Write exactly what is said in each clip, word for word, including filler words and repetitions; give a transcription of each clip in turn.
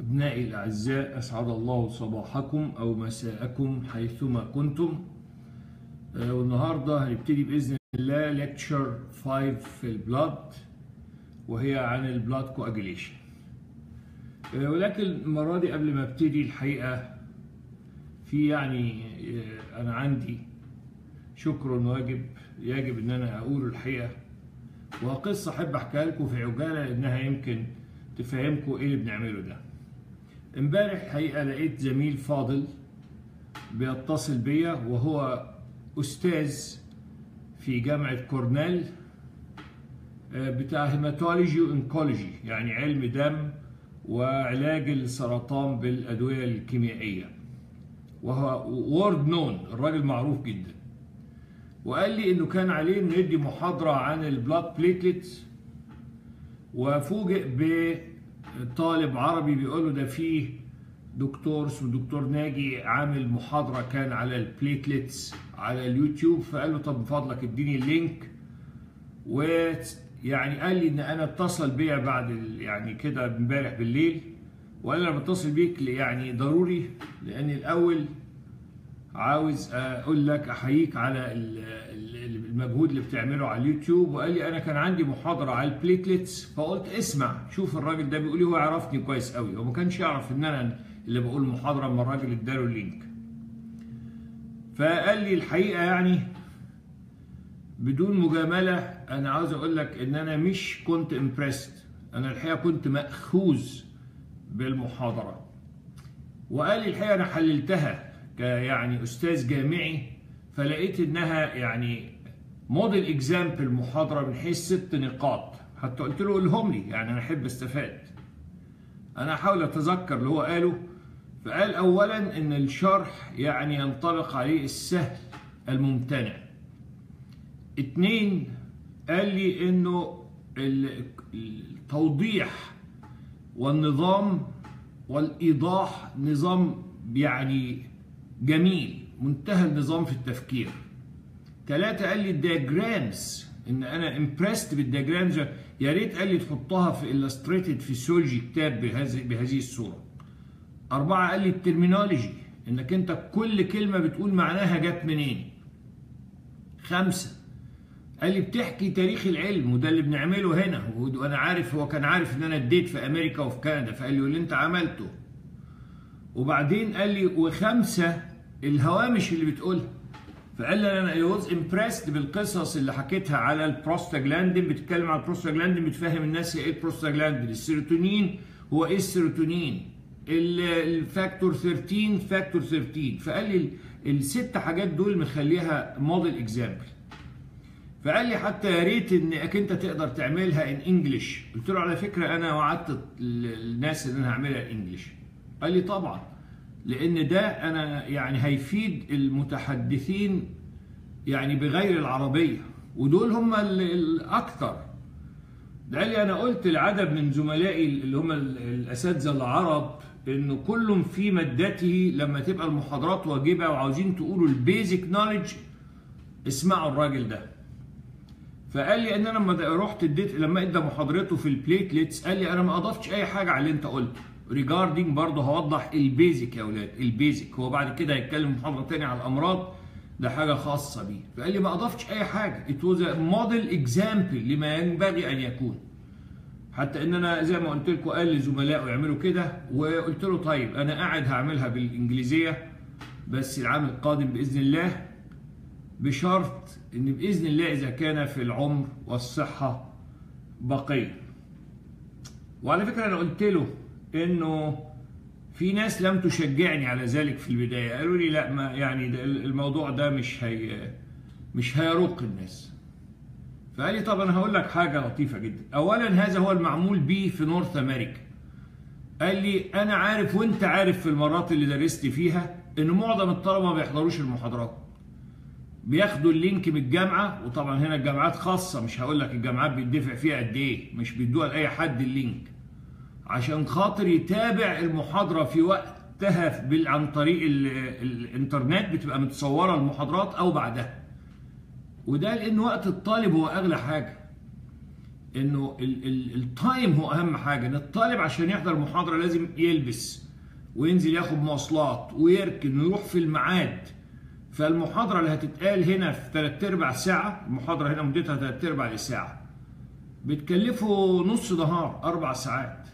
أبنائي الأعزاء، أسعد الله صباحكم أو مساءكم حيثما كنتم. آه والنهاردة هنبتدي بإذن الله ليكتشر خمسة في البلاد، وهي عن البلاد كواجيليشن. آه ولكن المرة دي قبل ما ابتدي الحقيقة في يعني آه أنا عندي شكر واجب يجب إن أنا أقوله الحقيقة، وقصة أحب أحكيها لكم في عجالة لأنها يمكن تفهمكم إيه اللي بنعمله ده. امبارح الحقيقة لقيت زميل فاضل بيتصل بيا، وهو أستاذ في جامعة كورنيل بتاع هيماتولوجي وإنكولوجي، يعني علم دم وعلاج السرطان بالأدوية الكيميائية، وهو وورد نون، الراجل معروف جدا. وقال لي إنه كان عليه إنه يدي محاضرة عن البلاد بليتلتس، وفوجئ بطالب عربي بيقول له ده فيه دكتور اسمه دكتور ناجي عامل محاضرة كان على البليتلتس على اليوتيوب، فقال له طب من فضلك اديني اللينك. ويعني قال لي ان انا اتصل بيا بعد يعني كده امبارح بالليل، وقال لي انا بتصل بيك يعني ضروري، لان الاول عاوز اقول لك احييك على المجهود اللي بتعمله على اليوتيوب. وقال لي انا كان عندي محاضره على البليتلتس، فقلت اسمع شوف الراجل ده بيقول ايه. هو عرفني كويس قوي، هو ما كانش يعرف ان انا اللي بقول محاضره، اما الراجل اداله اللينك. فقال لي الحقيقه يعني بدون مجامله انا عاوز اقول لك ان انا مش كنت امبرست، انا الحقيقه كنت ماخوذ بالمحاضره. وقال لي الحقيقه انا حللتها يعني أستاذ جامعي، فلقيت إنها يعني موديل إكزامبل محاضرة من حيث ست نقاط. حتى قلت له قولهم لي، يعني أنا أحب أستفاد، أنا أحاول أتذكر اللي هو قاله. فقال أولاً إن الشرح يعني ينطبق عليه السهل الممتنع. اتنين، قال لي إنه التوضيح والنظام والإيضاح نظام يعني جميل، منتهى النظام في التفكير. ثلاثة، قال لي الدياجرامز، ان انا امبرست بالدياجرامز، يا ريت قال لي تحطها في الستريتد فيسيولوجي كتاب بهذه بهذه الصوره. أربعة، قال لي الترمينولوجي، انك انت كل كلمه بتقول معناها جت منين. خمسة، قال لي بتحكي تاريخ العلم، وده اللي بنعمله هنا، وانا عارف هو كان عارف ان انا اديت في امريكا وفي كندا، فقال لي واللي انت عملته. وبعدين قال لي وخمسة، الهوامش اللي بتقولها. فقال لي انا اي واز امبرست بالقصص اللي حكيتها على البروستاجلاندين، بتتكلم على البروستاجلاندين، بتفهم الناس ايه البروستاجلاندين، السيروتونين هو ايه السيروتونين، الفاكتور ثلاثة عشر فاكتور ثلاثة عشر. فقال لي الست حاجات دول مخليها موديل اكزامبل. فقال لي حتى يا ريت انك انت تقدر تعملها ان انجلش. قلت له على فكره انا وعدت الناس ان انا هعملها انجلش. قال لي طبعا، لان ده انا يعني هيفيد المتحدثين يعني بغير العربيه، ودول هم الاكثر. ده قال لي انا قلت لعدد من زملائي اللي هم الاساتذه العرب انه كل في مادته لما تبقى المحاضرات واجبه وعاوزين تقولوا البيزك نوليدج اسمعوا الراجل ده. فقال لي ان انا لما رحت اديت لما ادى محاضرته في البليتلتس، قال لي انا ما اضفتش اي حاجه على اللي انت قلته ريجاردينج، برضه هوضح البيزك يا اولاد، البيزك هو بعد كده هيتكلم محاضره ثانيه على الامراض، ده حاجه خاصه بيه. فقال لي ما اضفتش اي حاجه، ات واز موديل اكزامبل لما ينبغي ان يكون. حتى ان انا زي ما قلت لكم قال لزملائه يعملوا كده، وقلت له طيب انا قاعد هعملها بالانجليزيه بس العام القادم باذن الله، بشرط ان باذن الله اذا كان في العمر والصحه بقيه. وعلى فكره انا قلت له انه في ناس لم تشجعني على ذلك في البدايه، قالوا لي لا ما يعني ده الموضوع ده مش هي مش هيروق الناس. فقال لي طب انا هقول لك حاجه لطيفه جدا. اولا هذا هو المعمول بيه في نورث امريكا. قال لي انا عارف وانت عارف في المرات اللي درست فيها ان معظم الطلبه ما بيحضروش المحاضرات، بياخدوا اللينك من الجامعه، وطبعا هنا الجامعات خاصه، مش هقول لك الجامعات بيدفع فيها قد ايه، مش بيدوها لاي حد اللينك عشان خاطر يتابع المحاضرة في وقتها عن طريق الانترنت، بتبقى متصورة المحاضرات أو بعدها، وده لأن وقت الطالب هو أغلى حاجة. انه التايم هو اهم حاجه، ان الطالب عشان يحضر محاضره لازم يلبس وينزل ياخد مواصلات ويركن ويروح في الميعاد. فالمحاضره اللي هتتقال هنا في ثلاث ارباع ساعه، المحاضره هنا مدتها ثلاث ارباع لساعه، بتكلفه نص نهار اربع ساعات،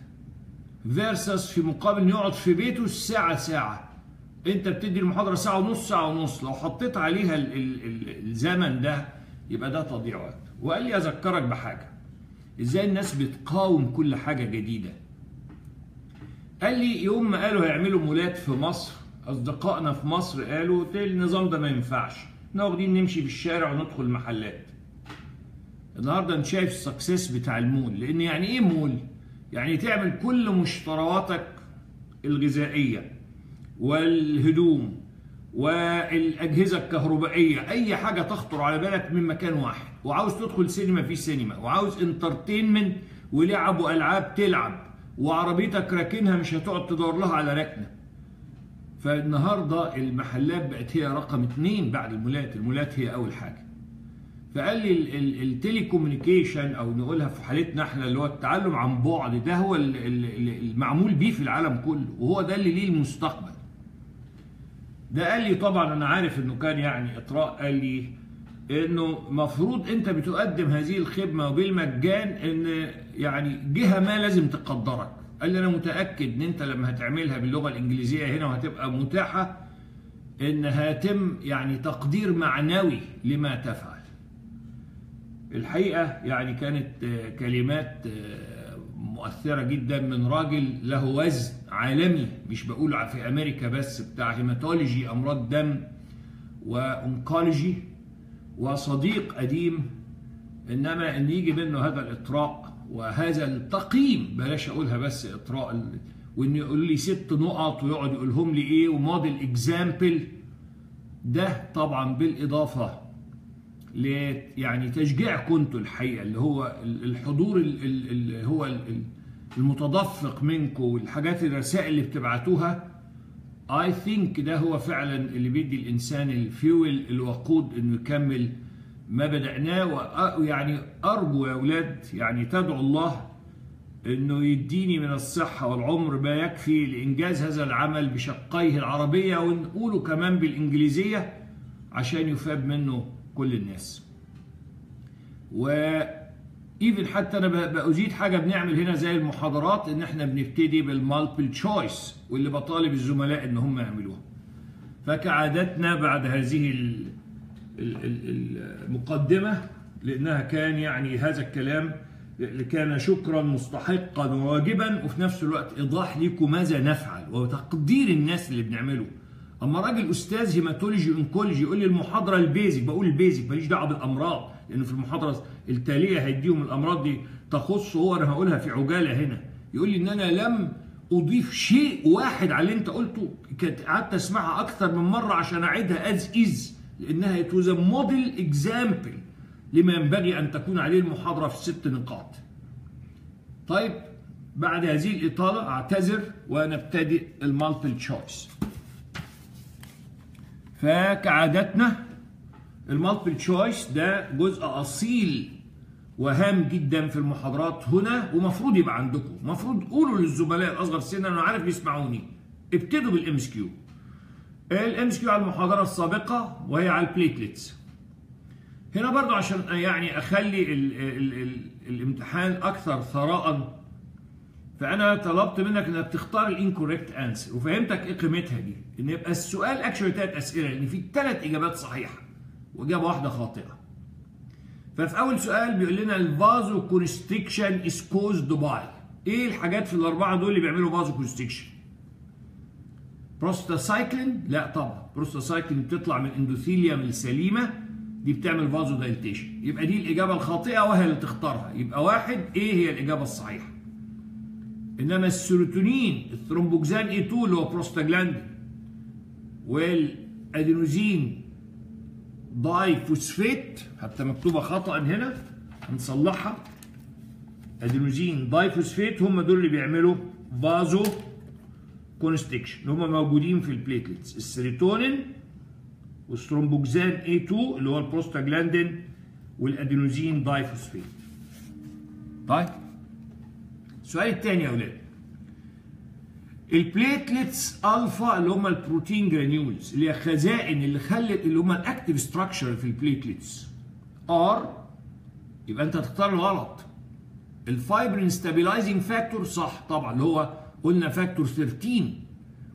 فيرسس في مقابل انه يقعد في بيته الساعه ساعه. انت بتدي المحاضره ساعه ونص، ساعه ونص، لو حطيت عليها ال ال ال الزمن ده يبقى ده تضييع وقت. وقال لي اذكرك بحاجه، ازاي الناس بتقاوم كل حاجه جديده. قال لي يوم ما قالوا هيعملوا مولات في مصر، اصدقائنا في مصر قالوا النظام ده ما ينفعش، احنا واخدين نمشي في الشارع وندخل المحلات. النهارده انت شايف السكسس بتاع المول، لان يعني ايه مول؟ يعني تعمل كل مشترياتك الغذائيه والهدوم والاجهزه الكهربائيه، اي حاجه تخطر على بالك من مكان واحد، وعاوز تدخل سينما في سينما، وعاوز انترتينمنت ولعب والعاب تلعب، وعربيتك راكنها مش هتقعد تدور لها على ركنه. فالنهارده المحلات بقت هي رقم اثنين بعد المولات، المولات هي اول حاجه. فقال لي التليكوميونيكيشن او نقولها في حالتنا احنا اللي هو التعلم عن بعد، ده هو المعمول بيه في العالم كله، وهو ده اللي ليه المستقبل. ده قال لي طبعا انا عارف انه كان يعني اطراء، قال لي انه مفروض انت بتقدم هذه الخدمه وبالمجان، ان يعني جهه ما لازم تقدرك. قال لي انا متاكد ان انت لما هتعملها باللغه الانجليزيه هنا وهتبقى متاحه، ان هيتم يعني تقدير معنوي لما تفعل. الحقيقه يعني كانت كلمات مؤثره جدا من راجل له وزن عالمي، مش بقول في امريكا بس، بتاع هيماتولوجي امراض دم وانكولوجي، وصديق قديم. انما ان يجي منه هذا الاطراء وهذا التقييم، بلاش اقولها بس اطراء، وان يقول لي ست نقط ويقعد يقولهم لي ايه وموديل اكزامبل، ده طبعا بالاضافه ل يعني تشجيعكم انتوا الحقيقه، اللي هو الحضور اللي هو المتدفق منكم والحاجات الرسائل اللي بتبعتوها. اي ثينك ده هو فعلا اللي بيدي الانسان الفيول الوقود انه يكمل ما بدأناه. ويعني ارجو يا اولاد يعني تدعو الله انه يديني من الصحه والعمر ما يكفي لانجاز هذا العمل بشقيه العربيه، ونقوله كمان بالانجليزيه عشان يفاب منه كل الناس. و ايفن حتى انا بأزيد حاجه بنعمل هنا زي المحاضرات، ان احنا بنبتدي بالمالتيبل تشويس، واللي بطالب الزملاء ان هم يعملوها. فكعادتنا بعد هذه المقدمه، لانها كان يعني هذا الكلام كان شكرا مستحقا وواجبا، وفي نفس الوقت ايضاح لكم ماذا نفعل وتقدير الناس اللي بنعمله. اما راجل استاذ هيماتولوجي وانكولوجي يقول لي المحاضره البيزك، بقول البيزك ماليش دعوه بالامراض، لان في المحاضره التاليه هيديهم الامراض دي تخص، هو انا هقولها في عجاله هنا. يقول لي ان انا لم اضيف شيء واحد على اللي انت قلته، كنت قعدت اسمعها اكثر من مره عشان اعيدها از از، لانها توز موديل اكزامبل لما ينبغي ان تكون عليه المحاضره في ست نقاط. طيب بعد هذه الاطاله اعتذر ونبتدئ المالتيبل تشويس. فكعادتنا المالتيبل تشويس ده جزء اصيل وهام جدا في المحاضرات هنا، ومفروض يبقى عندكم، مفروض قولوا للزملاء الاصغر سنا، انا عارف بيسمعوني، ابتدوا بالام اس كيو. الام اس كيو على المحاضره السابقه وهي على البليتلتس. هنا برضو عشان يعني اخلي ال ال ال الامتحان اكثر ثراء، فانا طلبت منك انك تختار الانكوريكت انسر، وفهمتك ايه قيمتها دي، ان يبقى السؤال اكشولي ثلاث اسئله، لان في ثلاث اجابات صحيحه واجابه واحده خاطئه. ففي اول سؤال بيقول لنا الفازوكونستريكشن از كوزد باي ايه؟ الحاجات في الاربعه دول اللي بيعملوا فازوكونستريكشن. بروستاسايكلين؟ لا طبعا، بروستاسايكلين بتطلع من اندوثيليوم السليمه، دي بتعمل فازو دايلتيشن، يبقى دي الاجابه الخاطئه وهي اللي تختارها، يبقى واحد ايه هي الاجابه الصحيحه. انما السيروتونين، الثرومبوكسان اي اتنين اللي هو بروستاجلاندين، والادينوزين داي فوسفيت، حتى مكتوبه خطأ هنا هنصلحها، ادينوزين داي فوسفيت، هم دول اللي بيعملوا فازو كونستريكشن، هم موجودين في البليتلتس. السيروتونين والثرومبوكسان اي اتنين اللي هو البروستاجلاندين والادينوزين داي فوسفيت. طيب السؤال الثاني يا ولاد، البليتلتس الفا اللي هم البروتين جرانيولز اللي هي خزائن اللي خلت اللي هم الاكتيف ستراكشر في البليتلتس ار، يبقى انت هتختار الغلط. الفايبرين ستابيلايزنج فاكتور صح طبعا، اللي هو قلنا فاكتور ثلاثة عشر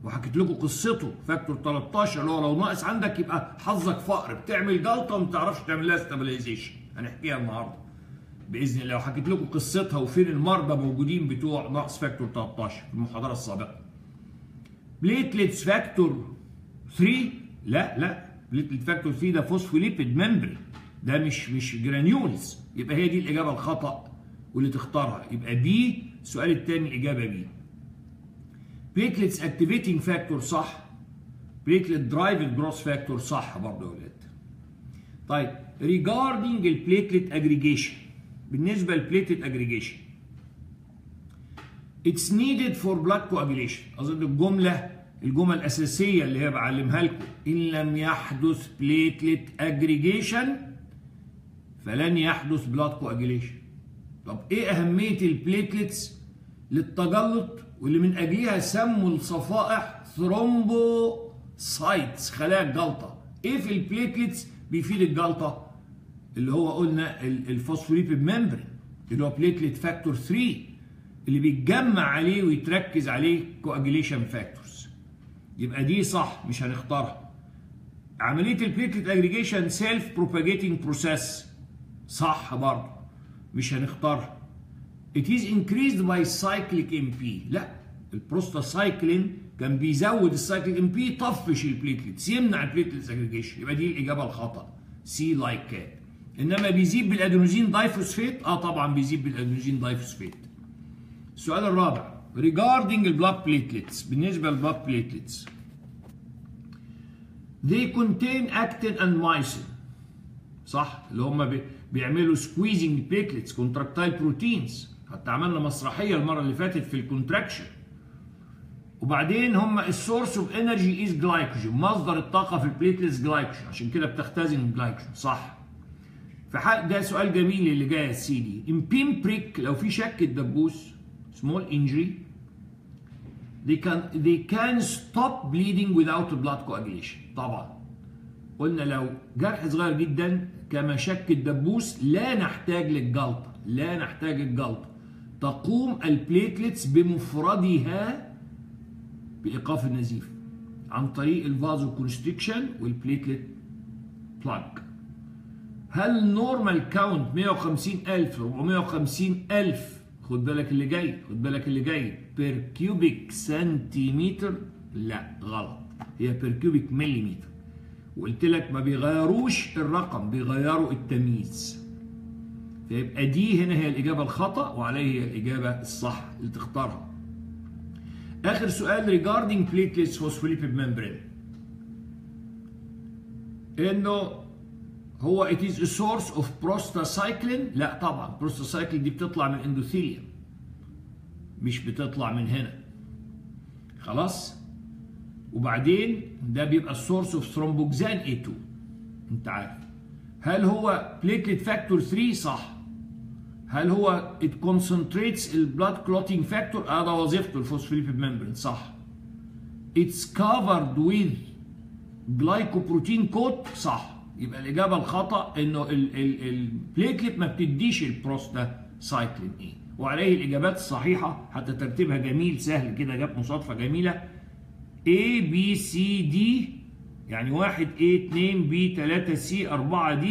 وحكيت لكم قصته. فاكتور ثلاثة عشر اللي هو لو ناقص عندك يبقى حظك فقر، بتعمل جلطه وما بتعرفش تعمل لها ستابيلايزيشن، هنحكيها النهارده باذن الله وحكيت لكم قصتها وفين المرضى موجودين بتوع نقص فاكتور ثلاثة عشر في المحاضره السابقه. بليتلتس فاكتور ثلاثة لا لا بليتلت فاكتور ثلاثة ده فوسفوليبيد ممبرين، ده مش مش جرانيولز، يبقى هي دي الاجابه الخطا واللي تختارها، يبقى بي السؤال الثاني الاجابه بي. بليتلتس اكتيفيتنج فاكتور صح، بليتلت درايفد جروث فاكتور صح برضه يا ولاد. طيب ريجاردنج البليتلت اجريجيشن، بالنسبه للبليتلت اجريجيشن اتس نيدد فور بلاد كواجيليشن، اظن الجمله الجمل الاساسيه اللي هي بعلمها لكم، ان لم يحدث بليتلت اجريجيشن فلن يحدث بلاد كواجيليشن. طب ايه اهميه البليتلتس للتجلط واللي من اجلها سموا الصفائح ثرومبوسايتس خلايا الجلطه؟ ايه في البليتلتس بيفيد الجلطه؟ اللي هو قلنا الفوسفوليبيد ممبرين اللي هو بليتلت فاكتور ثلاثة اللي بيتجمع عليه ويتركز عليه كواجيليشن فاكتورز، يبقى دي صح مش هنختارها. عمليه البليتلت اجريجيشن سيلف بروباجيتنج بروسيس صح برضه مش هنختارها. It is increased by cyclic إم بي، لا البروستاسايكلين كان بيزود السايكليك إم بي يطفش البليتلتس يمنع البليتلتس اجريجيشن، يبقى دي الاجابه الخطا سي لايك كات. انما بيزيد بالادينوزين دايفوسفيت، اه طبعا بيزيد بالادينوزين دايفوسفيت. السؤال الرابع regarding البلاد بليتلتس، بالنسبه للبلاد بليتلتس they contain actin and myosin صح، اللي هم بيعملوا سكويزنج بليتلتس كونتراكتايل بروتينز، حتى عملنا مسرحيه المره اللي فاتت في الكونتراكشن. وبعدين هم السورس اوف انرجي از جلايكوجين، مصدر الطاقه في البليتلتس جلايكوجين، عشان كده بتختزن جلايكوجين صح. فحق ده سؤال جميل اللي جاي يا سيدي، امبين بريك لو في شك الدبوس سمول انجري they can they can stop bleeding without blood coagulation طبعا. قلنا لو جرح صغير جدا كما شك الدبوس لا نحتاج للجلطه، لا نحتاج الجلطه، تقوم البليتلتس بمفردها بايقاف النزيف عن طريق الفازوكونستريكشن والبليتلت بلاج. هل نورمال كاونت مية وخمسين ألف أربعمية وخمسين ألف؟ خد بالك اللي جاي، خد بالك اللي جاي بير كيوبيك سنتيمتر، لا غلط، هي بير كيوبيك مليمتر، وقلت لك ما بيغيروش الرقم بيغيروا التمييز، فيبقى دي هنا هي الإجابة الخطأ وعليه هي الإجابة الصح اللي تختارها. آخر سؤال ريجاردنج بليتلتس فوسفوليبيد ممبرين، إنه هو it is a source of prostacyclin، لا طبعا prostacyclin دي بتطلع من الاندوثيليوم مش بتطلع من هنا خلاص. وبعدين ده بيبقى السورس اوف ثرومبوكسان اي اتنين انت عارف. هل هو بليتلت فاكتور ثلاثة صح؟ هل هو it concentrates البلاد كلوتينج فاكتور؟ اه ده وظيفته الفوسفوليبيد ممبرين صح. it's covered with glycoprotein coat صح، يبقى الإجابة الخطأ إنه البليتلت ما بتديش البروستاسايكلين إيه، وعليه الإجابات الصحيحة حتى ترتيبها جميل سهل كده، جاب مصادفة جميلة A B C D، يعني واحد A اتنين B تلاتة C أربعة D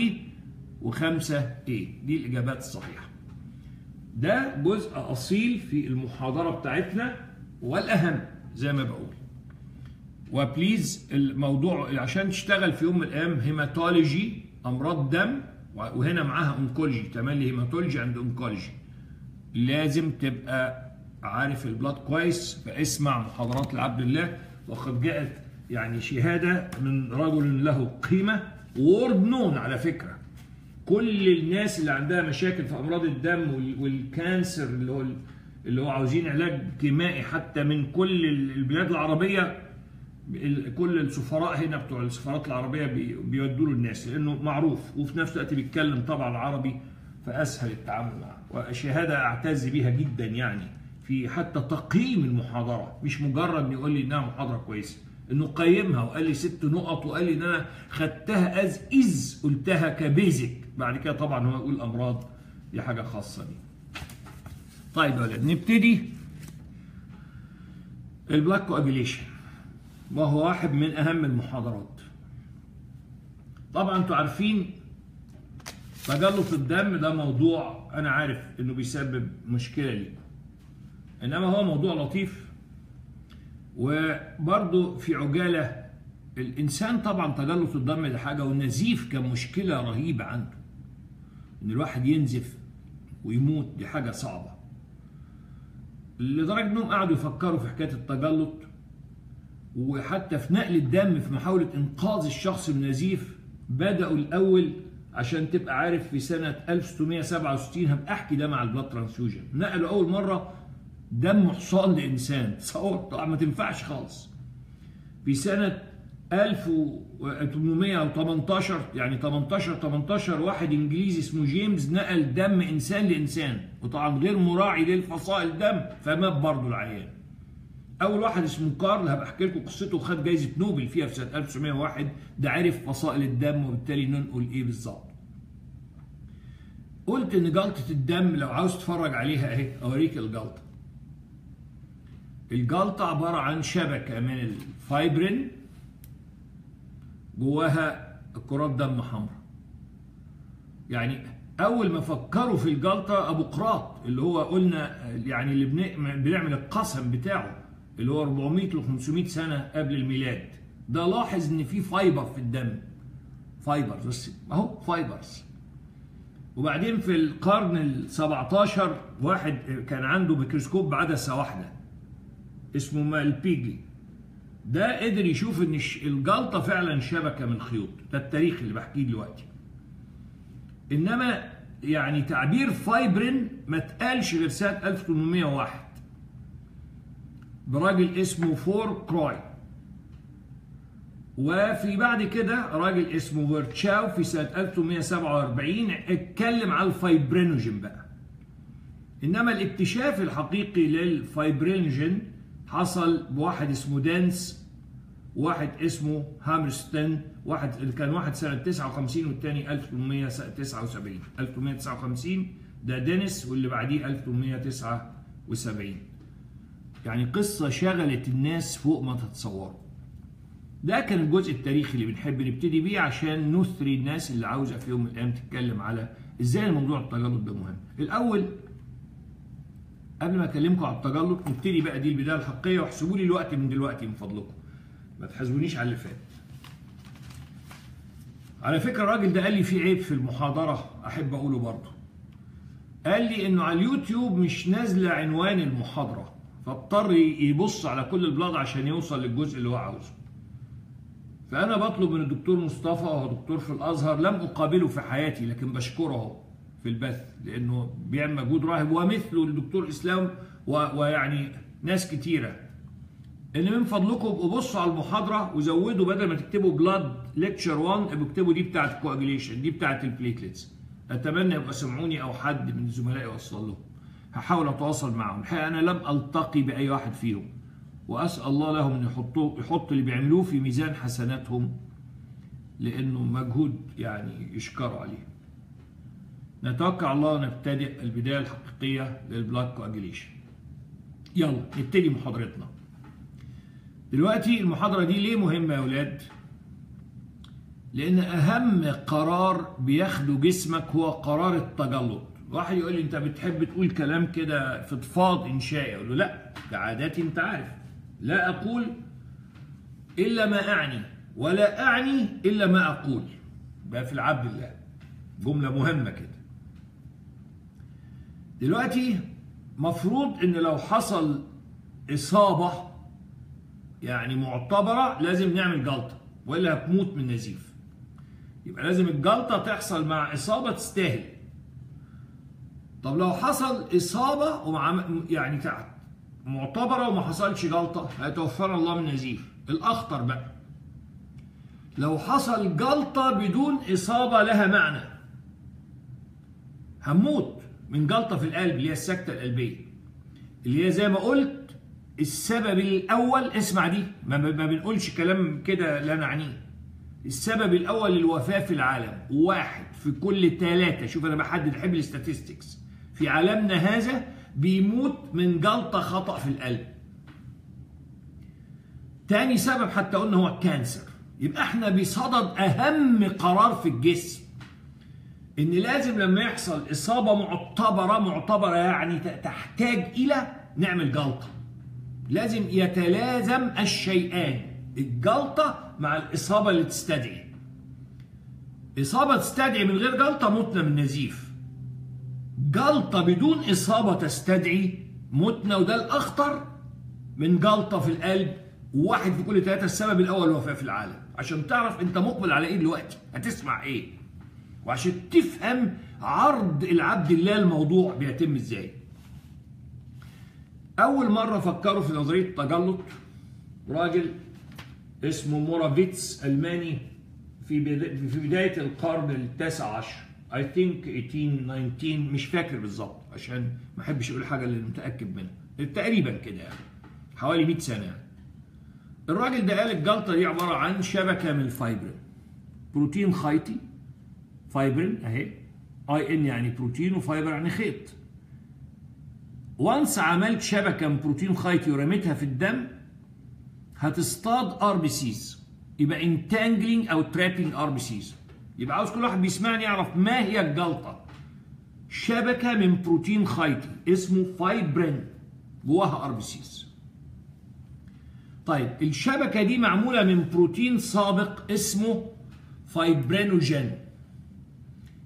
وخمسة A، دي الإجابات الصحيحة. ده جزء أصيل في المحاضرة بتاعتنا والأهم زي ما بقول. وبليز الموضوع عشان تشتغل في يوم من الايام هيماتولوجي امراض دم، وهنا معاها اونكولوجي تملي هيماتولوجي عند اونكولوجي، لازم تبقى عارف البلاد كويس، فاسمع محاضرات لعبد الله، وقد جاءت يعني شهاده من رجل له قيمه وورد نون على فكره. كل الناس اللي عندها مشاكل في امراض الدم والكانسر اللي هو اللي هو عاوزين علاج كيمائي حتى من كل البلاد العربيه، كل السفراء هنا بتوع السفارات العربيه بيودوا له الناس لانه معروف وفي نفس الوقت بيتكلم طبعا عربي فأسهل التعامل معه. وشهادة أعتز بها جدا يعني في حتى تقييم المحاضرة، مش مجرد يقول لي إنها محاضرة كويسة، إنه قيمها وقال لي ست نقط وقال لي إن أنا خدتها أز إز قلتها كبيزك. بعد كده طبعا هو يقول أمراض دي حاجة خاصة بيه. طيب يا ولاد نبتدي البلاك كواجيليشن، وهو واحد من أهم المحاضرات. طبعا انتوا عارفين تجلط الدم ده موضوع انا عارف انه بيسبب مشكله ليكم، انما هو موضوع لطيف وبرده في عجاله. الانسان طبعا تجلط الدم ده حاجه، والنزيف كان مشكله رهيبه عنده، ان الواحد ينزف ويموت دي حاجه صعبه، لدرجه انهم قعدوا يفكروا في حكايه التجلط وحتى في نقل الدم في محاوله انقاذ الشخص من نزيف. بدأوا الأول عشان تبقى عارف في سنة ألف وستمية وسبعة وستين هبقى أحكي ده مع البلاد ترانسفيوجن، نقلوا أول مرة دم حصان لإنسان، تصور طبعا ما تنفعش خالص. في سنة ألف وتمنمية وتمنتاشر يعني تمنتاشر تمنتاشر واحد إنجليزي اسمه جيمس نقل دم إنسان لإنسان، وطبعا غير مراعي للفصائل دم، فمات برضه العيان. أول واحد اسمه كارل هبقى أحكي لكم قصته، وخد جايزة نوبل فيها في سنة ألف وتسعمية وواحد، ده عرف فصائل الدم وبالتالي ننقل إيه بالظبط. قلت إن جلطة الدم لو عاوز تتفرج عليها أهي أوريك الجلطة. الجلطة عبارة عن شبكة من الفايبرين جواها كرات دم حمراء. يعني أول ما فكروا في الجلطة أبو قراط اللي هو قلنا يعني اللي بنعمل القسم بتاعه اللي هو أربعمية لخمسمية سنة قبل الميلاد، ده لاحظ ان في فايبر في الدم، فايبر بس اهو فايبرز. وبعدين في القرن ال سبعتاشر واحد كان عنده ميكروسكوب بعدسة واحدة اسمه مالبيجي، ده قدر يشوف ان الجلطة فعلا شبكة من خيوط، ده التاريخ اللي بحكيه دلوقتي. انما يعني تعبير فايبرين ما اتقالش غير سنة ألف وتمنمية وواحد براجل اسمه فور كروي، وفي بعد كده راجل اسمه فيرتشاو في سنة ألف وتمنمية وسبعة وأربعين اتكلم على الفايبرينوجين بقى. انما الاكتشاف الحقيقي للفايبرينوجين حصل بواحد اسمه دانس، واحد اسمه هامرستن، واحد كان واحد سنة تسعة وخمسين والثاني ألف وتمنمية وتسعة وسبعين ألف وتمنمية وتسعة وخمسين، ده دانس، واللي بعديه ألف وتمنمية وتسعة وسبعين. يعني قصة شغلت الناس فوق ما تتصوروا. ده كان الجزء التاريخي اللي بنحب نبتدي بيه عشان نثري الناس اللي عاوزة في يوم من الأيام تتكلم على إزاي الموضوع التجلط ده مهم. الأول قبل ما أكلمكم على التجلط نبتدي بقى، دي البداية الحقيقية، واحسبوا لي الوقت من دلوقتي من فضلكم، ما تحاسبونيش على اللي فات. على فكرة الراجل ده قال لي في عيب في المحاضرة أحب أقوله برضه. قال لي إنه على اليوتيوب مش نازلة عنوان المحاضرة، فاضطر يبص على كل البلاد عشان يوصل للجزء اللي هو عاوزه. فأنا بطلب من الدكتور مصطفى، وهو دكتور في الأزهر لم أقابله في حياتي لكن بشكره في البث لأنه بيعمل مجهود راهب، ومثله الدكتور إسلام ويعني ناس كتيرة، إن من فضلكم ابقوا بصوا على المحاضرة وزودوا، بدل ما تكتبوا بلاد ليكتشر واحد ابقوا اكتبوا دي بتاعة الكواجيليشن، دي بتاعة البليتلتس. أتمنى يبقى سمعوني أو حد من زملائي يوصل لهم. هحاول اتواصل معهم، الحقيقه انا لم التقي باي واحد فيهم، واسال الله لهم ان يحطوه يحط اللي بيعملوه في ميزان حسناتهم لانه مجهود يعني يشكروا عليه. نتوكل على الله ونبتدئ البدايه الحقيقيه للبلاك كواجيليشن. يلا نبتدي محاضرتنا. دلوقتي المحاضره دي ليه مهمه يا اولاد؟ لان اهم قرار بياخده جسمك هو قرار التجلط. واحد يقول لي انت بتحب تقول كلام كده فضفاض انشائي، اقول له لا، كعاداتي انت عارف لا اقول الا ما اعني ولا اعني الا ما اقول، بقى في العبد الله جمله مهمه كده. دلوقتي مفروض ان لو حصل اصابه يعني معتبره لازم نعمل جلطه والا هتموت من نزيف، يبقى لازم الجلطه تحصل مع اصابه تستاهل. طب لو حصل إصابة ومع يعني معتبرة وما حصلش جلطة هيتوفانا الله من نزيف. الأخطر بقى لو حصل جلطة بدون إصابة لها معنى، هموت من جلطه في القلب اللي هي السكته القلبيه، اللي هي زي ما قلت السبب الاول. اسمع دي، ما, ما بنقولش كلام كده لا نعنيه. السبب الاول للوفاه في العالم واحد في كل ثلاثه، شوف انا بحدد، احب الاستاتستكس، في عالمنا هذا بيموت من جلطه خطا في القلب. تاني سبب حتى قلنا هو الكانسر. يبقى احنا بصدد اهم قرار في الجسم، ان لازم لما يحصل اصابه معتبره معتبره يعني تحتاج الى نعمل جلطه. لازم يتلازم الشيئان، الجلطه مع الاصابه اللي تستدعي. اصابه تستدعي من غير جلطه متنا من نزيف. جلطه بدون اصابه تستدعي متنا، وده الاخطر من جلطه في القلب. واحد في كل ثلاثه السبب الاول الوفاه في العالم. عشان تعرف انت مقبل على ايه دلوقتي، هتسمع ايه، وعشان تفهم عرض العبد الله الموضوع بيتم ازاي. اول مره فكروا في نظريه التجلط راجل اسمه مورافيتس، الماني، في في بدايه القرن التاسع عشر، اي ثينك تمنتاشر تسعتاشر، مش فاكر بالظبط عشان ما احبش اقول حاجه اللي متاكد منها، تقريبا كده يعني حوالي مية سنه يعني. الراجل ده قال الجلطه دي عباره عن شبكه من الفايبرين، بروتين خيطي، فايبرين اهي، اي ان يعني بروتين وفايبر يعني خيط. وانس عملت شبكه من بروتين خيطي ورميتها في الدم هتصطاد ار بي سيز، يبقى انتانجلينج او ترابينج ار بي سيز. يبقى عاوز كل واحد بيسمعني يعرف ما هي الجلطه. شبكه من بروتين خيطي اسمه فايبرين جواها ار بي سيز. طيب الشبكه دي معموله من بروتين سابق اسمه فايبرينوجين،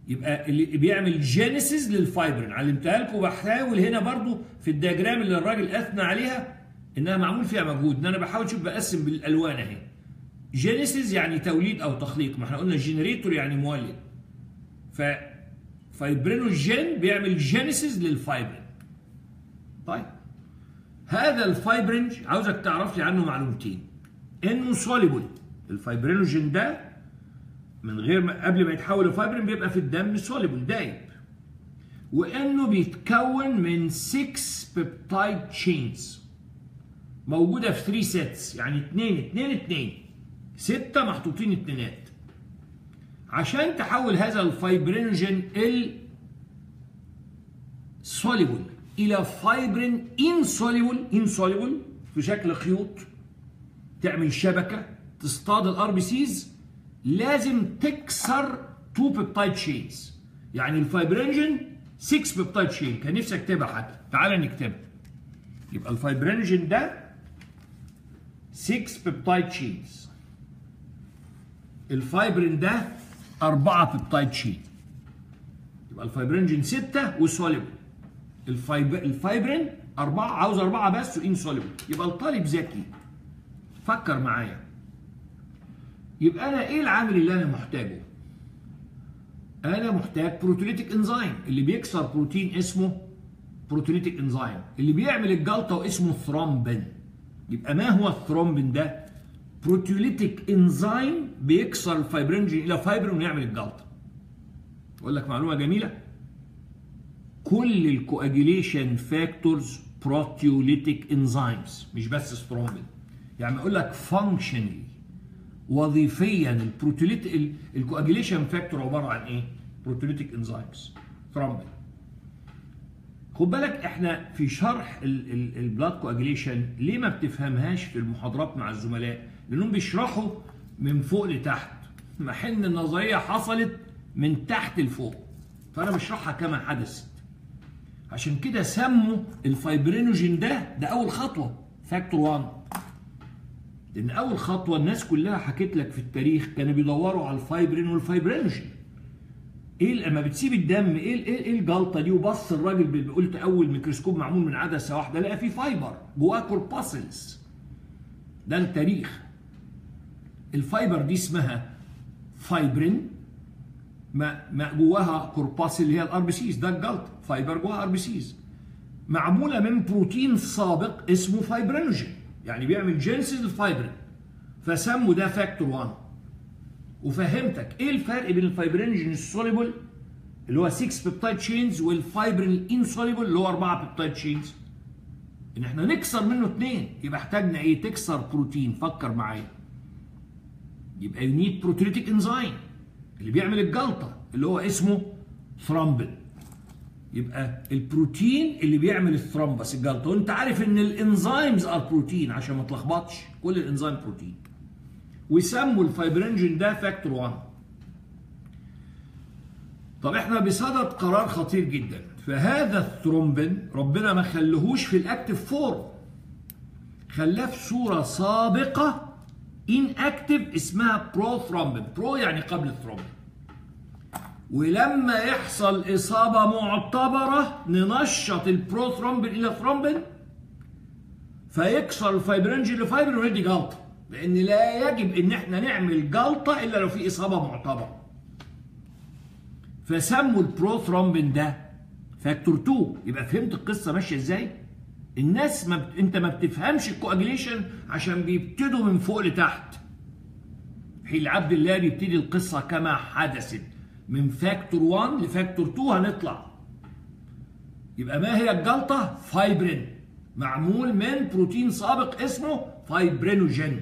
يبقى اللي بيعمل جينيسيس للفايبرين. علمتها لكم، وبحاول هنا برضو في الدياجرام اللي الراجل اثنى عليها انها معمول فيها مجهود، ان انا بحاول اشوف بقسم بالالوان اهي. جينيسيس يعني توليد او تخليق، ما احنا قلنا جنريتور يعني مولد. ف فايبرينوجين بيعمل جينيسيس للفايبرين. طيب هذا الفايبرين عاوزك تعرف لي عنه معلومتين. انه سوليبل، الفايبرينوجين ده من غير ما قبل ما يتحول لفايبرين بيبقى في الدم سوليبل دايب، وانه بيتكون من ستة بيبتايد تشينز موجوده في ثلاثة سيتس، يعني اتنين اتنين اتنين، ستة محطوطين اتنينات. عشان تحول هذا الفايبرينوجين السوليبل الى فايبرين انسوليبل، انسوليبل في شكل خيوط تعمل شبكه تصطاد الار بي سيز، لازم تكسر اتنين بيبتايد تشينز. يعني الفايبرينوجين ستة بيبتايد تشين، كان نفسي اكتبها حتى، تعالى نكتبها. يبقى الفايبرينوجين ده ستة بيبتايد تشينز، الفايبرين ده أربعة بيبتايد تشين. يبقى الفايبرينوجين ستة وسوليبل، الفايبرين أربعة، عاوز أربعة بس وانسوليبل. يبقى الطالب ذكي، فكر معايا. يبقى انا ايه العامل اللي انا محتاجه؟ انا محتاج بروتوليتيك انزيم، اللي بيكسر بروتين اسمه بروتوليتيك انزيم، اللي بيعمل الجلطه واسمه ثرومبين. يبقى ما هو الثرومبين ده؟ بروتوليتيك انزيم بيكسر الفايبرينوجين الى فايبرين ويعمل الجلطه. اقول لك معلومه جميله، كل الكواجيليشن فاكتورز بروتوليتيك انزيمز، مش بس ثرومبين. يعني اقول لك فانكشنلي وظيفيا البروتوليت الكواجيليشن فاكتور عباره عن ايه؟ بروتوليتيك انزيمز، ثرومبين. خد بالك احنا في شرح البلاد كواجيليشن ليه ما بتفهمهاش في المحاضرات مع الزملاء؟ لانهم بيشرحوا من فوق لتحت، محن النظريه حصلت من تحت لفوق، فانا بشرحها كما حدثت. عشان كده سموا الفايبرينوجين ده ده اول خطوه فاكتور واحد، لأن أول خطوة الناس كلها حكيت لك في التاريخ كانوا بيدوروا على الفايبرين والفايبرينوجين. إيه لما بتسيب الدم إيه إيه إيه الجلطة دي؟ وبص الراجل بيقولت أول ميكروسكوب معمول من عدسة واحدة لقى فيه فايبر جواه كورباسلز. ده التاريخ. الفايبر دي اسمها فايبرين ما جواها كورباسل اللي هي الار بي سيز، ده الجلطة، فايبر جواها ار بي سيز. معمولة من بروتين سابق اسمه فايبرينوجين، يعني بيعمل جينسيز الفايبرين، فسموا ده فاكتور واحد. وفهمتك ايه الفرق بين الفايبرينوجين السوليبل اللي هو ستة بيبتايد تشينز والفايبرين الانسوليبل اللي هو أربعة بيبتايد تشينز، ان احنا نكسر منه اثنين يبقى احتاجنا ايه؟ تكسر بروتين. فكر معايا، يبقى يو نيد بروتيوليتيك انزايم اللي بيعمل الجلطه اللي هو اسمه ثرومبين. يبقى البروتين اللي بيعمل الثرومبس الجلطه، وانت عارف ان الانزيمز ار بروتين عشان ما تلخبطش، كل الانزيم بروتين. ويسموا الفايبرينوجين ده فاكتور واحد. طب احنا بصدد قرار خطير جدا، فهذا الثرومبين ربنا ما خلهوش في الاكتف فورم، خلاه في صوره سابقه ان اكتف اسمها بروثرومبين. برو يعني قبل الثرومبين. ولما يحصل اصابه معتبره ننشط البروثرومبين الى ثرومبين فيكسر الفايبرينوجين لفايبرين ويدي جلطه، لان لا يجب ان احنا نعمل جلطه الا لو في اصابه معتبره. فسموا البروثرومبين ده فاكتور اتنين. يبقى فهمت القصه ماشيه ازاي؟ الناس ما بت... انت ما بتفهمش الكواجيليشن عشان بيبتدوا من فوق لتحت. حين عبد الله بيبتدي القصه كما حدثت من فاكتور واحد لفاكتور اتنين هنطلع. يبقى ما هي الجلطه؟ فايبرين معمول من بروتين سابق اسمه فايبرينوجين،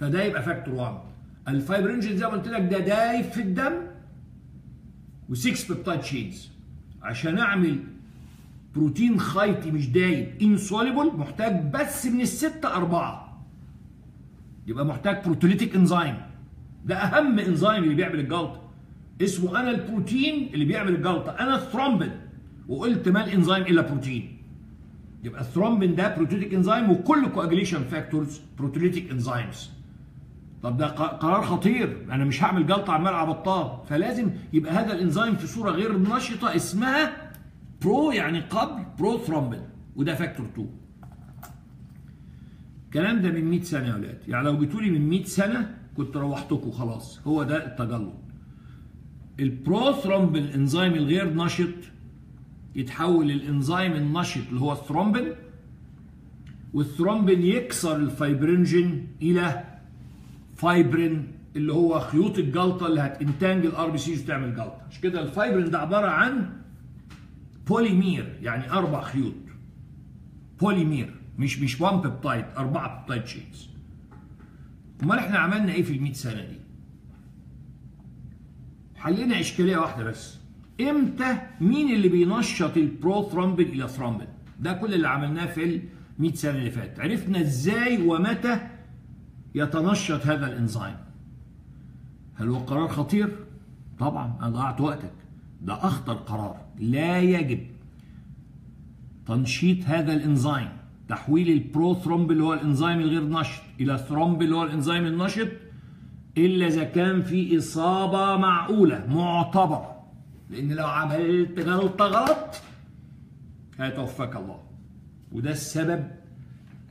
فده يبقى فاكتور واحد. الفايبرينوجين زي ما قلت لك ده دايب في الدم و6 بيبتايد تشينز. عشان اعمل بروتين خيطي مش دايب انسوليبل محتاج بس من الستة اربعة، يبقى محتاج بروتوليتيك انزيم. ده اهم انزيم اللي بيعمل الجلطه، اسمه انا البروتين اللي بيعمل الجلطه، انا الثرومبين. وقلت ما الانزيم الا بروتين، يبقى الثرومبين ده بروتوليتيك انزيم، وكل كواجيليشن فاكتورز بروتوليتيك انزيمز. طب ده قرار خطير، انا مش هعمل جلطه عمال على بطال، فلازم يبقى هذا الانزيم في صوره غير نشطه اسمها برو يعني قبل بروثرومبين، وده فاكتور اتنين. الكلام ده من مية سنه يا ولاد، يعني لو جيتولي من مية سنه كنت روحتكم خلاص، هو ده التجلط. البروثرومبين انزيم الغير نشط يتحول للانزيم النشط اللي هو الثرومبين، والثرومبين يكسر الفايبرينوجين الى فايبرين اللي هو خيوط الجلطه اللي هتنتانج الار بي سيز وتعمل جلطه. عشان كده الفايبرين ده عباره عن بوليمير، يعني اربع خيوط بوليمير، مش مش وان بيبتايد، اربعه بيبتايد شينز. امال احنا عملنا ايه في ال مية سنه دي؟ حلينا اشكاليه واحده بس، امتى مين اللي بينشط البروثرومبين الى ثرومبين؟ ده كل اللي عملناه في ال مية سنه اللي فاتت. عرفنا ازاي ومتى يتنشط هذا الانزيم. هل هو قرار خطير؟ طبعا، انا ضيعت وقتك، ده اخطر قرار. لا يجب تنشيط هذا الانزيم، تحويل البروثرومب اللي هو الانزيم الغير نشط الى ثرومب اللي هو الانزيم النشط، الا اذا كان في اصابه معقوله معتبره، لان لو عملت غلطه غلط هيتوفاك الله. وده السبب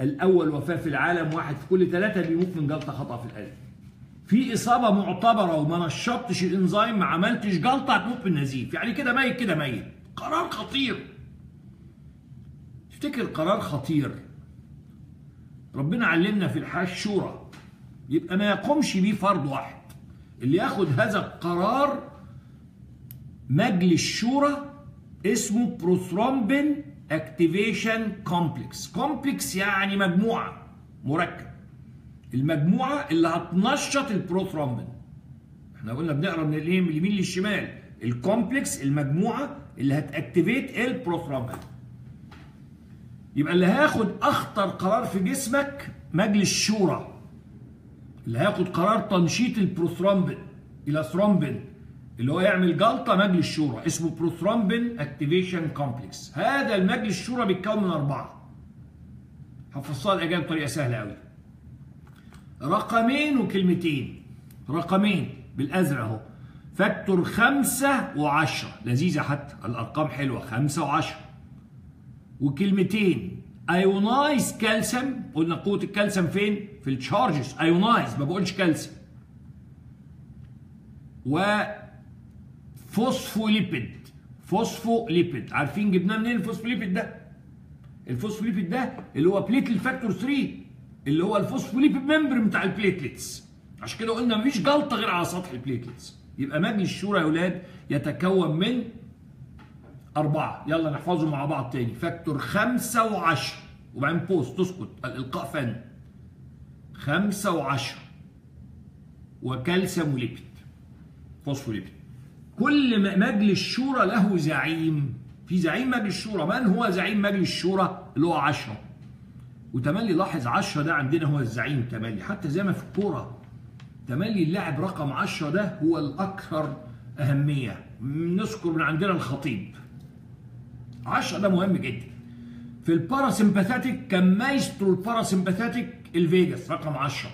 الأول وفاة في العالم، واحد في كل ثلاثة بيموت من جلطة خطأ في القلب. في إصابة معتبرة وما نشطتش الإنزيم ما عملتش جلطة هتموت من نزيف، يعني كده ميت كده ميت. قرار خطير. تفتكر قرار خطير ربنا علمنا في الحاج شورى، يبقى ما يقومش بيه فرد واحد، اللي ياخد هذا القرار مجلس شورى اسمه بروثرومبين اكتيفيشن كومبلكس. كومبلكس يعني مجموعه، مركب، المجموعه اللي هتنشط البروثرومبين. احنا قلنا بنقرا من اليمين للشمال، الكومبلكس المجموعه اللي هتاكتيفيت البروثرومبين. يبقى اللي هياخد اخطر قرار في جسمك مجلس الشورى، اللي هياخد قرار تنشيط البروثرومبين الى ثرومبين اللي هو يعمل جلطه مجلس الشورى، اسمه بروثرومبين اكتيفيشن كومبلكس. هذا المجلس الشورى بيتكون من اربعه. هفصلها الاجابه بطريقه سهله قوي. رقمين وكلمتين، رقمين بالازرق اهو، فاكتور خمسه وعشرة، لذيذه حتى الارقام حلوه، خمسه وعشرة. وكلمتين، ايونايز كالسيوم، قلنا قوه الكالسيوم فين؟ في التشارجز، ايونايز ما بقولش كالسيوم. و فوسفوليبيد، فوسفوليبيد عارفين جبناه منين الفوسفوليبيد ده؟ الفوسفوليبيد ده اللي هو بليتل فاكتور ثلاثة، اللي هو الفوسفوليبيد ممبر بتاع البليتلتس. عشان كده قلنا مفيش جلطه غير على سطح البليتلتس، يبقى مجلس الشورى يا اولاد يتكون من اربعه، يلا نحفظه مع بعض تاني، فاكتور خمسه وعشرة وبعدين بوست تسقط الالقاء فن. خمسه وعشرة وكالسيوم وليبيد فوسفوليبيد. كل مجلس شورى له زعيم، في زعيم مجلس الشورى، من هو زعيم مجلس الشورى؟ اللي هو عشرة. وتملي لاحظ عشرة ده عندنا هو الزعيم تملي، حتى زي ما في الكوره تملي اللاعب رقم عشرة ده هو الاكثر اهميه، نذكر من عندنا الخطيب. عشرة ده مهم جدا. في الباراسمباثاتيك كان مايسترو الباراسمباثاتيك الفيجاس رقم عشرة.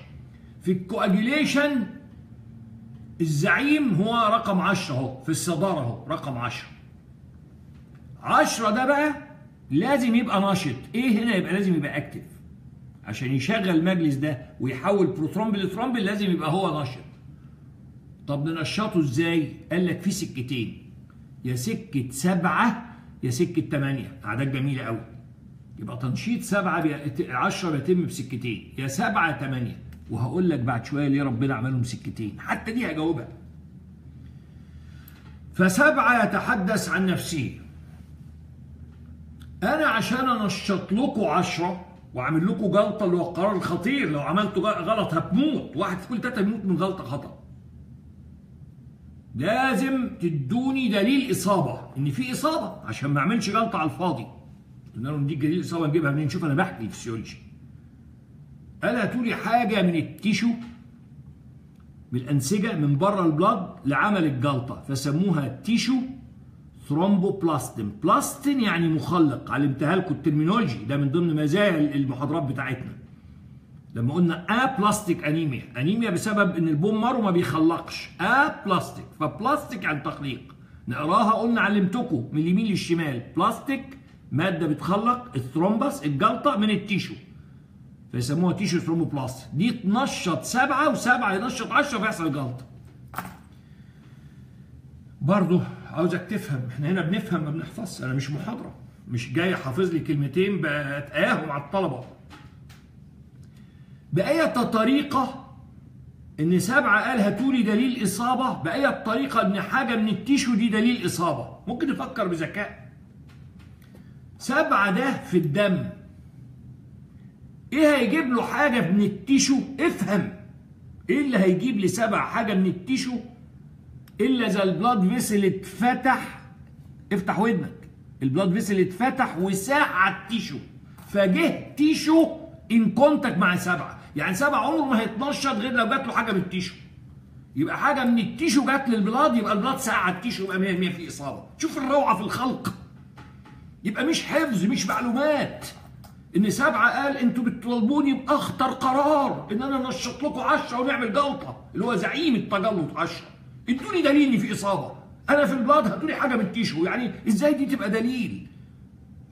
في الكواجيليشن الزعيم هو رقم عشرة اهو، في الصداره اهو رقم عشرة. عشرة ده بقى لازم يبقى ناشط، ايه هنا يبقى لازم يبقى اكتف عشان يشغل المجلس ده ويحول بروثرومبين لثرومبين، لازم يبقى هو ناشط. طب ننشطه ازاي؟ قال لك في سكتين، يا سكه سبعه يا سكه ثمانيه، اعداد جميله قوي. يبقى تنشيط سبعه بي... عشرة بيتم بسكتين، يا سبعه ثمانيه، وهقول لك بعد شويه ليه ربنا عملهم سكتين، حتى دي هجاوبها. فسبعه يتحدث عن نفسه، أنا عشان أنشط لكم عشرة وأعمل لكم جلطة اللي هو القرار الخطير، لو عملتوا غلط هتموت، واحد في كل تلاتة بيموت من غلطة خطأ. لازم تدوني دليل إصابة، إن في إصابة، عشان ما أعملش جلطة على الفاضي. قلنا لهم نديك دليل إصابة نجيبها منين؟ شوف أنا بحكي الفسيولوجي. قال هاتوا لي حاجة من التيشو، من الأنسجة من بره البلد لعمل الجلطة، فسموها التيشو ثرومبوبلاستين. بلاستين يعني مخلق، علمتها لكم الترمينولوجي ده من ضمن مزايا المحاضرات بتاعتنا لما قلنا ابلاستيك انيميا. انيميا بسبب ان البون مارو ما بيخلقش، ابلاستيك، فبلاستيك عن تخليق. نقراها قلنا علمتكم من اليمين للشمال، بلاستيك ماده بتخلق، الثرومبس الجلطه من التيشو فيسموها تيشو ثرومبوبلاستين. دي تنشط سبعه وسبعه ينشط عشرة فيحصل جلطه. برضه عاوزك تفهم، احنا هنا بنفهم ما بنحفظش، انا مش محاضره، مش جاي حافظ لي كلمتين بتقاهم على الطلبه. بأية طريقه ان سبعه قال هاتوا لي دليل اصابه، بأية طريقه ان حاجه من التيشو دي دليل اصابه، ممكن نفكر بذكاء. سبعه ده في الدم، ايه هيجيب له حاجه من التيشو؟ افهم ايه اللي هيجيب لسبعه حاجه من التيشو إلا إذا البلاد فيسل اتفتح. افتح ودنك، البلاد فيسل اتفتح وساع على التيشو، فجه تيشو إن كونتاكت مع سبعة، يعني سبعة عمره ما هيتنشط غير لو جات له حاجة من التيشو. يبقى حاجة من التيشو جات للبلاد، يبقى البلاد ساع على التيشو، يبقى مية بالمية في إصابة. شوف الروعة في الخلق. يبقى مش حفظ، مش معلومات. إن سبعة قال أنتوا بتطالبوني بأخطر قرار، إن أنا أنشط لكم عشرة ونعمل جلطة، اللي هو زعيم التجلط عشرة. ادوني دليل ان في اصابه، انا في البلاد هاتولي حاجه من التيشو، يعني ازاي دي تبقى دليل؟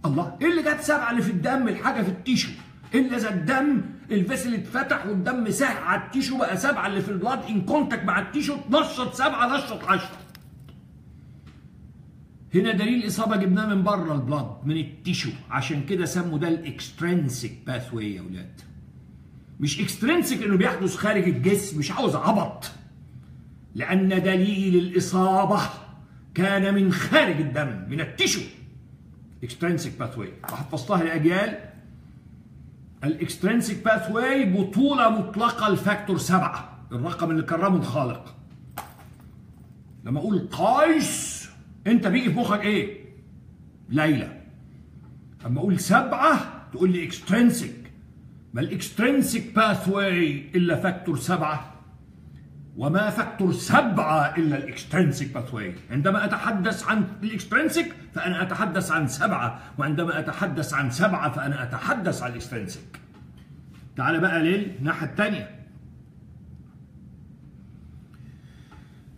الله، ايه اللي جاب سبعه اللي في الدم الحاجه في التيشو؟ الا اذا الدم الفيسل اتفتح والدم ساح على التيشو، بقى سبعه اللي في البلاد ان كونتاكت مع التيشو تنشط سبعه نشط عشرة. هنا دليل اصابه جبناه من بره البلاد من التيشو، عشان كده سموا ده الاكسترنسيك باثوي يا اولاد. مش اكسترنسيك انه بيحدث خارج الجسم، مش عاوز عبط، لأن دليل الإصابة كان من خارج الدم من التيشو. اكسترنسيك باثوي حفظتها لأجيال. الاكسترنسيك باثوي بطولة مطلقة الفاكتور سبعة، الرقم اللي كرمه الخالق. لما أقول قيس أنت بيجي في مخك إيه؟ ليلى. لما أقول سبعة تقول لي اكسترنسيك، ما الاكسترنسيك باثوي إلا فاكتور سبعة، وما فاكتور سبعة إلا الإكسترنسيك باثوي. عندما أتحدث عن الإكسترنسيك فأنا أتحدث عن سبعة، وعندما أتحدث عن سبعة فأنا أتحدث عن الإكسترنسيك. تعال بقى للناحية التانية.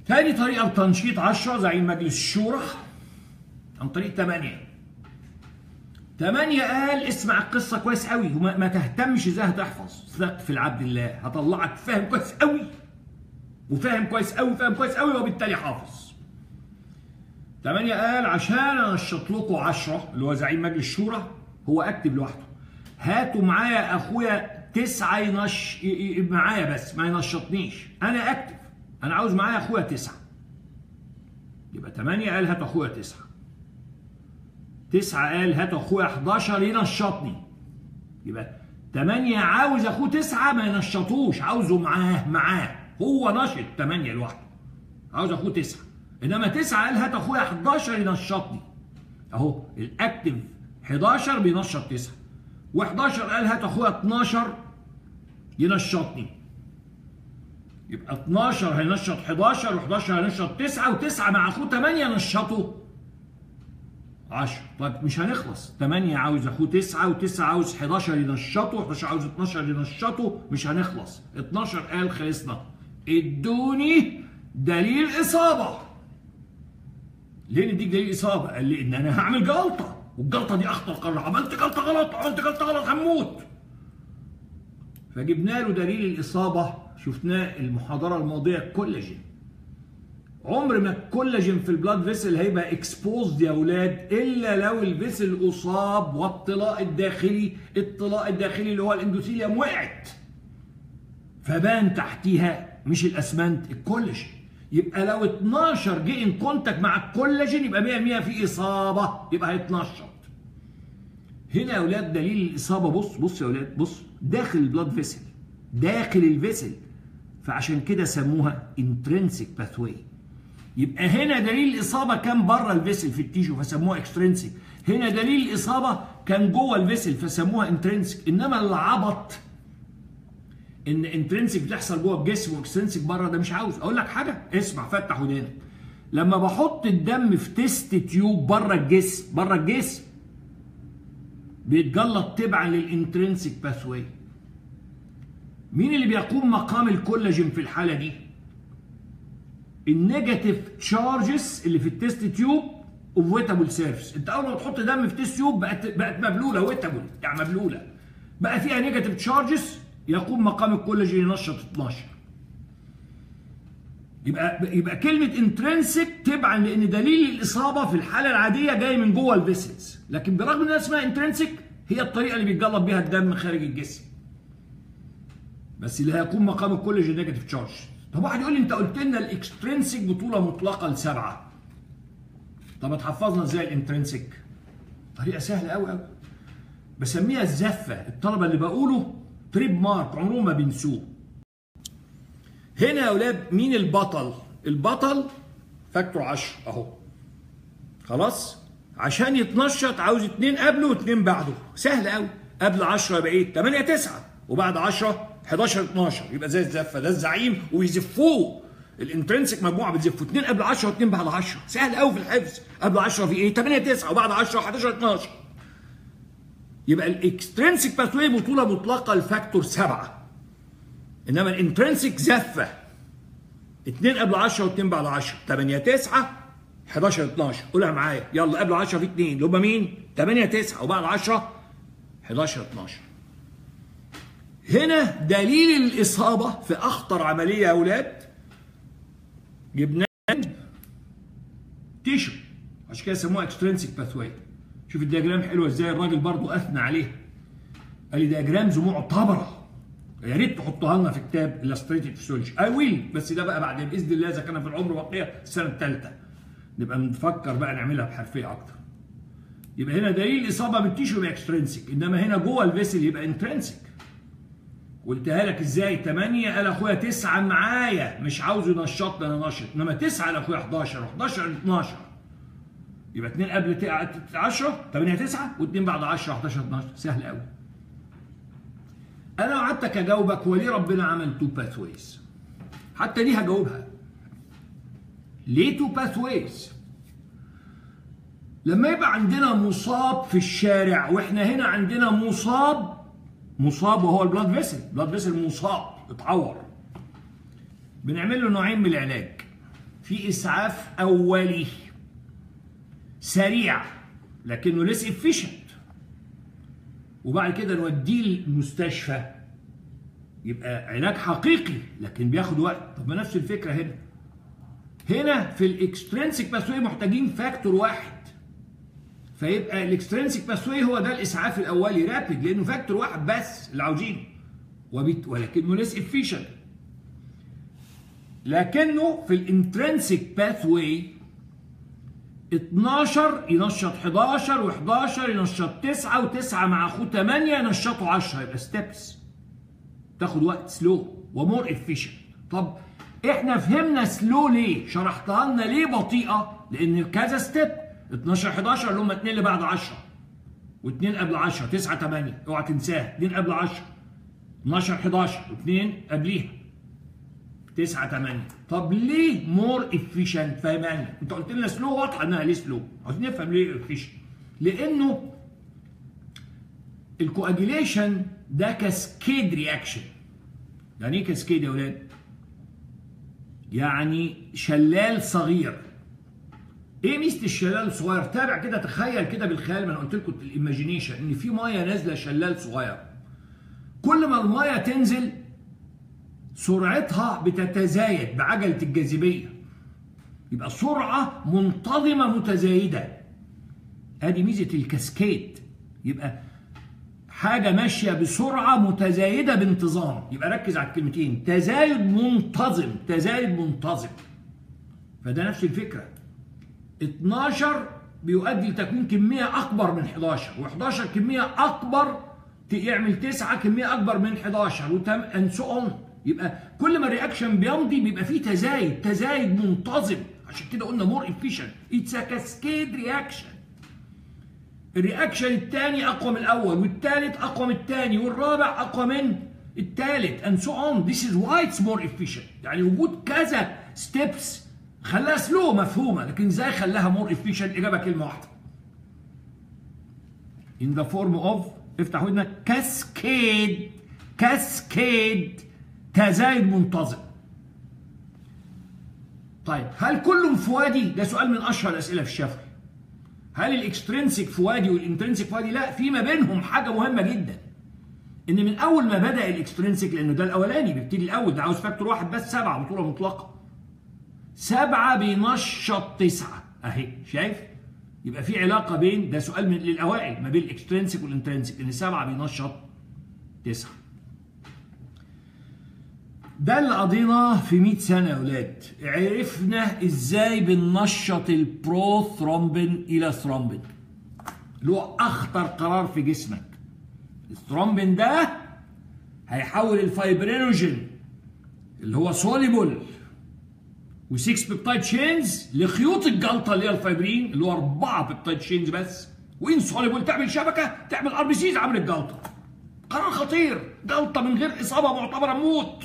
تاني طريقة لتنشيط عشرة زعيم مجلس الشورى عن طريق تمانية. تمانية قال اسمع القصة كويس قوي وما تهتمش إزاي هتحفظ، ثق في العبد الله، هطلعك فاهم كويس قوي وفاهم كويس قوي، فاهم كويس قوي وبالتالي حافظ. تمانية قال عشان انشط لكم عشرة اللي هو زعيم مجلس الشورى هو اكتب لوحده، هاتوا معايا اخويا تسعة ينش معايا بس ما ينشطنيش، انا اكتب، انا عاوز معايا اخويا تسعة. يبقى تمانية قال هات اخويا تسعة. تسعة قال هات اخويا حداشر ينشطني. يبقى تمانية عاوز اخوه تسعة ما ينشطوش، عاوزه معاه معاه، هو نشط تمانية لوحده. عاوز اخوه تسعة، انما تسعة قال هات اخويا حداشر ينشطني. اهو الاكتف حداشر بينشط تسعة، و11 قال هات اخويا اتناشر ينشطني. يبقى اتناشر هينشط حداشر، و11 هينشط تسعة، و9 مع اخوه تمانية نشطه عشرة. طب مش هنخلص، تمانية عاوز اخوه تسعة، و9 عاوز حداشر ينشطه، و11 عاوز اتناشر ينشطه، مش هنخلص. اتناشر قال خلصنا، ادوني دليل اصابه. ليه نديك دليل اصابه؟ قال لي ان انا هعمل جلطه، والجلطه دي اخطر قرار، عملت جلطه غلط، عملت جلطه غلط هموت. فجبنا له دليل الاصابه، شفناه المحاضره الماضيه، الكولاجين. عمر ما الكولاجين في البلاد فيسل هيبقى اكسبوزد يا اولاد الا لو الفيسل اصاب، والطلاء الداخلي، الطلاء الداخلي اللي هو الاندوثيليوم وقعت، فبان تحتيها مش الاسمنت الكولاجين. يبقى لو اتناشر جه ان كونتاكت مع الكولاجين يبقى مية في المية في اصابه، يبقى هيتنشط. هنا يا اولاد دليل الاصابه، بص بص يا اولاد، بص داخل البلاد فيسل، داخل الفيسل، فعشان كده سموها انترنسيك باثوي. يبقى هنا دليل الاصابه كان بره الفيسل في التيشو فسموها اكسترنسيك، هنا دليل الاصابه كان جوه الفيسل فسموها انترنسيك. انما العبط ان انترنسيك بتحصل جوه الجسم واكسترنسيك بره، ده مش عاوز اقول لك حاجه. اسمع فتح ودانك، لما بحط الدم في تيست تيوب بره الجسم، بره الجسم بيتجلط تبعا للانترنسيك باثوي. مين اللي بيقوم مقام الكولاجين في الحاله دي؟ النيجاتيف تشارجز اللي في التيست تيوب اوف ويتابل سيرفيس. انت اول ما تحط دم في تيست تيوب بقت بقت مبلوله ويتابل، يعني مبلوله، بقى فيها نيجاتيف تشارجز، يقوم مقام الكولاجين ينشط اتناشر. يبقى يبقى كلمه انترنسيك تبعا لان دليل الاصابه في الحاله العاديه جاي من جوه الفيسلز، لكن برغم انها اسمها انترنسيك هي الطريقه اللي بيتجلط بيها الدم خارج الجسم. بس اللي هيقوم مقام الكولاجين نيجاتيف تشارج. طب واحد يقول لي انت قلت لنا الاكسترنسيك بطوله مطلقه لسبعه. طب اتحفظنا ازاي الانترنسيك؟ طريقه سهله قوي قوي. بسميها الزفه، الطلبه اللي بقوله تريب مارك عمرهم ما بينسوه. هنا يا اولاد مين البطل؟ البطل فاكتور عشرة اهو. خلاص؟ عشان يتنشط عاوز اتنين قبله واتنين بعده، سهل قوي. قبل عشرة يبقى ايه؟ تمانية تسعة، وبعد عشرة حداشر اتناشر، يبقى زي الزفه، ده الزعيم ويزفوه. الانترنسيك مجموعه بتزفه، اتنين قبل عشرة واتنين بعد عشرة، سهل قوي في الحفظ. قبل عشرة في ايه؟ تمانية تسعة، وبعد عشرة حداشر اتناشر. يبقى الاكسترنسيك باثوي بطوله مطلقه لفاكتور سبعة، انما الانترنسيك زفه، اتنين قبل عشرة واتنين بعد عشرة، تمانية تسعة حداشر اتناشر. قولها معايا يلا، قبل عشرة في اتنين اللي هم مين؟ تمانية تسعة، وبعد عشرة حداشر اتناشر. هنا دليل الاصابه في اخطر عمليه يا اولاد جبناه تيشو، عشان كده سموها اكسترنسيك باثوي. شوف الدياجرام حلوه ازاي، الراجل برضو اثنى عليها، قال لي دياجرامز معتبره، يا ريت تحطها لنا في كتاب الستريتد فسيولوجي. اي ويل، بس ده بقى بعد باذن الله اذا كان في العمر بقيه السنه الثالثه نبقى نفكر بقى نعملها بحرفيه اكتر. يبقى هنا دليل اصابه بالتيشو يبقى اكسترنسيك، انما هنا جوه الفيسل يبقى انترنسيك. قلتها لك ازاي؟ تمانية قال اخويا تسعة معايا، مش عاوز ينشطني انا نشط، انما تسعة قال اخويا حداشر، و11 اتناشر. يبقى اتنين قبل عشرة تمانية تسعة، واتنين بعد عشرة حداشر اتناشر، سهل قوي. انا وعدتك اجاوبك هو ليه ربنا عمل تو باثويز؟ حتى دي هجاوبها. ليه تو باثويز؟ لما يبقى عندنا مصاب في الشارع، واحنا هنا عندنا مصاب، مصاب وهو البلاد فيسل، البلاد فيسل مصاب اتعور، بنعمل له نوعين من العلاج. في اسعاف اولي سريع لكنه ليس افيشنت، وبعد كده نوديه المستشفى يبقى علاج حقيقي لكن بياخد وقت. طب ما نفس الفكره هنا، هنا في الاكسترنسيك باثوي محتاجين فاكتور واحد، فيبقى الاكسترنسيك باثوي هو ده الاسعاف الاولي رابد، لانه فاكتور واحد بس اللي عاوزينه، ولكنه ليس افيشنت. لكنه في الانترنسيك باثوي اتناشر ينشط حداشر و11 ينشط تسعة و9 مع اخوه تمانية ينشطوا عشرة، يبقى ستيبس تاخد وقت سلو ومور افيشنت. طب احنا فهمنا سلو ليه؟ شرحتها لنا ليه بطيئه؟ لان كذا ستيب، اتناشر حداشر اللي هم اتنين اللي بعد عشرة و2 قبل عشرة، تسعة تمانية اوعى تنساها، اتنين قبل عشرة، اتناشر حداشر و2 قبليها تسعة تمانية. طب ليه مور افيشنت؟ فاهمها لنا، انت قلت لنا سلو واضحه انها ليه سلو، عايزين نفهم ليه افيشنت. لانه الكواجيليشن ده كاسكيد رياكشن. يعني ايه كاسكيد يا ولاد؟ يعني شلال صغير. ايه ميزه الشلال الصغير؟ تابع كده، تخيل كده بالخيال، ما انا قلت لكم الايماجينيشن ان في ميه نازله شلال صغير. كل ما الميه تنزل سرعتها بتتزايد بعجله الجاذبيه، يبقى سرعه منتظمه متزايده. ادي ميزه الكاسكيد، يبقى حاجه ماشيه بسرعه متزايده بانتظام. يبقى ركز على الكلمتين، تزايد منتظم، تزايد منتظم. فده نفس الفكره، اتناشر بيؤدي لتكوين كميه اكبر من حداشر، و11 كميه اكبر يعمل تسعة كميه اكبر من حداشر وتم ان سو اون. يبقى كل ما الرياكشن بيمضي بيبقى فيه تزايد، تزايد منتظم، عشان كده قلنا مور افيشنت، اتس ا كاسكيد رياكشن. الرياكشن الثاني اقوى من الاول، والثالث اقوى من الثاني، والرابع اقوى من الثالث and so on. This is why it's more efficient. يعني وجود كذا ستيبس خلاها سلو مفهومه، لكن ازاي خلاها مور افيشنت؟ اجابه كلمه واحده. In the form of، افتح ودنك، كاسكيد، كاسكيد، تزايد منتظم. طيب هل كله فوادي؟ ده سؤال من اشهر الاسئله في الشفوي. هل الاكسترينسيك فوادي والانترينسيك فوادي؟ لا، في ما بينهم حاجه مهمه جدا، ان من اول ما بدا الاكسترينسيك، لانه ده الاولاني بيبتدي الاول، ده عاوز فاكتور واحد بس، سبعه بطوله مطلقه، سبعه بينشط تسعه اهي، شايف؟ يبقى في علاقه بين، ده سؤال من للاوائل، ما بين الاكسترينسيك والانترينسيك، ان سبعه بينشط تسعه. ده اللي قضيناه في مية سنة يا ولاد، عرفنا ازاي بننشط البروثرومبين إلى ثرومبين، اللي هو أخطر قرار في جسمك. الثرومبين ده هيحول الفايبرينوجين اللي هو سوليبول و6 بيبتايد شينز لخيوط الجلطة اللي هي الفايبرين، اللي هو أربعة بيبتايد شينز بس، وإنسوليبول تعمل شبكة، تعمل ار بي سيز عامل الجلطة. قرار خطير، جلطة من غير إصابة معتبرة موت.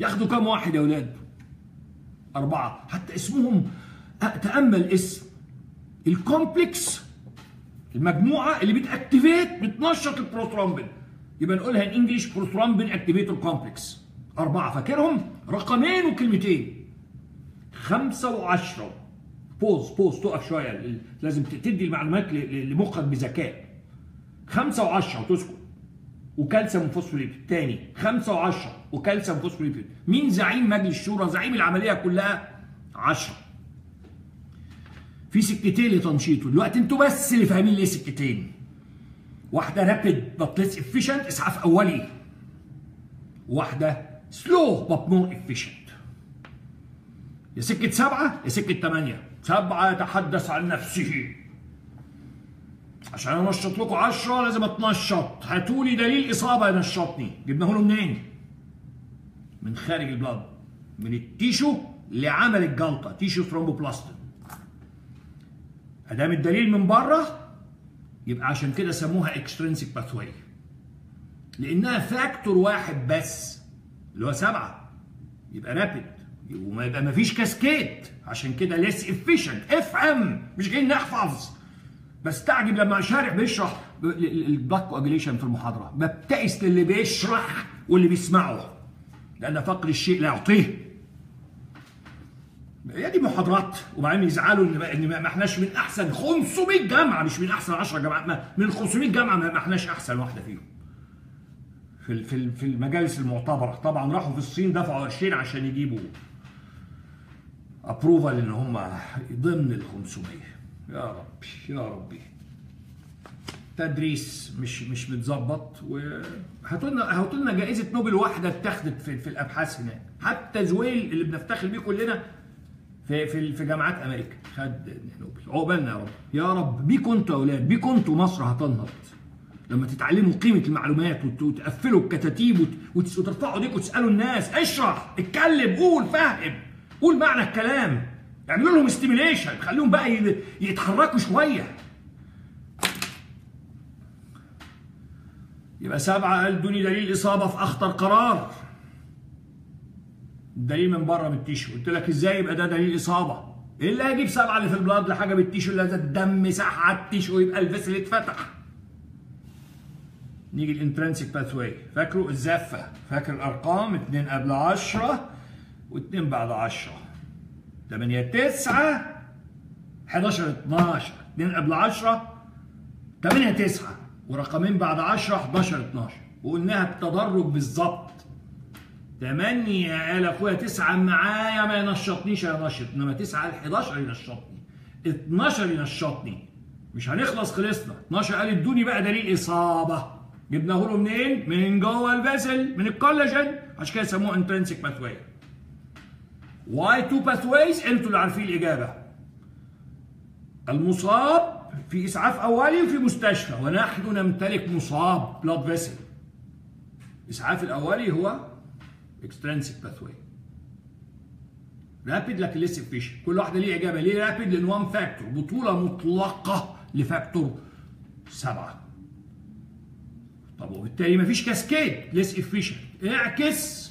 ياخدوا كام واحد يا ولاد؟ أربعة، حتى اسمهم تأمل اسم الكومبلكس، المجموعة اللي بتأكتيفيت بتنشط البروثرومبين، يبقى نقولها الانجليش بروثرومبين اكتيفيتور كومبلكس. أربعة فاكرهم؟ رقمين وكلمتين. خمسة وعشرة. بوز بوز، تقف شوية، لازم تدي المعلومات لمخك بذكاء. خمسة وعشرة وتسكت. وكالسيوم فوسفوليبيد تاني، خمسة وعشرة وكالسيوم فوسفوليبيد. مين زعيم مجلس الشورى؟ زعيم العملية كلها عشرة. في سكتين لتنشيطه، دلوقتي انتوا بس اللي فاهمين ليه سكتين. واحدة رابيد بط ليس افيشنت، اسعاف أولي. واحدة سلو بط مور افيشنت. يا سكة سبعة يا سكة تمانية. سبعة يتحدث عن نفسه. عشان انشط لكم عشرة لازم اتنشط، هاتوا لي دليل اصابه ينشطني. جبناه له منين؟ من خارج البلد، من التيشو اللي عمل الجلطه، تيشو ثرومبوبلاستين. ادام الدليل من بره يبقى عشان كده سموها اكسترينسيك باثوي، لانها فاكتور واحد بس اللي هو سبعه، يبقى رابيد وما يبقى مفيش كاسكيد، عشان كده ليس افيشنت. افهم، مش جايين نحفظ. بستعجب لما شارح بيشرح البلاك كواجيليشن في المحاضره، ببتئس للي بيشرح واللي بيسمعه، لان فقر الشيء لا يعطيه. هي دي محاضرات، وبعدين يزعلوا ان ما احناش من احسن خمسمية جامعه، مش من احسن عشرة جامعات، من خمسمية جامعه ما احناش احسن واحده فيهم. في في في المجالس المعتبره، طبعا راحوا في الصين دفعوا قرشين عشان يجيبوا ابروفال ان هم ضمن ال خمسمية. يا ربي يا ربي، تدريس مش مش متظبط، وهاتوا لنا هاتوا لنا جائزه نوبل واحده اتاخدت في, في الابحاث هناك. حتى زويل اللي بنفتخر بيه كلنا في في في في جامعات امريكا، خد نوبل. عقبالنا يا رب، يا رب بيكوا انتوا يا اولاد، بيكوا انتوا مصر هتنهض لما تتعلموا قيمه المعلومات وتقفلوا الكتاتيب وترفعوا ايديكوا وتسالوا الناس، اشرح، اتكلم، قول، فهم، قول معنى الكلام، اعملوا لهم ستيميليشن، خليهم بقى يتحركوا شويه. يبقى سبعه قال دوني دليل اصابه في اخطر قرار. الدليل من بره من التيشو، قلت لك ازاي يبقى ده دليل اصابه؟ ايه اللي هيجيب سبعه اللي في البلاد لحاجه بالتيشو اللي الدم ساح على التيشو يبقى الفيسل اتفتح. نيجي الانترنسيك باثواي، فاكره الزفه، فاكر الارقام اتنين قبل عشرة و2 بعد عشرة، ثمانية تسعة احداشر اتناشر، اتنين قبل عشرة ثمانية تسعة ورقمين بعد عشرة احداشر اتناشر، وقلناها بالتدرج بالظبط. تمانية قال اخويا تسعة معايا ما ينشطنيش ينشط، انما تسعة قال حداشر ينشطني، اتناشر ينشطني، مش هنخلص خلصنا. اتناشر قال ادوني بقى دليل اصابه، جبناه له منين؟ من جوه الفيسل، من الكولاجين، عشان كده يسموه انترنسيك باثواي. واي تو باثوايز انتوا اللي عارفين الاجابه. المصاب في اسعاف اولي وفي مستشفى، ونحن نمتلك مصاب بلاد فيسل. الاسعاف الاولي هو extrinsic pathway rapid لكليسيف فيشن، كل واحده ليه اجابه. ليه رابيد؟ لان وان فاكتور بطوله مطلقه لفاكتور سبعه، طب وبالتالي مفيش كاسكيد ليس افيشن، اعكس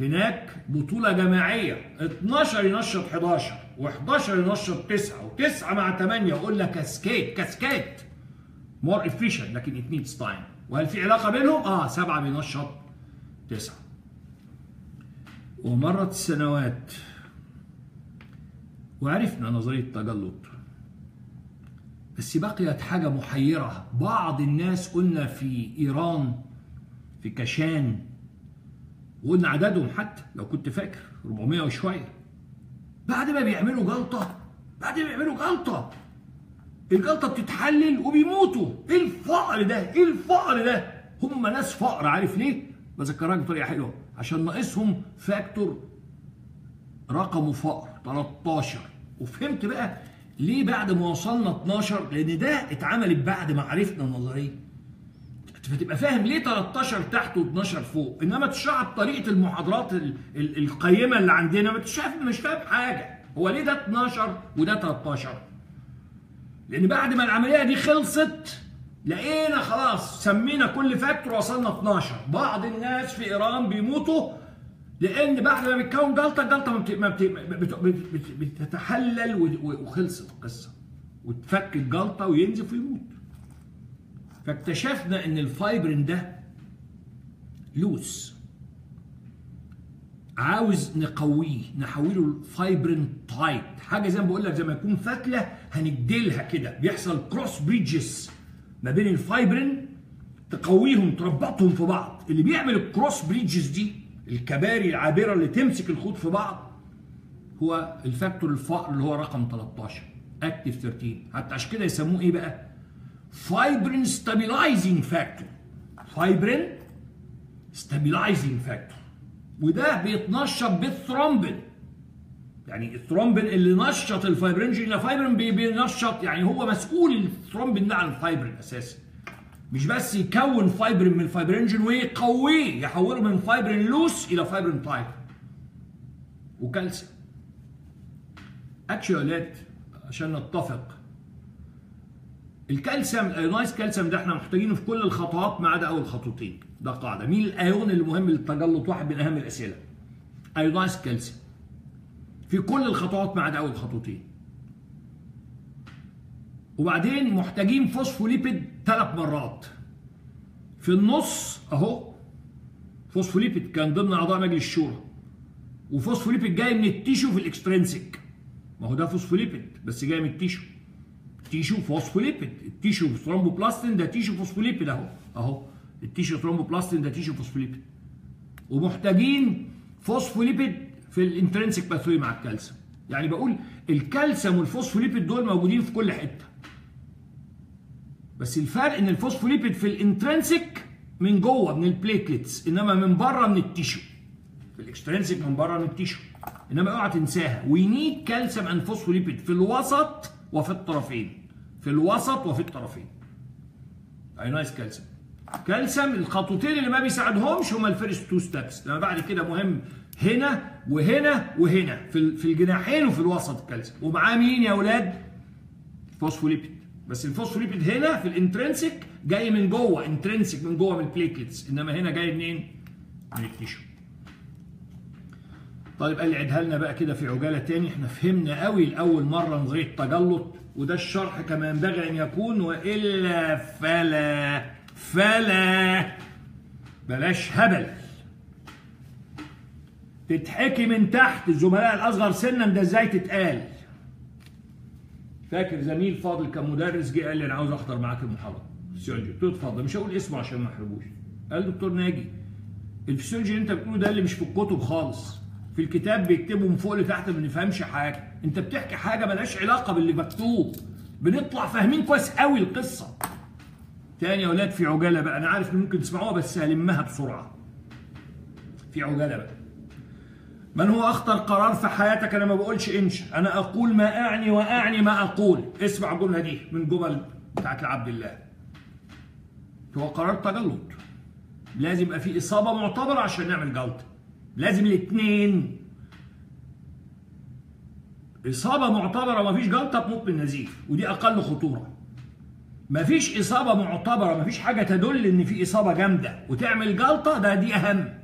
هناك بطوله جماعيه، اتناشر ينشط حداشر و11 ينشط تسعة و9 مع ثمانية قلنا كاسكيد، كاسكيد مور افيشن، لكن ات نيدز تايم. وهل في علاقه بينهم؟ اه سبعة بينشط تسعة. ومرت السنوات وعرفنا نظرية التجلط، بس بقيت حاجة محيرة. بعض الناس قلنا في إيران، في كشان، وقلنا عددهم حتى لو كنت فاكر أربعمية وشوية، بعد ما بيعملوا جلطة، بعد ما بيعملوا جلطة الجلطة بتتحلل وبيموتوا. إيه الفقر ده؟ إيه الفقر ده؟ هم ناس فقر. عارف ليه؟ بذكرك بطريقة حلوة، عشان ناقصهم فاكتور رقمه فقر تلتاشر. وفهمت بقى ليه بعد ما وصلنا اتناشر، لان ده اتعملت بعد ما عرفنا النظريه، فتبقى فاهم ليه تلتاشر تحت و12 فوق. انما تشعب طريقه المحاضرات القيمه اللي عندنا ما تشعب، مش فاهم حاجه. هو ليه ده اتناشر وده تلتاشر؟ لان بعد ما العمليه دي خلصت لقينا خلاص سمينا كل فاكتور وصلنا اتناشر. بعض الناس في ايران بيموتوا لان بعد ما بتكون جلطه، الجلطه بتتحلل وخلصت القصه، وتفك الجلطه وينزف ويموت. فاكتشفنا ان الفايبرين ده لوس، عاوز نقويه، نحوله الفايبرين تايت، حاجه زي ما بقول لك زي ما يكون فتله هنجدلها كده، بيحصل كروس بريدجز ما بين الفايبرين، تقويهم تربطهم في بعض. اللي بيعمل الكروس بريدجز دي، الكباري العابره اللي تمسك الخوط في بعض، هو الفاكتور الفقر اللي هو رقم تلتاشر، اكتيف تلتاشر. حتى عشان كده يسموه ايه بقى؟ فايبرين ستابيلايزنج فاكتور، فايبرين ستابيلايزنج فاكتور. وده بيتنشط بالثرومبين، يعني الثرومبين اللي نشط الفايبرينوجين الفايبرين بينشط، يعني هو مسؤول الثرومبين ده عن الفايبرين اساسا. مش بس يكون فايبرين من الفايبرينوجين ويقويه، يحوله من فايبرين لوس الى فايبرين تايت وكالسيوم. اكشلي يا ولاد عشان نتفق، الكالسيوم الايونايز كالسيوم ده احنا محتاجينه في كل الخطوات ما عدا اول خطوتين، ده قاعده. مين الايون اللي مهم للتجلط؟ واحد من اهم الاسئله. ايونايز كالسيوم في كل الخطوات ما عدا اول خطوتين. وبعدين محتاجين فوسفوليبيد ثلاث مرات. في النص اهو فوسفوليبيد كان ضمن اعضاء مجلس الشورى، وفوسفوليبيد جاي من التيشو في الاكسترنسيك، ما هو ده فوسفوليبيد بس جاي من التيشو، تيشو فوسفوليبيد، التيشو ثرومبوبلاستين ده تيشو فوسفوليبيد اهو اهو التيشو ثرومبوبلاستين ده تيشو فوسفوليبيد. ومحتاجين فوسفوليبيد في الانترنسيك باثوي مع الكالسيوم. يعني بقول الكالسيوم والفوسفوليبيد دول موجودين في كل حته، بس الفرق ان الفوسفوليبيد في الانترنسيك من جوه من البليتلتس، انما من بره من التيشو، في الاكسترنسيك من بره من التيشو. انما اوعى تنساها. وي نيد كالسيوم اند فوسفوليبيد في الوسط وفي الطرفين، في الوسط وفي الطرفين. ايونايز كالسيوم. كالسيوم الخطوتين اللي ما بيساعدهمش هما الفيرست تو ستابس، انما بعد كده مهم هنا وهنا وهنا في في الجناحين وفي الوسط الكالسيوم. ومعاه مين يا اولاد؟ فوسفوليبيد. بس الفوسفوليبيد هنا في الانترنسيك جاي من جوه، انترنسيك من جوه من البليتلتس، انما هنا جاي منين؟ من التيشو. طيب قال لي عدها لنا بقى كده في عجاله تاني، احنا فهمنا قوي لاول مره نظريه التجلط، وده الشرح كما ينبغي ان يكون، والا فلا فلا بلاش هبل. تتحكي من تحت الزملاء الاصغر سنا ده ازاي تتقال؟ فاكر زميل فاضل كان مدرس جه قال لي انا عاوز احضر معاك المحاضره الفسيولوجي، قلت له اتفضل، مش هقول اسمه عشان ما احرجوش. قال دكتور ناجي الفسيولوجي اللي انت بتقوله ده اللي مش في الكتب خالص، في الكتاب بيكتبوا من فوق لتحت ما بنفهمش حاجه، انت بتحكي حاجه مالهاش علاقه باللي مكتوب، بنطلع فاهمين كويس قوي القصه. تاني يا اولاد في عجاله بقى، انا عارف ان ممكن تسمعوها بس هلمها بسرعه. في عجاله بقى، من هو اخطر قرار في حياتك؟ انا ما بقولش انش، انا اقول ما اعني واعني ما اقول. اسمع الجمله دي من جمل بتاعت لعبد الله، هو قرار تجلط لازم يبقى في اصابه معتبره عشان نعمل جلطه، لازم الاثنين، اصابه معتبره ومفيش جلطه تموت بالنزيف، ودي اقل خطوره. مفيش اصابه معتبره، مفيش حاجه تدل ان في اصابه جامده وتعمل جلطه، ده دي اهم،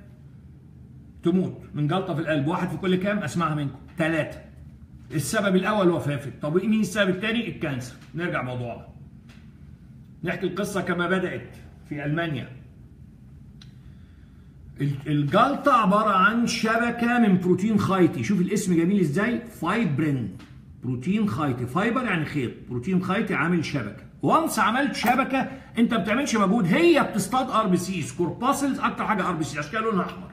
تموت من جلطه في القلب. واحد في كل كام؟ اسمعها منكم، ثلاثه. السبب الاول وفاه، طب مين السبب الثاني؟ الكانسر. نرجع موضوعنا، نحكي القصه كما بدات. في المانيا الجلطه عباره عن شبكه من بروتين خيطي، شوف الاسم جميل ازاي، فايبرين، بروتين خيطي، فايبر يعني خيط، بروتين خيطي عامل شبكه. وانس عملت شبكه انت ما بتعملش مجهود، هي بتصطاد ار بي سيز، كورباسلز اكتر حاجه ار بي سي، عشان كده لونها احمر.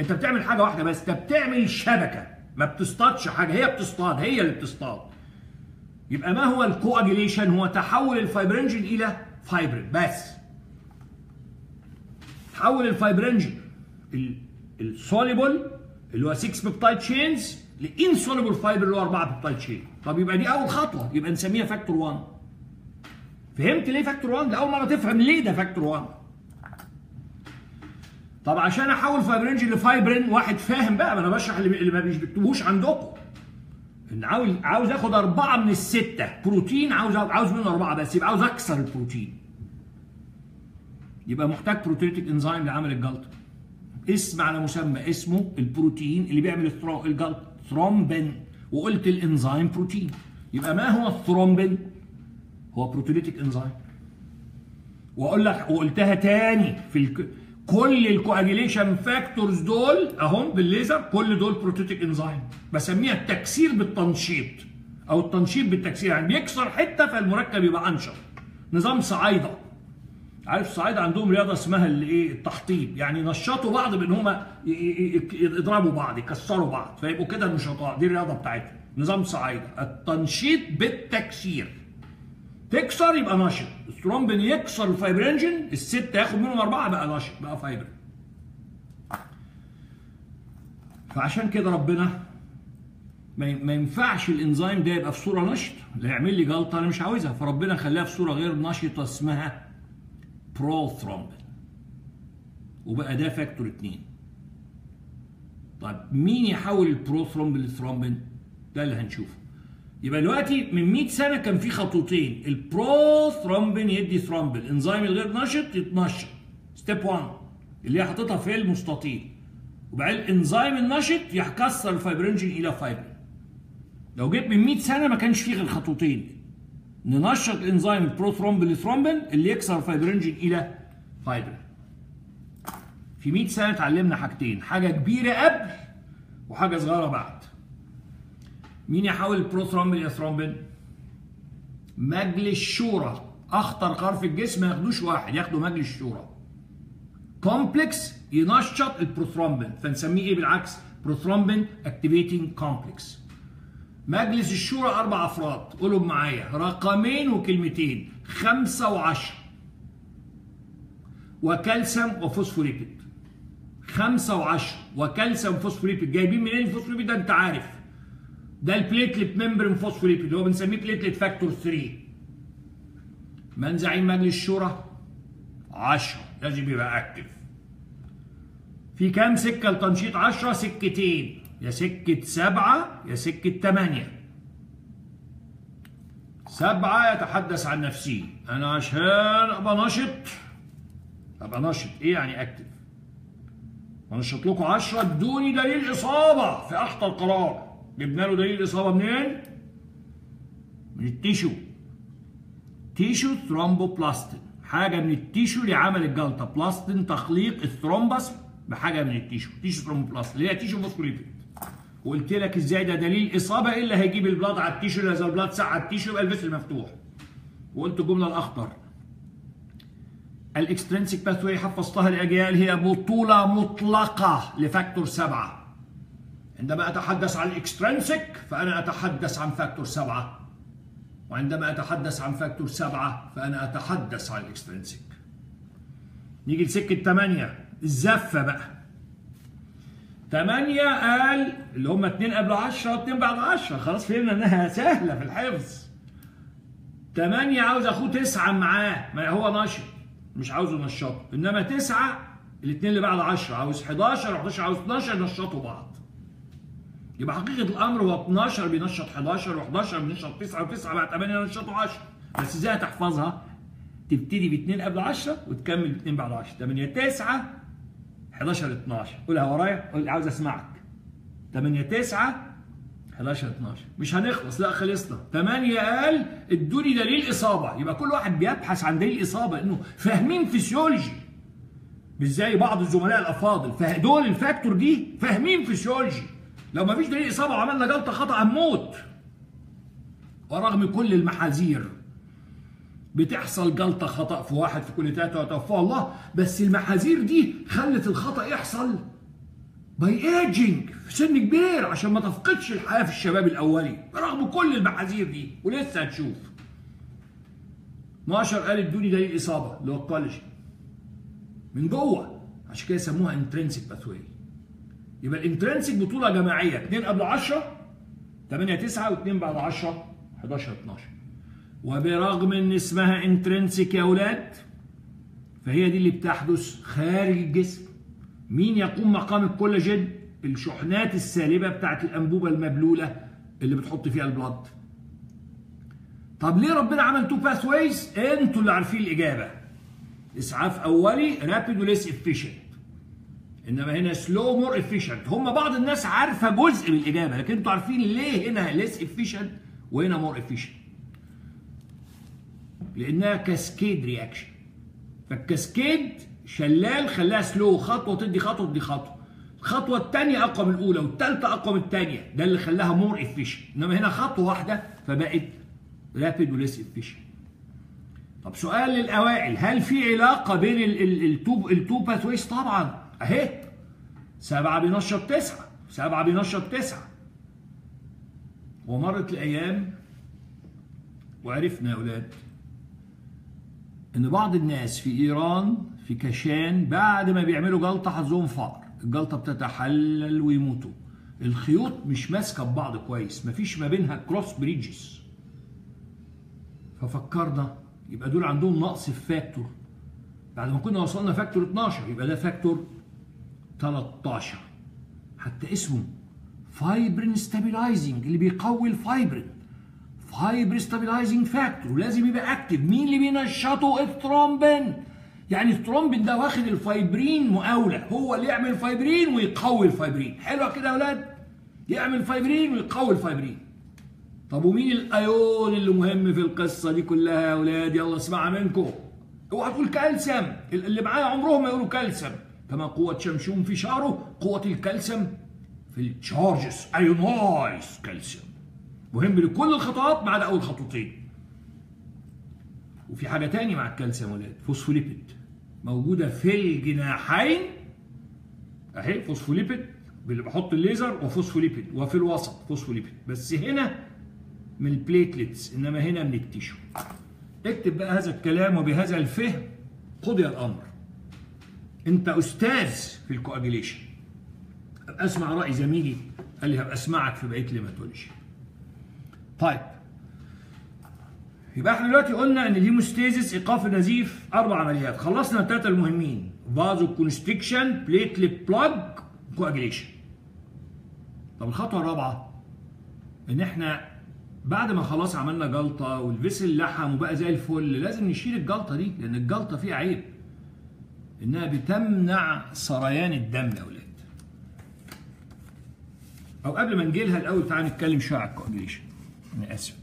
انت بتعمل حاجه واحده بس، انت بتعمل شبكه، ما بتصطادش حاجه، هي بتصطاد، هي اللي بتصطاد. يبقى ما هو الكواجيليشن؟ هو تحول الفايبرينوجين الى فايبرين، بس تحول الفايبرينوجين السوليبل اللي هو ستة بيبتايد تشينز لانسوليبل فايبر اللي هو أربعة بيبتايد تشين. طب يبقى دي اول خطوه، يبقى نسميها فاكتور واحد. فهمت ليه فاكتور واحد؟ لاول مره تفهم ليه ده فاكتور واحد. طب عشان احول فايبرينوجين لفايبرين، واحد فاهم بقى، ما انا بشرح اللي ما بيكتبوهوش عندكم. ان عاوز عاوز اخد اربعه من السته بروتين، عاوز عاوز منه اربعه بس، يبقى عاوز اكسر البروتين. يبقى محتاج بروتينيتك انزيم لعمل الجلطه. اسم على مسمى، اسمه البروتين اللي بيعمل الجلطه، ثرومبين، وقلت الانزيم بروتين. يبقى ما هو الثرومبين؟ هو بروتينيتك انزيم. واقول لك وقلتها تاني في الك... كل الكواجيليشن فاكتورز دول اهم بالليزر، كل دول بروتيتيك انزيم، بسميها التكسير بالتنشيط او التنشيط بالتكسير، يعني بيكسر حته فالمركب يبقى انشط. نظام صعايده، عارف صعايده عندهم رياضه اسمها الايه؟ التحطيب، يعني ينشطوا بعض بان هم يضربوا بعض، يكسروا بعض، فيبقوا كده نشطاء، دي الرياضه بتاعتهم. نظام صعايده التنشيط بالتكسير، تكسر يبقى نشط. الثرومبين يكسر الفايبرينوجين، الستة ياخد منهم أربعة بقى نشط، بقى فايبرين. فعشان كده ربنا ما ينفعش الانزيم ده يبقى في صورة نشط، اللي هيعمل لي جلطة أنا مش عاوزها، فربنا خلاها في صورة غير نشطة اسمها بروثرومبين. وبقى ده فاكتور اتنين. طيب مين يحول البروثرومبين للثرومبين؟ ده اللي هنشوفه. يبقى دلوقتي من مئة سنه كان في خطوتين، البروثرومبين يدي ثرومبين، الانزيم الغير نشط يتنشط، ستيب واحد اللي هي حاططها في المستطيل، وبعدين الانزيم النشط يكسر الفايبرينوجين الى فايبرين. لو جيت من مئة سنه ما كانش فيه غير خطوتين، ننشط الانزيم البروثرومبين للثرومبين اللي يكسر الفايبرينوجين الى فايبرين. في مئة سنه اتعلمنا حاجتين، حاجه كبيره قبل وحاجه صغيره بعد. مين يحول البروثرومبين الى ثرومبين؟ مجلس الشورى، اخطر قرار في الجسم ما ياخدوش واحد، ياخدوا مجلس الشورى. كومبلكس ينشط البروثرومبين، فنسميه ايه بالعكس؟ بروثرومبين اكتيفيتنج كومبلكس. مجلس الشورى اربع افراد، قولوا معايا رقمين وكلمتين، خمسه وعشرة. وكالسيوم وفوسفوليبيد. خمسة و10 وكالسيوم فوسفوليبيد. جايبين منين الفوسفوليبيد ده؟ انت عارف ده البليتلت ممبرين فوسفوليبيد اللي هو بنسميه بليتلت فاكتور ثلاثة. من زعيم مجلس الشورى عشرة لازم يبقى اكتف. في كام سكه لتنشيط عشرة؟ سكتين، يا سكه سبعة يا سكه ثمانية. سبعة يتحدث عن نفسه، أنا عشان أبقى نشط أبقى نشط، إيه يعني أكتف؟ بنشط لكم عشرة ادوني دليل إصابة في أخطر قرار، جبنا له دليل إصابة منين؟ من التيشو، تيشو ثرومبوبلاستين، حاجة من التيشو لعمل الجلطة، بلاستين تخليق الثرومبس بحاجة من التيشو، تيشو ثرومبوبلاستين اللي هي تيشو فوسفوليبيد. وقلت لك ازاي ده دليل اصابه الا هيجيب البلاد على التيشو، لو البلاد ساعة على التيشو يبقى الفسل مفتوح. وقلت الجمله الاخطر. الاكسترنسيك باثوي حفظتها الاجيال، هي بطوله مطلقه لفاكتور سبعة. عندما اتحدث عن الاكسترنسيك فانا اتحدث عن فاكتور سبعة. وعندما اتحدث عن فاكتور سبعة فانا اتحدث عن الاكسترنسيك. نيجي لسكه ثمانية، الزفه بقى. ثمانية قال اللي هم اتنين قبل عشرة واتنين بعد عشرة، خلاص فهمنا انها سهلة في الحفظ. ثمانية عاوز اخوه تسعة معاه، ما هو نشط مش عاوزه ينشطه، انما تسعة الاتنين اللي بعد عشرة عاوز حداشر وحداشر عاوز اتناشر ينشطوا بعض. يبقى حقيقة الأمر هو اتناشر بينشط حداشر وحداشر بينشط تسعة وتسعة بعد ثمانية ينشطوا عشرة، بس ازاي هتحفظها؟ تبتدي باتنين قبل عشرة وتكمل باتنين بعد عشرة، ثمانية تسعة حداشر اتناشر، قولها ورايا، قول عاوز اسمعك. ثمانية تسعة حداشر اتناشر، مش هنخلص، لا خلصنا. ثمانية قال ادوني دليل اصابة، يبقى كل واحد بيبحث عن دليل اصابة لانه فاهمين فسيولوجي. مش زي بعض الزملاء الافاضل، فدول الفاكتور دي فاهمين فسيولوجي. لو ما فيش دليل اصابة وعملنا جلطة خطأ هنموت. ورغم كل المحاذير بتحصل جلطة خطأ في واحد في كل تلاتة وتوفاه الله، بس المحاذير دي خلت الخطأ يحصل باي ايجنج في سن كبير عشان ما تفقدش الحياة في الشباب الأولي، برغم كل المحاذير دي ولسه هتشوف. اتناشر قال ادوني دليل إصابة اللي هو الكولاجين من جوه، عشان كده يسموها انترنسيك باثوي. يبقى الانترنسيك بطولة جماعية، اتنين قبل عشرة، ثمانية تسعة، واتنين بعد عشرة، حداشر اتناشر. وبرغم ان اسمها انترنسيك يا اولاد فهي دي اللي بتحدث خارج الجسم. مين يقوم مقام الكولاجين؟ الشحنات السالبه بتاعت الانبوبه المبلوله اللي بتحط فيها البلد. طب ليه ربنا عمل تو باثويز؟ انتوا اللي عارفين الاجابه. اسعاف اولي رابيد وليس افيشنت، انما هنا سلو مور افيشنت. هم بعض الناس عارفه جزء من الاجابه، لكن انتوا عارفين ليه هنا ليس افيشنت وهنا مور افيشنت؟ لانها كاسكيد رياكشن، فالكاسكيد شلال خلاها سلو، خطوه تدي خطوه تدي خطوه، الخطوه الثانيه اقوى من الاولى والثالثه اقوى من الثانيه، ده اللي خلاها مور افيشن، انما هنا خطوه واحده فبقت رابيد وليس افيشن. طب سؤال للاوائل، هل في علاقه بين التو التو باثويز؟ طبعا اهي، سبعه بينشط تسعه، سبعه بينشط تسعه. ومرت الايام وعرفنا يا اولاد إن بعض الناس في إيران في كشان بعد ما بيعملوا جلطة حظهم فقر، الجلطة بتتحلل ويموتوا، الخيوط مش ماسكة ببعض كويس، مفيش ما بينها كروس بريدجز. ففكرنا يبقى دول عندهم نقص في فاكتور، بعد ما كنا وصلنا فاكتور اتناشر يبقى ده فاكتور تلتاشر، حتى اسمه فايبرين ستابيلايزنج اللي بيقوي الفايبرين، فايبر ستابيلايزنج فاكتور، ولازم يبقى اكتف. مين اللي بينشطه؟ الثرومبين. يعني الثرومبين ده واخد الفايبرين مقاوله، هو اللي يعمل فايبرين ويقوي الفايبرين. حلوه كده يا اولاد؟ يعمل فايبرين ويقوي الفايبرين. طب ومين الايون اللي مهم في القصه دي كلها يا اولاد؟ يلا اسمعها منكم. اوعى تقول كالسيوم، اللي معايا عمرهم ما يقولوا كالسيوم، كما قوه شمشون في شعره قوه الكالسيوم في التشارجز، ايونايز كالسيوم. مهم لكل الخطوات ما عدا اول خطوتين. وفي حاجه تاني مع الكالسيوم يا ولاد، فوسفوليبيد موجوده في الجناحين اهي، فوسفوليبيد اللي بحط الليزر وفوسفوليبيد، وفي الوسط فوسفوليبيد، بس هنا من البليتلتس انما هنا من التيشو. اكتب بقى هذا الكلام وبهذا الفهم قضي الامر. انت استاذ في الكواجيليشن. ابقى اسمع راي زميلي قال لي هبقى اسمعك في بقيه الهيماتولوجي. طيب يبقى احنا دلوقتي قلنا ان الهيموستيسس ايقاف النزيف اربع عمليات، خلصنا الثلاثه المهمين فازوكونستريكشن، بليتلت بلاج، كواجيليشن. طب الخطوه الرابعه ان احنا بعد ما خلاص عملنا جلطه والفيسل لحم وبقى زي الفل لازم نشيل الجلطه دي، لان الجلطه فيها عيب انها بتمنع سريان الدم يا اولاد. او قبل ما نجيلها الاول تعالى نتكلم شويه على الكواجيليشن. انا اسف.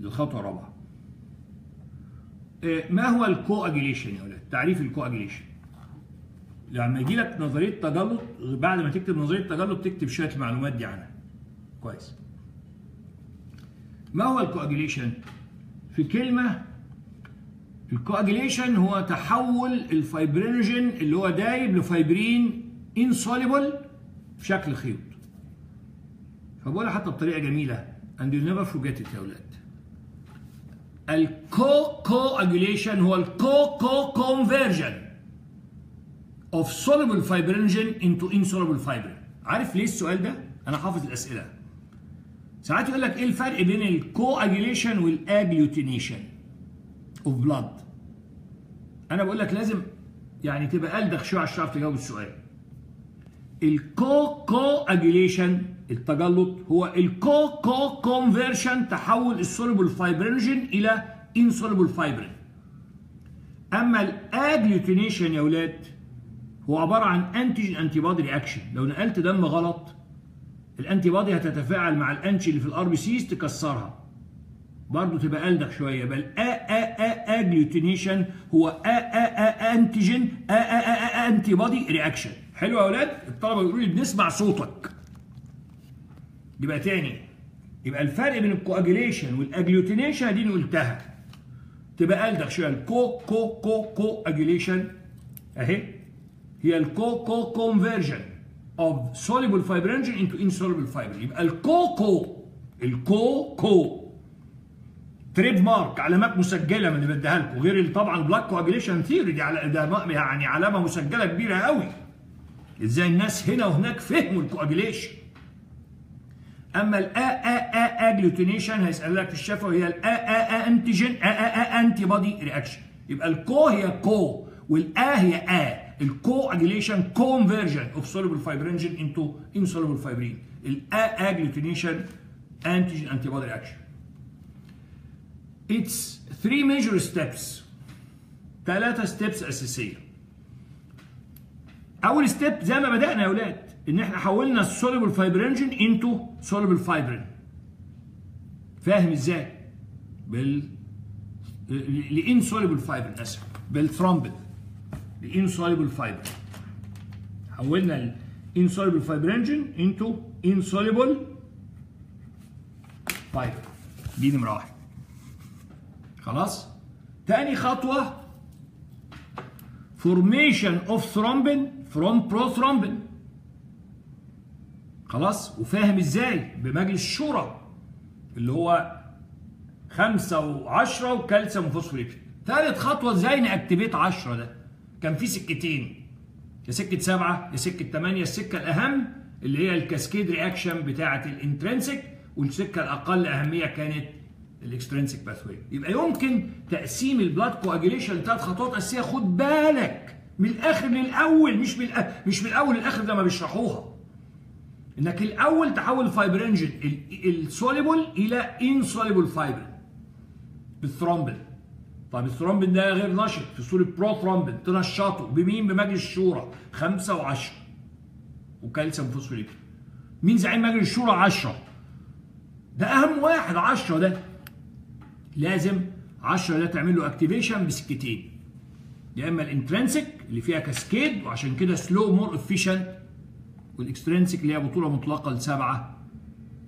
الخطوه الرابعه. ما هو الكواجيليشن يا اولاد؟ تعريف الكواجيليشن. لما يجي لك نظريه تجلط بعد ما تكتب نظريه تجلط تكتب شويه المعلومات دي عنها. كويس. ما هو الكواجيليشن؟ في كلمه، الكواجيليشن هو تحول الفايبرينوجين اللي هو دايب لفايبرين انسوليبل في شكل خيوط. فبقولها حتى بطريقه جميله and you never forget it يا اولاد. الكو كواجيليشن هو الكو كو كونفيرجن of soluble fibrinogen into insoluble fibrin. عارف ليه السؤال ده؟ انا حافظ الاسئله. ساعات يقول لك ايه الفرق بين الكواجيليشن والاجلوتينيشن of blood. انا بقول لك لازم يعني تبقى قلبك شويه عشان تعرف تجاوب السؤال. الكو كو اجيليشن التجلط هو الكو كو كونفيرشن، تحول السوليبل فايبرينوجين الى انسوليبل فايبرين. اما الاجلوتينيشن يا اولاد هو عباره عن انتيجين انتي بادي رياكشن. لو نقلت دم غلط الانتي بادي هتتفاعل مع الانتي اللي في الار بي سيز تكسرها. برضه تبقى قلدك شويه. بل ا ا اجلوتينيشن هو ا ا انتيجين ا ا انتي بادي رياكشن. حلو يا اولاد؟ الطلبه بيقولوا لي بنسمع صوتك. يبقى تاني، يبقى الفرق بين الكواجيليشن والاجلوتينيشن دي قلتها. تبقى قلدك شويه. الكو كو كو كو اجليشن اهي هي الكو كو كونفيرجن اوف سوليبل فايبرينوجين انتو انسوليبل فايبرين. يبقى الكو كو الكو كو تريد مارك، علامات مسجله من اللي بديها لكم، غير اللي طبعا بلاك كواجيليشن ثيوري دي يعني علامه مسجله كبيره قوي. ازاي الناس هنا وهناك فهموا الكواجيليشن. اما ال ا ا اجلوتينيشن هيسالك في الشفوي هي ال ا انتيجين ا ا انتي بادي رياكشن. يبقى الكو هي كو والا هي ا. الكواجيليشن كونفيرجن اوف سوليبل فايبرينوجين انتو انسوليبل فايبرين. ال ا اجلوتينيشن انتيجين انتي بادي رياكشن. It's three major steps. ثلاثة steps أساسية. أول step زي ما بدأنا يا أولاد إن إحنا حولنا السوليبل فايبرينوجين إنتو سوليبل فايبرين. فاهم إزاي؟ بال لإنسوليبل فايبرين أسف بالثرومبين. لإنسوليبل فايبرين. حولنا الإنسوليبل فايبرينوجين إنتو إنسوليبل فايبرين. دي نمرة واحد. خلاص؟ تاني خطوة formation of thrombin from prothrombin. خلاص؟ وفاهم ازاي؟ بمجلس الشورى اللي هو خمسة وعشرة وكالسيوم وفوسفوريبيد. تالت خطوة ازاي نأكتيفيت عشرة ده؟ كان في سكتين، يا سكة سبعة يا سكة ثمانية، السكة الأهم اللي هي الكاسكيد رياكشن بتاعة الانترنسك، والسكة الأقل أهمية كانت الاكسترنسك باثوي. يبقى يمكن تقسيم البلاد كواجيليشن لثلاث خطوات اساسيه. خد بالك من الاخر للاول، مش من مش من الاول للاخر زي ما بيشرحوها. انك الاول تحول الفايبرينوجين السوليبل الى انسوليبل فايبرين بالثرومبين. طب الثرومبين ده غير نشط في صوره بروثرومبين، تنشطه بمين؟ بمجلس الشورى خمسة وعشرة وكالسيوم فوسفوريبيد. مين زعيم مجلس الشورى؟ عشرة. ده اهم واحد، عشرة ده لازم عشرة ده تعمل له اكتيفيشن بسكتين، يا اما الانترنسك اللي فيها كاسكيد وعشان كده سلو مور افيشنت، والاكسترنسك اللي هي بطوله مطلقه لسبعه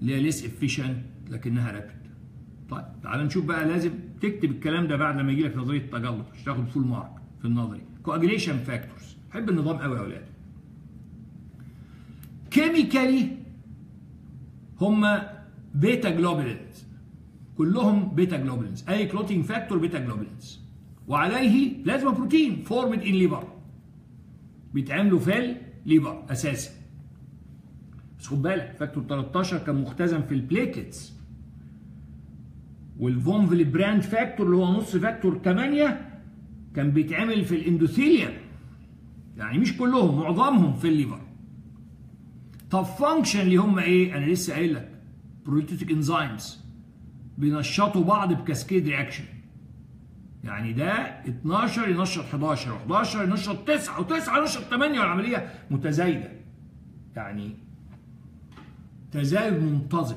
اللي هي ليس افيشنت لكنها رابيد. طيب تعال نشوف بقى. لازم تكتب الكلام ده بعد لما يجي لك نظريه التجلط مش تاخد فول مارك في النظري. كواجيليشن فاكتورز، بحب النظام قوي يا اولاد. كيميكالي هما بيتا جلوبولينز، كلهم بيتا جلوبولينز. اي كلوتينج فاكتور بيتا جلوبولينز. وعليه بلازما بروتين فورمد ان ليبر، بيتعملوا في الليبر اساسا. بس خد بالك فاكتور تلتاشر كان مختزن في البليتلتس، والفونفل براند فاكتور اللي هو نص فاكتور تمانية كان بيتعمل في الاندوثيليوم، يعني مش كلهم، معظمهم في الليفر. طب فانكشن اللي هم ايه؟ انا لسه قايل لك بروتيتيك انزيمز بينشطوا بعض بكاسكيد رياكشن، يعني ده اتناشر ينشط حداشر، و11 ينشط تسعة، و9 ينشط تمانية، والعمليه متزايده، يعني تزايد منتظم.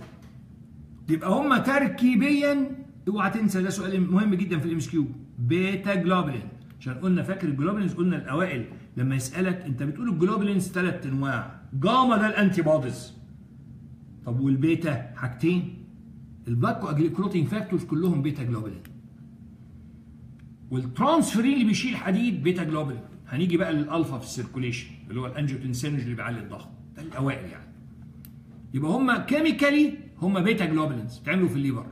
يبقى هم تركيبيا، اوعى تنسى ده سؤال مهم جدا في الام اس كيو، بيتا جلوبلين، عشان قلنا فاكر الجلوبلينز قلنا الاوائل لما يسالك انت بتقول الجلوبلينز ثلاث انواع، جاما ده الانتي بوديز، طب والبيتا حاجتين، البلاك كلوتينج فاكتورز كلهم بيتا جلوبلين، والترانسفيرين اللي بيشيل حديد بيتا جلوبلين. هنيجي بقى للالفا في السيركوليشن اللي هو الانجيوتنسينج اللي بيعلي الضغط، ده الاوائل يعني. يبقى هم كيميكالي هم بيتا جلوبلينز بيتعملوا في الليبر.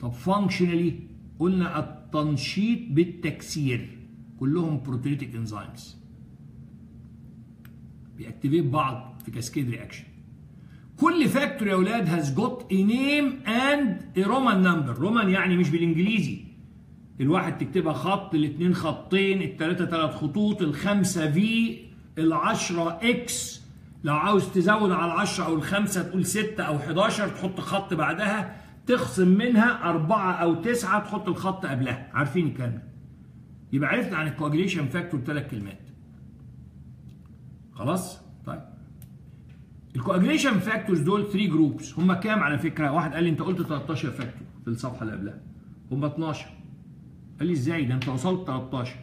طب فانكشنالي قلنا التنشيط بالتكسير، كلهم بروتيتيك انزيمز بيأكتيفيت بعض في كاسكيد رياكشن. كل فاكتور يا اولاد هاز جوت اي نيم اند اي رومان نمبر، رومان يعني مش بالانجليزي، الواحد تكتبها خط، الاثنين خطين، الثلاثه ثلاث خطوط، الخمسه في، العشره اكس، لو عاوز تزود على العشره او الخمسه تقول سته او حداشر تحط خط بعدها، تخصم منها اربعه او تسعه تحط الخط قبلها، عارفين الكلام ده. يبقى عرفت عن الكواجيليشن فاكتور ثلاث كلمات. خلاص؟ طيب. الكواجيليشن فاكتورز دول ثلاثة جروبس، هم كام على فكره؟ واحد قال لي انت قلت تلتاشر فاكتور في الصفحه اللي قبلها، هم اتناشر. قال لي ازاي ده انت وصلت تلتاشر؟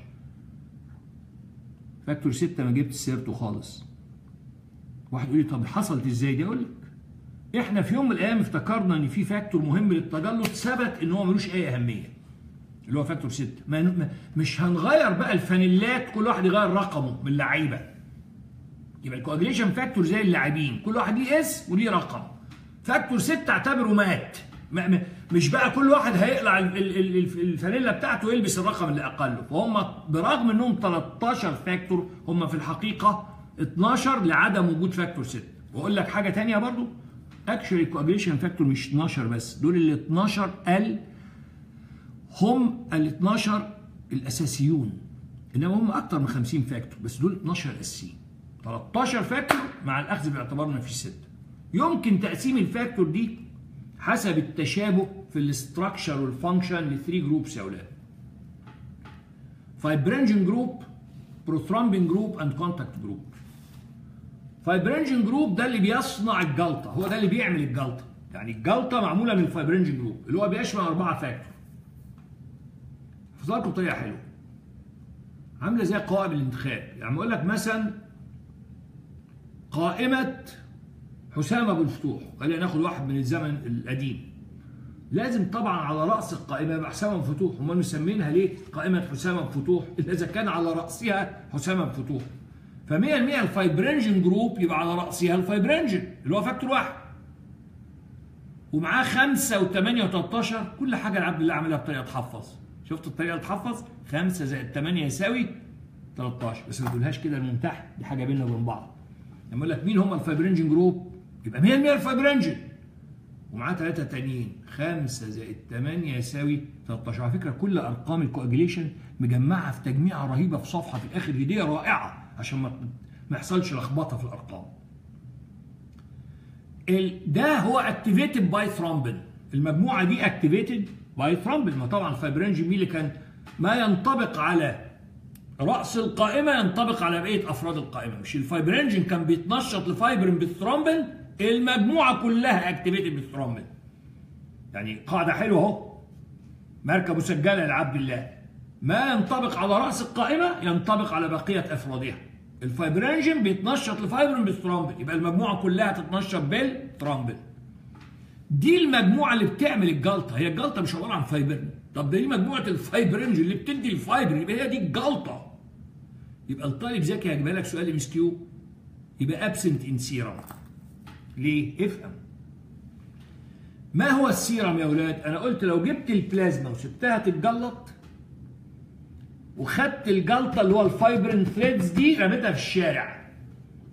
فاكتور ستة ما جبت سيرته خالص. واحد يقول لي طب حصلت ازاي دي؟ اقول لك احنا في يوم من الايام افتكرنا ان في فاكتور مهم للتجلط ثبت ان هو ملوش اي اهميه، اللي هو فاكتور ستة. ما مش هنغير بقى الفانيلات كل واحد يغير رقمه من اللعيبه. يبقى الكواجيليشن فاكتور زي اللاعبين كل واحد ليه اس وليه رقم. فاكتور ستة اعتبره مات، مش بقى كل واحد هيقلع الفانيلا بتاعته يلبس الرقم اللي اقله. فهم برغم انهم تلتاشر فاكتور هم في الحقيقه اتناشر لعدم وجود فاكتور ستة. واقول لك حاجه ثانيه برضو، اكشلي الكواجيليشن فاكتور مش اتناشر بس، دول اللي اتناشر قال هم ال اتناشر الاساسيون، انما هم اكتر من خمسين فاكتور، بس دول اتناشر الاساسيين. تلتاشر فاكتور مع الاخذ باعتبار ما فيش ستة. يمكن تقسيم الفاكتور دي حسب التشابه في الاستراكشر والفانكشن لثري جروبس يا اولاد. فايبرينوجين جروب، بروثرومبين جروب، اند كونتاكت جروب. فايبرينوجين جروب ده اللي بيصنع الجلطه، هو ده اللي بيعمل الجلطه، يعني الجلطه معموله من الفايبرينوجين جروب اللي هو بيشمل اربعه فاكتور. احفظها لكم بطريقه حلوه، عامله زي قوائم الانتخاب، يعني بقول لك مثلا قائمه حسام ابو الفتوح، خلينا ناخد واحد من الزمن القديم، لازم طبعا على راس القائمه يبقى حسام ابو الفتوح. هم مسمينها ليه قائمه حسام ابو الفتوح؟ اذا كان على راسها حسام ابو الفتوح، ف مية بالمية الفايبرينوجين جروب يبقى على راسها الفايبرينوجين اللي هو فاكتور واحد، ومعاه خمسه وثمانيه وتلتاشر. كل حاجه العبد الله عاملها بطريقه تحفظ، شفتوا الطريقه اللي تحفظ؟ خمسة زائد تمانية يساوي تلتاشر، بس ما تقولهاش كده المنتحة، دي حاجه بيننا وبين بعض. لما اقول لك مين هم الفايبرينوجين جروب؟ يبقى مية بالمية الفايبرينوجين ومعاه ثلاثة تانيين، خمسة زائد تمانية يساوي تلتاشر. على فكره كل ارقام الكواجيليشن مجمعه في تجميعه رهيبه في صفحه في الاخر، هديه رائعه عشان ما يحصلش لخبطه في الارقام. ده هو اكتيفيتد باي ثرومبين، المجموعه دي اكتيفيتد باي ثرومبين. ما طبعا الفايبرينوجين اللي كان ما ينطبق على راس القائمه ينطبق على بقيه افراد القائمه، مش الفايبرينوجين كان بيتنشط لفايبرين بالثرومبين، المجموعه كلها اكتيفيتد بالثرومبين. يعني قاعده حلوه اهو، ماركه مسجله لعبد الله، ما ينطبق على راس القائمه ينطبق على بقيه افرادها. الفايبرينوجين بيتنشط لفايبرين بالثرومبين، يبقى المجموعه كلها تتنشط بالثرومبين. دي المجموعه اللي بتعمل الجلطه، هي الجلطه مش عباره عن فايبرين. طب ده دي مجموعه الفايبرينج اللي بتدي الفايبرين، يبقى هي دي الجلطه. يبقى الطالب ذكي هجيب لك سؤال ام اس كيو، يبقى ابسنت ان سيرم. ليه؟ افهم. ما هو السيرم يا اولاد؟ انا قلت لو جبت البلازما وسبتها تتجلط وخدت الجلطه اللي هو الفايبرين ثريدز دي رميتها في الشارع.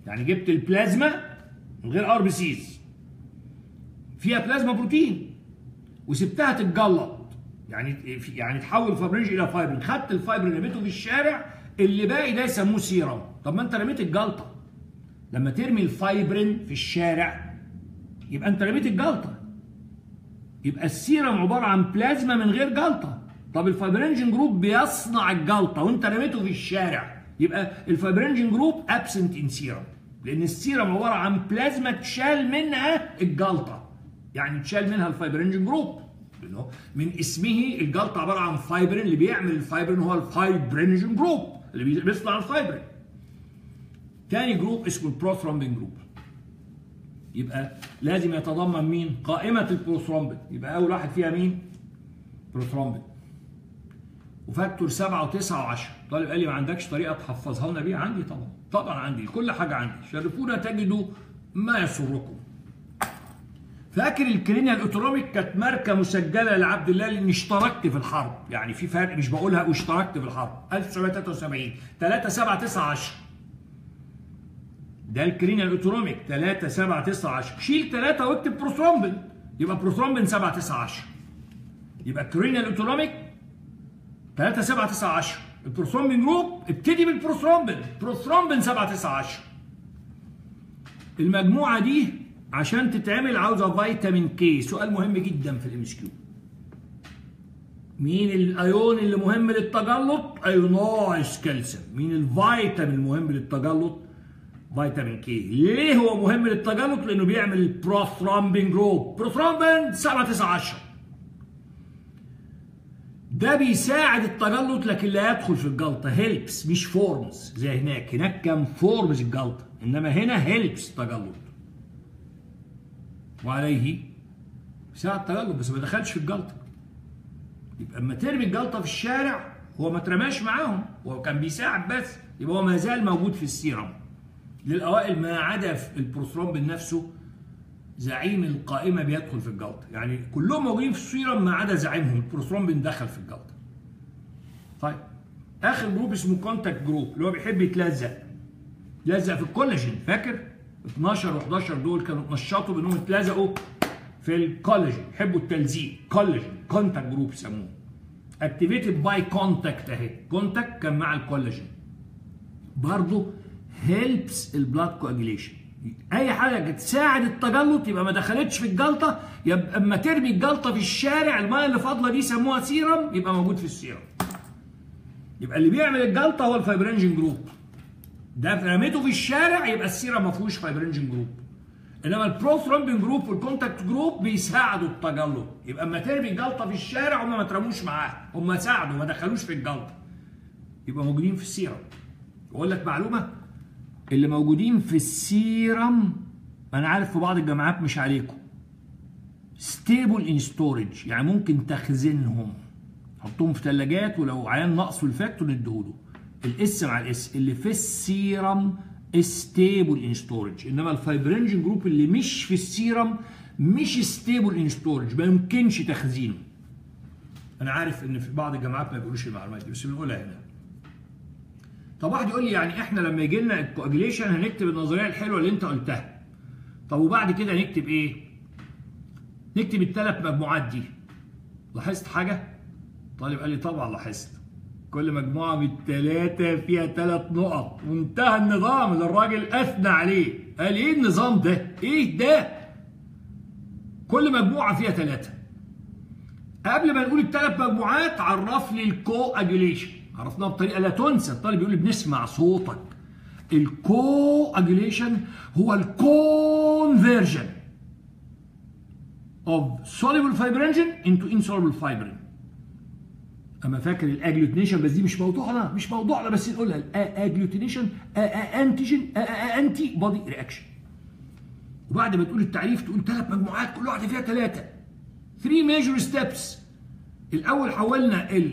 يعني جبت البلازما من غير ار بي سيز، فيها بلازما بروتين، وسبتها تتجلط، يعني يعني تحول الفايبرينوجين الى فايبرين. خدت الفايبرين رميته في الشارع، اللي باقي ده يسموه سيرم. طب ما انت رميت الجلطه. لما ترمي الفايبرين في الشارع يبقى انت رميت الجلطه. يبقى السيرم عباره عن بلازما من غير جلطه. طب الفايبرينوجين جروب بيصنع الجلطه وانت رميته في الشارع، يبقى الفايبرينوجين جروب ابسنت ان سيرم، لان السيرم عباره عن بلازما اتشال منها الجلطه. يعني اتشال منها الفايبرينوجين جروب، من اسمه الجلطه عباره عن فايبرين، اللي بيعمل الفايبرين هو الفايبرينوجين جروب اللي بيصنع الفايبرين. تاني جروب اسمه البروثرومبين جروب، يبقى لازم يتضمن مين؟ قائمه البروثرومبين. يبقى اول واحد فيها مين؟ بروثرومبين. وفاكتور سبعة وتسعة وعشرة. طالب قال لي ما عندكش طريقه تحفظها لنا بيها؟ عندي طبعا، طبعا عندي، كل حاجه عندي. شرفونا تجدوا ما يسركم. فاكر الكرينيال اوتونوميك كانت ماركه مسجله لعبد الله لاني اشتركت في الحرب، يعني في فرق، مش بقولها واشتركت في الحرب. ألف وتسعمية وتلاتة وسبعين تلاتة سبعة تسعة عشرة ده الكرينيال اوتونوميك تلاتة سبعة تسعة عشرة. شيل تلاتة واكتب بروثرومبين، يبقى بروثرومبين سبعة تسعة عشرة. يبقى الكرينيال اوتونوميك تلاتة سبعة تسعة عشرة، البروثرومبين جروب ابتدي بالبروثرومبين، بروثرومبين سبعة تسعة عشرة. المجموعه دي عشان تتعمل عاوزه فيتامين كي. سؤال مهم جدا في الام اس كيو. مين الايون اللي مهم للتجلط؟ ايونايز كالسيوم. مين الفيتامين المهم للتجلط؟ فيتامين كي. ليه هو مهم للتجلط؟ لانه بيعمل البروثرومبين جروب، بروثرومبين سبعة تسعة عشرة. ده بيساعد التجلط لكن لا يدخل في الجلطه، هيلبس مش فورمز زي هناك. هناك كان فورمز الجلطه، انما هنا هيلبس التجلط، وعليه ساعة التجلط بس ما دخلش في الجلطه. يبقى اما ترمي الجلطه في الشارع هو ما اترماش معاهم، هو كان بيساعد بس، يبقى هو ما زال موجود في السيرم للاوائل، ما عدا البروثرومبين نفسه زعيم القائمه بيدخل في الجلطه. يعني كلهم موجودين في السيرم ما عدا زعيمهم البروثرومبين دخل في الجلطه. طيب اخر جروب اسمه كونتاكت جروب، اللي هو بيحب يتلزق، يتلزق في الكولاجين. فاكر اتناشر وحداشر دول كانوا اتنشطوا بانهم اتلزقوا في الكولاجين، يحبوا التلزيق. كولاجين كونتاكت جروب يسموه، اكتيفيتد باي كونتاكت. اهي كونتاكت كان مع الكولاجين. برضه هيلبس البلاد كواجيليشن، اي حاجه تساعد التجلط يبقى ما دخلتش في الجلطه. يبقى اما ترمي الجلطه في الشارع الميه اللي فاضله دي يسموها سيرم، يبقى موجود في السيرم. يبقى اللي بيعمل الجلطه هو الفايبرينوجين جروب، ده رميته في الشارع يبقى السيرم ما فيهوش فايبرينوجين جروب. انما البروثرومبين جروب والكونتاكت جروب بيساعدوا التجلط، يبقى اما ترمي الجلطه في الشارع هم ما ترموش معاه، هم ساعدوا ما دخلوش في الجلطه، يبقى موجودين في السيرم. اقول لك معلومه، اللي موجودين في السيرم انا عارف في بعض الجامعات مش عليكم ستيبل ان ستورج، يعني ممكن تخزنهم، حطهم في ثلاجات، ولو عيان نقص في الفاكتور نديهوله. الاس مع الاس اللي في السيرم ستيبل ان ستورج، انما الفايبرينوجين جروب اللي مش في السيرم مش ستيبل ان ستورج، ما يمكنش تخزينه. انا عارف ان في بعض الجامعات ما بيقولوش المعلومات دي بس بنقولها هنا. طب واحد يقول لي يعني احنا لما يجي لنا الكواجيليشن هنكتب النظريه الحلوه اللي انت قلتها. طب وبعد كده نكتب ايه؟ نكتب الثلاث مجموعات دي. لاحظت حاجه؟ طالب قال لي طبعا لاحظت. كل مجموعه من الثلاثه فيها ثلاث نقط، وانتهى النظام اللي الراجل اثنى عليه. قال ايه النظام ده؟ ايه ده؟ كل مجموعه فيها ثلاثه. قبل ما نقول الثلاث مجموعات عرف لي الكواجيليشن، عرفناها بطريقه لا تنسى. الطالب بيقول لي بنسمع صوتك. الكواجيليشن هو الكونفيرجن of soluble fibrinogen into insoluble fibrin. اما فاكر الاجلوتينيشن، بس دي مش موضوعنا، مش موضوعنا بس نقولها. الاجلوتينيشن انتيجن انتي بودي رياكشن. وبعد ما تقول التعريف تقول ثلاث مجموعات كل واحده فيها ثلاثه. ثري ميجور ستيبس. الاول حولنا ال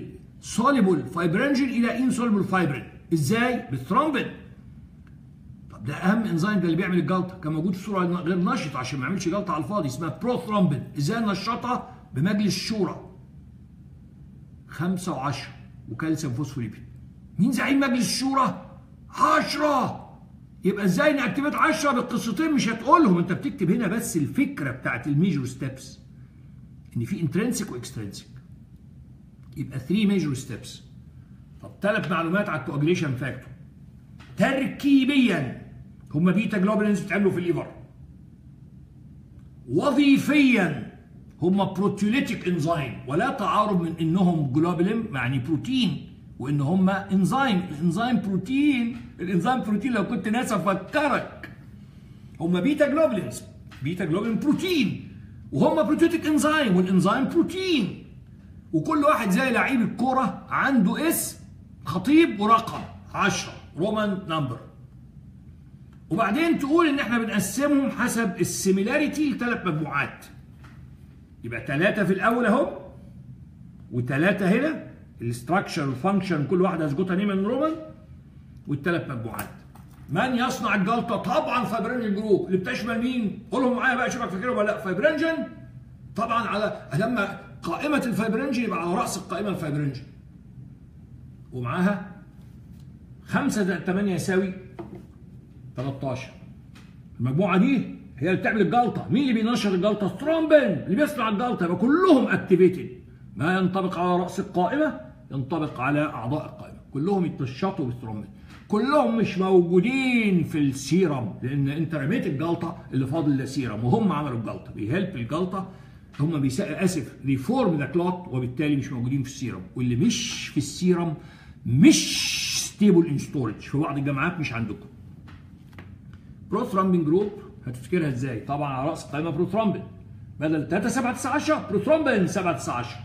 soluble فايبرينوجين الى insoluble فايبرين. ازاي؟ بالثرومبين. طب ده اهم انزيم، ده اللي بيعمل الجلطه، كان موجود في صوره غير نشط عشان ما يعملش جلطه على الفاضي، اسمها بروثرومبين. ازاي نشطها؟ بمجلس الشورى خمسة وعشرة وكالسيوم فوسفوليبيد. مين زعيم مجلس الشورى؟ عشرة. يبقى ازاي نعتمد عشرة بالقصتين؟ مش هتقولهم، انت بتكتب هنا بس الفكره بتاعت الميجور ستيبس، ان في انترنسيك واكسترنسيك. يبقى ثلاثة ميجور ستيبس. طب ثلاث معلومات على الكواجيليشن فاكتور. تركيبيا هم بيتا جلوبولينز بيتعملوا في الليفر. وظيفيا هم بروتيوليتيك انزايم، ولا تعارض من انهم جلوبولين يعني بروتين وان هم انزايم. الانزايم بروتين، الانزايم بروتين لو كنت ناسي افكرك. هم بيتا جلوبولينز، بيتا جلوبولين بروتين، وهم بروتيوليتيك انزايم، والانزايم بروتين. وكل واحد زي لعيب الكوره عنده اسم خطيب ورقم عشرة رومان نمبر. وبعدين تقول ان احنا بنقسمهم حسب السيميلاريتي لثلاث مجموعات. يبقى ثلاثة في الأول أهو، وثلاثة هنا، الاستراكشر والفانكشن كل واحدة هسجوتها نيمان رومان، والثلاث مجموعات. من يصنع الجلطة؟ طبعًا فايبرينوجين جروب، اللي بتشمل مين؟ قولهم معايا بقى أشوفك فاكرهم ولا لأ. فايبرينوجين طبعًا، على لما قائمة الفايبرينوجين يبقى على رأس القائمة الفايبرينوجين. ومعاها خمسة زائد ثمانية يساوي ثلاثة عشر. المجموعة دي هي اللي بتعمل الجلطه. مين اللي بينشر الجلطه؟ الثرومبين اللي بيصنع الجلطه. يبقى كلهم اكتيفيتد. ما ينطبق على راس القائمه ينطبق على اعضاء القائمه، كلهم يتنشطوا بالثرومبين. كلهم مش موجودين في السيرم، لان انت رميت الجلطه اللي فاضل ده سيرم، وهم عملوا الجلطه، بيهلب الجلطه، هم بيساء اسف ريفورم ذا كلوت، وبالتالي مش موجودين في السيرم. واللي مش في السيرم مش ستيبل ان ستورج، في بعض الجامعات مش عندكم. بروثرومبين جروب هتفتكرها ازاي؟ طبعا على راس القائمه بروثرومبين، بدل ثلاثة سبعة تسعة عشرة بروثرومبين سبعة تسعة عشرة.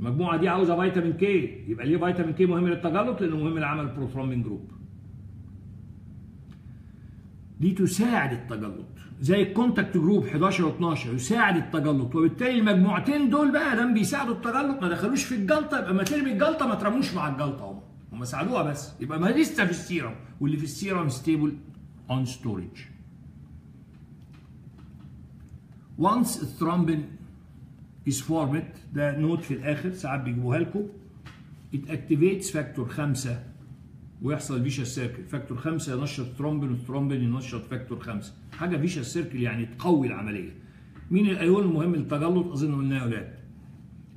المجموعه دي عاوزه فيتامين كي، يبقى ليه فيتامين كي مهم للتجلط؟ لانه مهم لعمل البروثرومبين جروب. دي تساعد التجلط، زي الكونتاكت جروب احد عشر واتناشر يساعد التجلط، وبالتالي المجموعتين دول بقى لم بيساعدوا التجلط، ما دخلوش في الجلطه. يبقى ما ترمي الجلطه ما ترموش مع الجلطه، هم هم ساعدوها بس. يبقى ما لسه في السيرم، واللي في السيرم ستيبل اون ستورج. Once الثرومبين is formed، ده نوت في الآخر ساعات بيجيبوها لكم، it activates فاكتور خمسة ويحصل فيشا سيركل. فاكتور خمسة ينشط الثرومبين، والثرومبين ينشط فاكتور خمسة، حاجة فيشا سيركل يعني تقوي العملية. مين الأيون المهم للتجلط؟ أظن قلناها يا ولاد.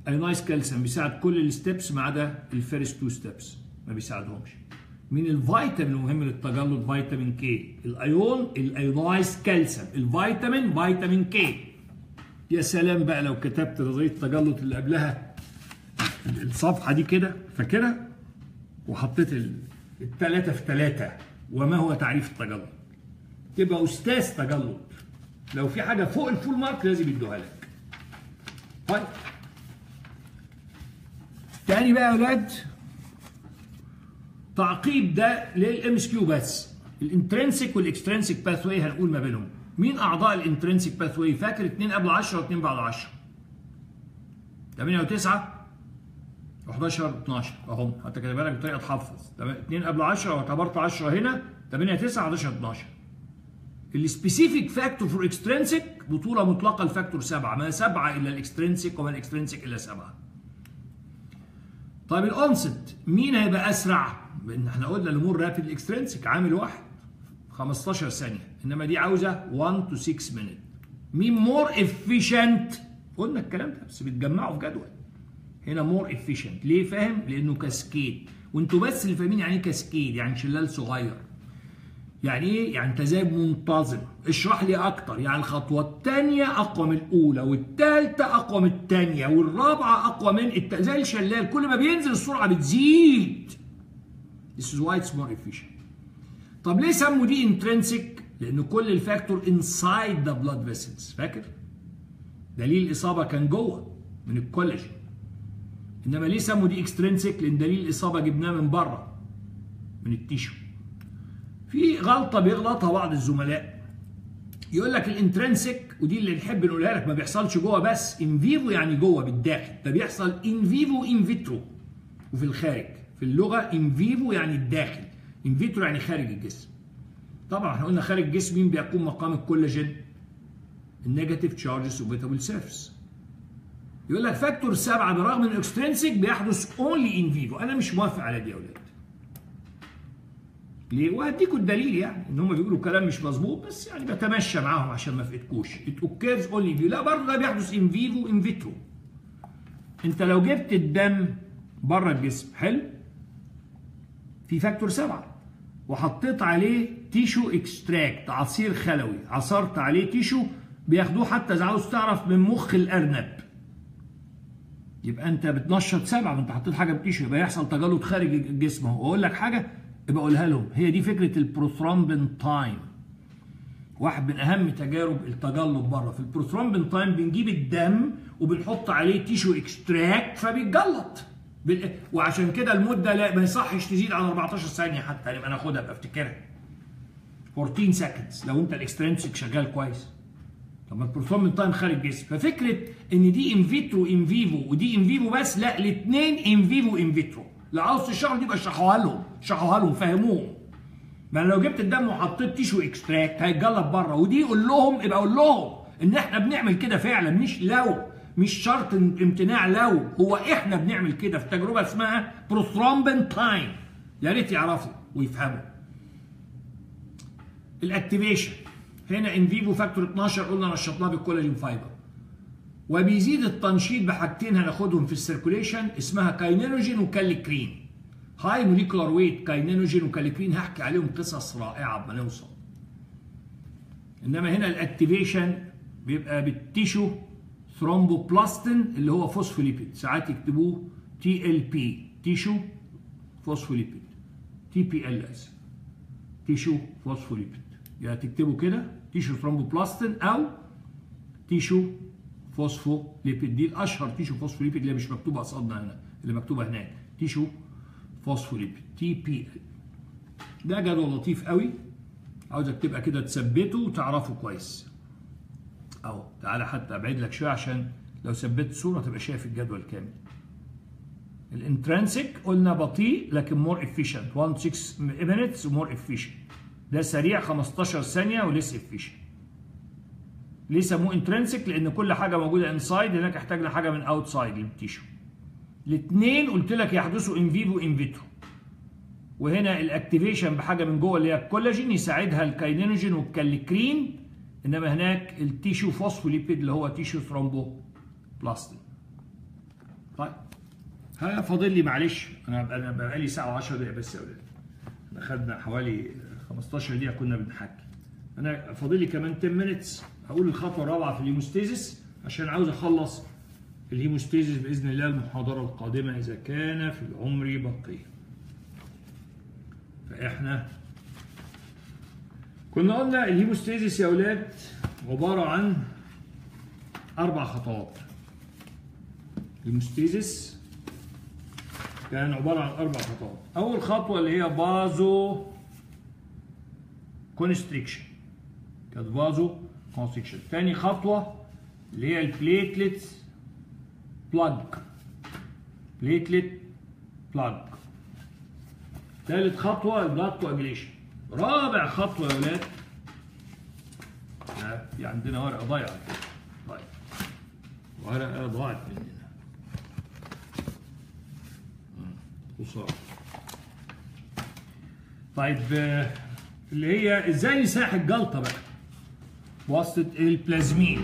أيونايز كالسيوم بيساعد كل الستبس ما عدا الفيرست تو ستبس ما بيساعدهمش. مين الفيتامين المهم للتجلط؟ فيتامين كي. الأيون الأيونايز كالسيوم، الفيتامين فيتامين كي. يا سلام بقى لو كتبت نظرية التجلط اللي قبلها الصفحة دي كده فاكرها، وحطيت التلاتة في تلاتة وما هو تعريف التجلط، تبقى أستاذ تجلط. لو في حاجة فوق الفول مارك لازم يدوها لك. طيب تاني بقى يا ولاد تعقيب ده للام اس كيو بس، الانترنسيك والاكسترنسيك باثواي هنقول ما بينهم. مين اعضاء الانترنسيك باثواي؟ فاكر اتنين قبل عشرة واتنين بعد عشرة، تمانية وتسعة وحداشر واتناشر اهم، حتى كاتبها لك بطريقه تحفظ. اتنين قبل عشرة واعتبرت عشرة هنا، تمانية تسعة حداشر اتناشر. السبيسيفيك فاكتور فور اكسترنسيك بطوله مطلقه الفاكتور سبعة، ما سبعة الا الاكسترنسيك وما الاكسترنسيك الا سبعة. طيب الاونست مين هيبقى اسرع؟ لان احنا قلنا الامور رابيد اكسترنسيك عامل واحد خمستاشر ثانيه، انما دي عاوزه واحد تو ستة مينت. مين مور افيشنت؟ قلنا الكلام ده بس بيتجمعوا في جدول. هنا مور افيشنت، ليه فاهم؟ لانه كاسكيد، وانتوا بس اللي فاهمين يعني ايه كاسكيد، يعني شلال صغير. يعني ايه؟ يعني تذايب منتظم. اشرح لي اكتر، يعني الخطوه الثانيه اقوى من الاولى، والثالثه اقوى من الثانيه، والرابعه اقوى من الت... زي الشلال كل ما بينزل السرعه بتزيد. This is why it's more efficient. طب ليه سموا دي انترنسيك؟ لأن كل الفاكتور انسايد ذا بلاد فيسلز، فاكر؟ دليل الإصابة كان جوه من الكولاجين. إنما ليه سموا دي اكسترنسيك؟ لأن دليل الإصابة جبناه من بره من التيشو. في غلطة بيغلطها بعض الزملاء، يقول لك الانترنسيك، ودي اللي نحب نقولها لك، ما بيحصلش جوه بس، ان فيفو يعني جوه بالداخل، ده بيحصل ان فيفو ان فيترو وفي الخارج. في اللغة ان فيفو يعني الداخل، ان فيترو يعني خارج الجسم. طبعا احنا قلنا خارج الجسم مين بيقوم مقام الكولاجين؟ النيجاتيف تشارجز اوبيتابل سيرفيس. يقول لك فاكتور سبعة برغم انه اكسترنسيك بيحدث اونلي ان فيفو. انا مش موافق على دي يا اولاد. ليه؟ وهديكوا الدليل يعني ان هم بيقولوا كلام مش مظبوط، بس يعني بتمشى معاهم عشان ما افقدكوش. ات اوكيرز اونلي فيو، لا برضه ده بيحدث ان فيفو ان فيترو. انت لو جبت الدم بره الجسم حلو؟ في فاكتور سبعة وحطيت عليه تيشو اكستراكت، عصير خلوي، عصرت عليه تيشو بياخدوه حتى اذا عاوز تعرف من مخ الارنب. يبقى انت بتنشط سبعة وانت حطيت حاجه بتيشو، يبقى يحصل تجلط خارج الجسم اهو. واقول لك حاجه يبقى اقولها لهم، هي دي فكره البروثرومبين تايم. واحد من اهم تجارب التجلط بره في البروثرومبين تايم، بنجيب الدم وبنحط عليه تيشو اكستراكت فبيتجلط. وعشان كده المده لا ما يصحش تزيد عن أربعتاشر ثانيه حتى، يبقى انا اخدها ابقى افتكرها. أربعتاشر سكندز لو انت الاكسترنسك شغال كويس. لما البروثرومبين تايم خارج الجسم، ففكره ان دي ان فيترو ان فيفو ودي ان فيفو بس، لا الاثنين ان فيفو ان فيترو. لو عاوز تشرحوا دي يبقى اشرحوها لهم، اشرحوها لهم فهموهم. ما انا لو جبت الدم وحطيت تيشو اكستراكت هيتجلط بره، ودي قول لهم ابقى قول لهم ان احنا بنعمل كده فعلا، مش لو، مش شرط امتناع، لو هو احنا بنعمل كده في تجربه اسمها بروثرومبين تايم. يا ريت يعرفوا ويفهموا. الاكتيفيشن هنا ان فيفو فاكتور اتناشر قلنا نشطناه بالكولاجين فايبر، وبيزيد التنشيط بحاجتين هناخدهم في السيركوليشن اسمها كاينينوجين وكاليكرين. هاي موليكولار ويت كاينينوجين وكاليكرين هحكي عليهم قصص رائعه اما نوصل. انما هنا الاكتيفيشن بيبقى بالتيشو ثرومبوبلاستين اللي هو فوسفوليبيد، ساعات يكتبوه تي ال بي، تيشو فوسفوليبيد، تي بي ال اس، تيشو فوسفوليبيد. يا تكتبوا كده تيشو ثرومبوبلاستين او تيشو فوسفوليبيد، دي الاشهر تيشو فوسفوليبيد اللي مش مكتوبه قصادنا هنا، اللي مكتوبه هناك تيشو فوسفوليبيد تي بي ال. ده جدول لطيف قوي، عاوزك تبقى كده تثبته وتعرفه كويس. اهو تعالى حتى ابعد لك شويه عشان لو ثبت الصوره تبقى شايف الجدول كامل. الانترنسيك قلنا بطيء لكن مور افيشنت، واحد فاصلة ستة مينتس ومور افيشنت. ده سريع خمستاشر ثانية وليس افيشنت. ليه سموه انترنسيك؟ لأن كل حاجة موجودة انسايد، هناك احتاجنا حاجة من اوتسايد للتيشو. الاثنين قلت لك يحدثوا ان فيفو ان فيترو. وهنا الاكتيفيشن بحاجة من جوه اللي هي الكولاجين يساعدها الكاينينوجين والكاليكرين، انما هناك التيشو فوسفوليبيد اللي هو تيشو ثرومبوبلاستين. طيب ها فاضل لي معلش انا انا بقالي ساعة وعشر دقايق بس يا ولاد. احنا خدنا حوالي خمستاشر دقيقة كنا بنحكي. أنا فاضل لي كمان عشرة مينتس هقول الخطوة الرابعة في الهيموستيسس، عشان عاوز أخلص الهيموستيسس بإذن الله المحاضرة القادمة إذا كان في العمر بقية. فإحنا كنا قلنا الهيموستيسس يا أولاد عبارة عن أربع خطوات. الهيموستيسس كان عبارة عن أربع خطوات. أول خطوة اللي هي بازو كونستريكشن، كانت فازو كونستريكشن. تاني خطوة اللي هي البليتلتس بلاج، بليتلت بلاج. تالت خطوة البلاد كواجيليشن. رابع خطوة يا ولاد، في عندنا ورقة ضايعة كده، طيب ورقة ضاعت مننا خسارة. طيب اللي هي ازاي نساح الجلطه بقى بواسطه البلازمين.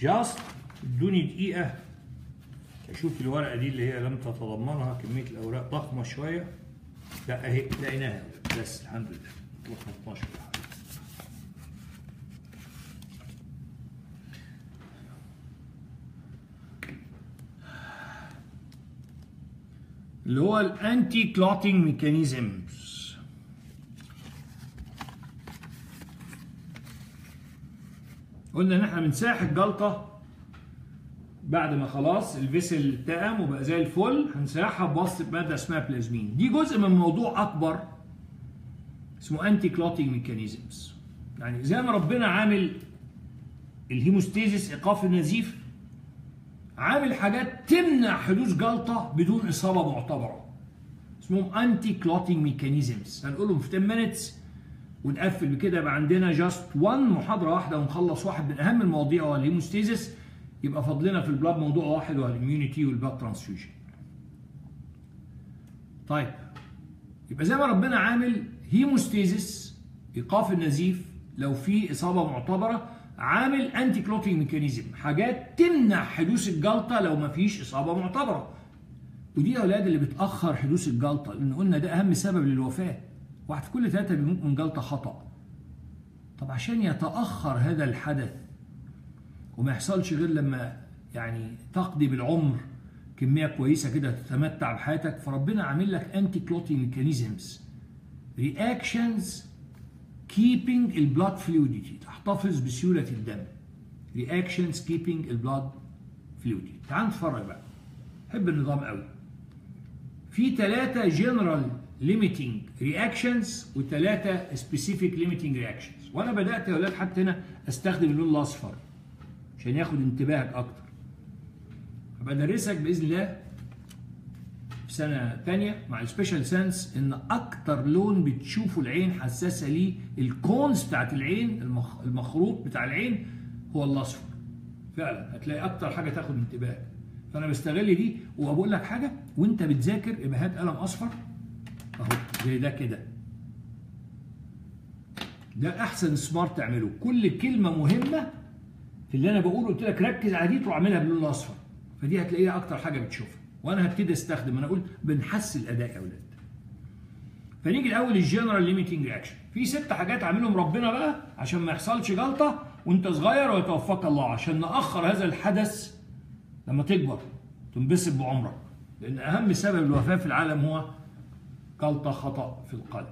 جاست ادوني دقيقه اشوف الورقه دي اللي هي لم تتضمنها كميه الاوراق ضخمه شويه. لا اهي لقيناها بس الحمد لله. اتناشر اللي هو الانتي كلوتينج ميكانيزم. قلنا ان احنا بنساح الجلطه بعد ما خلاص الفيسل التئم وبقى زي الفل، هنساحها بواسطه ماده اسمها بلازمين. دي جزء من موضوع اكبر اسمه انتي كلوتينج ميكانيزمز. يعني زي ما ربنا عامل الهيموستيزيس ايقاف النزيف، عامل حاجات تمنع حدوث جلطه بدون اصابه معتبره، اسمهم انتي كلوتينج ميكانيزمز. هنقولهم في عشرة مينتس ونقفل بكده، يبقى عندنا جاست واحد محاضره واحده ونخلص واحد من اهم المواضيع وهو الهيموستيسس. يبقى فاضلنا في البلاد موضوع واحد وهو الاميونيتي والبلاد ترانسفيوجن. طيب يبقى زي ما ربنا عامل هيموستيسس ايقاف النزيف لو في اصابه معتبره، عامل انتي كلوتينج ميكانيزم، حاجات تمنع حدوث الجلطه لو ما فيش اصابه معتبره. ودي يا اولاد اللي بتاخر حدوث الجلطه، لان قلنا ده اهم سبب للوفاه، واحد في كل ثلاثه بيموت من جلطه خطا. طب عشان يتاخر هذا الحدث وما يحصلش غير لما يعني تقضي بالعمر كميه كويسه كده تتمتع بحياتك، فربنا عامل لك انتي كلوتينج ميكانيزمز، رياكشنز keeping البلاد فلويدتي، تحتفظ بسيوله الدم. رياكشنز keeping البلاد فلويدتي. تعال نتفرج بقى، بحب النظام قوي. في ثلاثه جنرال ليميتنج رياكشنز وثلاثه سبيسيفيك ليميتنج رياكشنز، وانا بدات يا اولاد حتى هنا استخدم اللون الاصفر عشان ياخد انتباهك اكتر. هبقى ادرسك باذن الله في سنه ثانيه مع السبيشال سنس ان اكتر لون بتشوفه العين حساسه ليه، الكونز بتاعت العين، المخروط بتاع العين هو الاصفر. فعلا هتلاقي اكتر حاجه تاخد انتباهك، فانا بستغل دي. وبقول لك حاجه، وانت بتذاكر يبقى هات قلم اصفر اهو زي ده كده، ده احسن سمارت تعمله. كل كلمه مهمه في اللي انا بقوله قلت لك ركز على دي، تروح اعملها باللون الاصفر، فدي هتلاقيها اكتر حاجه بتشوفها. وانا هبتدي استخدم، انا قلت بنحسن الاداء يا اولاد. فنيجي الاول الجنرال ليميتنج رياكشن، في ست حاجات عاملهم ربنا بقى عشان ما يحصلش جلطه وانت صغير ويتوفاك الله، عشان ناخر هذا الحدث لما تكبر تنبسط بعمرك، لان اهم سبب الوفاه في العالم هو جلطه خطا في القلب.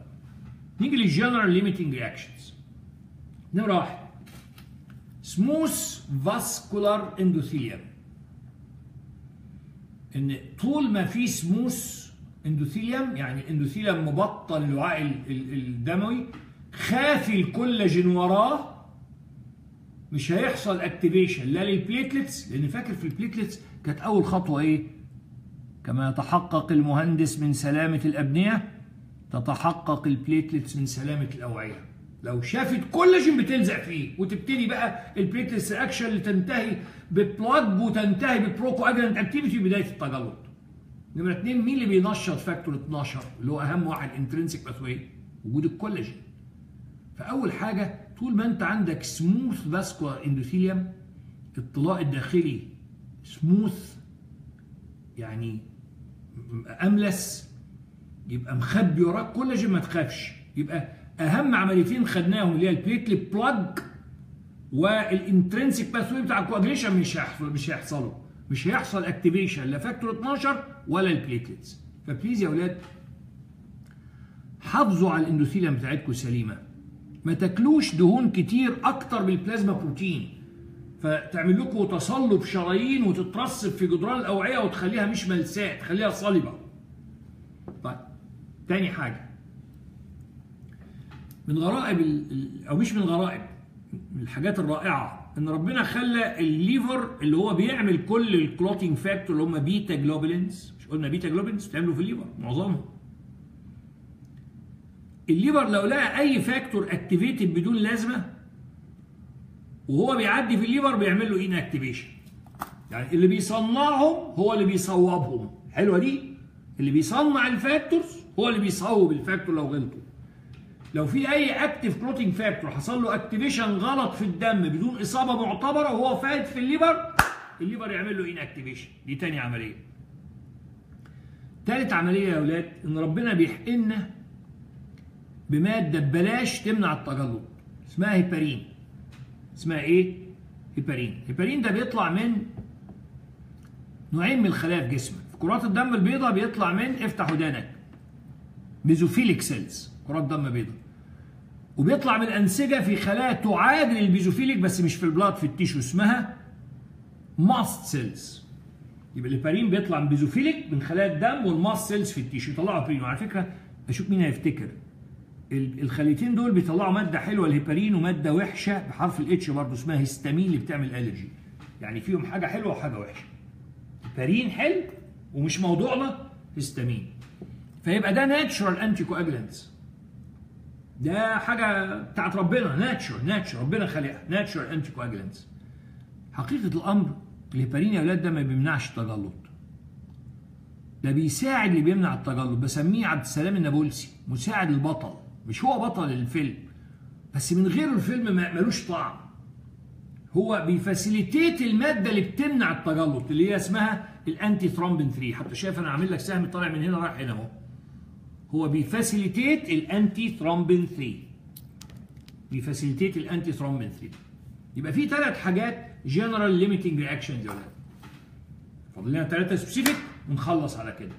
نيجي للجنرال ليميتنج رياكشنز. نمره واحد سموث فاسكولار اندوثيليوم، ان طول ما في سموث اندوثيليوم، يعني اندوثيليوم مبطن الوعاء الدموي خافي الكولاجين وراه، مش هيحصل اكتيفيشن لا للبليتلتس، لان فاكر في البليتلتس كانت اول خطوه ايه؟ كما يتحقق المهندس من سلامه الابنيه تتحقق البليتلتس من سلامه الاوعيه. لو شافت كولاجين بتلزق فيه، وتبتدي بقى البليتلتس اكشن اللي تنتهي ببلاج وتنتهي ببروكواجلانت اكتيفيتي بدايه التجلط. نمره اتنين، مين اللي بينشط فاكتور اتناشر اللي هو اهم واحد انترنسك باثوي؟ وجود الكولاجين. فاول حاجه طول ما انت عندك سموث فاسكولار اندوثيليوم، الطلاء الداخلي سموث يعني املس، يبقى مخبي وراك كولاجين، ما تخافش. يبقى اهم عمليتين خدناهم اللي هي البليتلت بلاج والانترنسك باثوي بتاع الكواجيليشن مش هيحصل، مش هيحصلوا مش هيحصل اكتيفيشن لا فاكتور اتناشر ولا البليتلتس. فبليز يا اولاد حافظوا على الاندوثيليوم بتاعتكم سليمه، ما تاكلوش دهون كتير اكتر من البلازما بروتين، فتعمل لكم تصلب شرايين وتترسب في جدران الاوعيه وتخليها مش ملساء، تخليها صلبه. طيب تاني حاجه من غرائب ال... او مش من غرائب، من الحاجات الرائعه ان ربنا خلى الليفر اللي هو بيعمل كل الكلوتينج فاكتور اللي هم بيتا جلوبولينز، مش قلنا بيتا جلوبولينز بتعملوا في الليفر معظمهم؟ الليفر لو لقى اي فاكتور اكتيفيتد بدون لازمه وهو بيعدي في الليفر بيعمل له ان اكتيفيشن، يعني اللي بيصنعهم هو اللي بيصوبهم. حلوه دي، اللي بيصنع الفاكتورز هو اللي بيصوب الفاكتور لو غلطوا. لو في اي اكتيف كلوتينج فاكتور حصل له اكتيفيشن غلط في الدم بدون اصابه معتبره وهو فايت في الليفر، الليفر يعمل له ان اكتيفيشن. دي تاني عمليه. تالت عمليه يا اولاد ان ربنا بيحقننا بماده ببلاش تمنع التجلط اسمها هيبارين. اسمها ايه؟ هيبارين. هيبارين ده بيطلع من نوعين من الخلايا في جسمك، في كرات الدم البيضاء بيطلع من، افتح ودانك، بيزوفيليك سيلز، كرات دم بيضاء، وبيطلع من الانسجه في خلايا تعادل البيزوفيليك بس مش في البلاد، في التيشو، اسمها ماست سيلز. يبقى الهيبارين بيطلع من بيزوفيليك من خلايا الدم والماست سيلز في التيشو يطلعوا هيبارين. وعلى فكره اشوف مين هيفتكر الخليتين دول بيطلعوا ماده حلوه الهيبارين وماده وحشه بحرف الاتش برضه اسمها هيستامين اللي بتعمل الرجي، يعني فيهم حاجه حلوه وحاجه وحشه. هيبارين حلو ومش موضوعنا هيستامين، فيبقى ده ناتشرال انتي كواجلانتس، ده حاجه بتاعت ربنا، ناتشرال ناتشرال ربنا خلقها ناتشرال انتي كواجلانتس. حقيقه الامر الهيبارين يا اولاد ده ما بيمنعش التجلط، ده بيساعد اللي بيمنع التجلط، بسميه عبد السلام النابلسي مساعد البطل، مش هو بطل الفيلم بس من غيره الفيلم ملوش طعم. هو بيفاسيليتيت الماده اللي بتمنع التجلط اللي هي اسمها الانتي ثرومبين ثلاثة. حتى شايف انا عامل لك سهم طالع من هنا رايح هنا اهو، هو بيفاسيليتيت الانتي ثرومبين ثلاثة، بيفاسيليتيت الانتي ثرومبين ثلاثة. يبقى في ثلاث حاجات جنرال ليميتنج رياكشنز، فاضل لنا ثلاثه سبيسيفيك ونخلص على كده.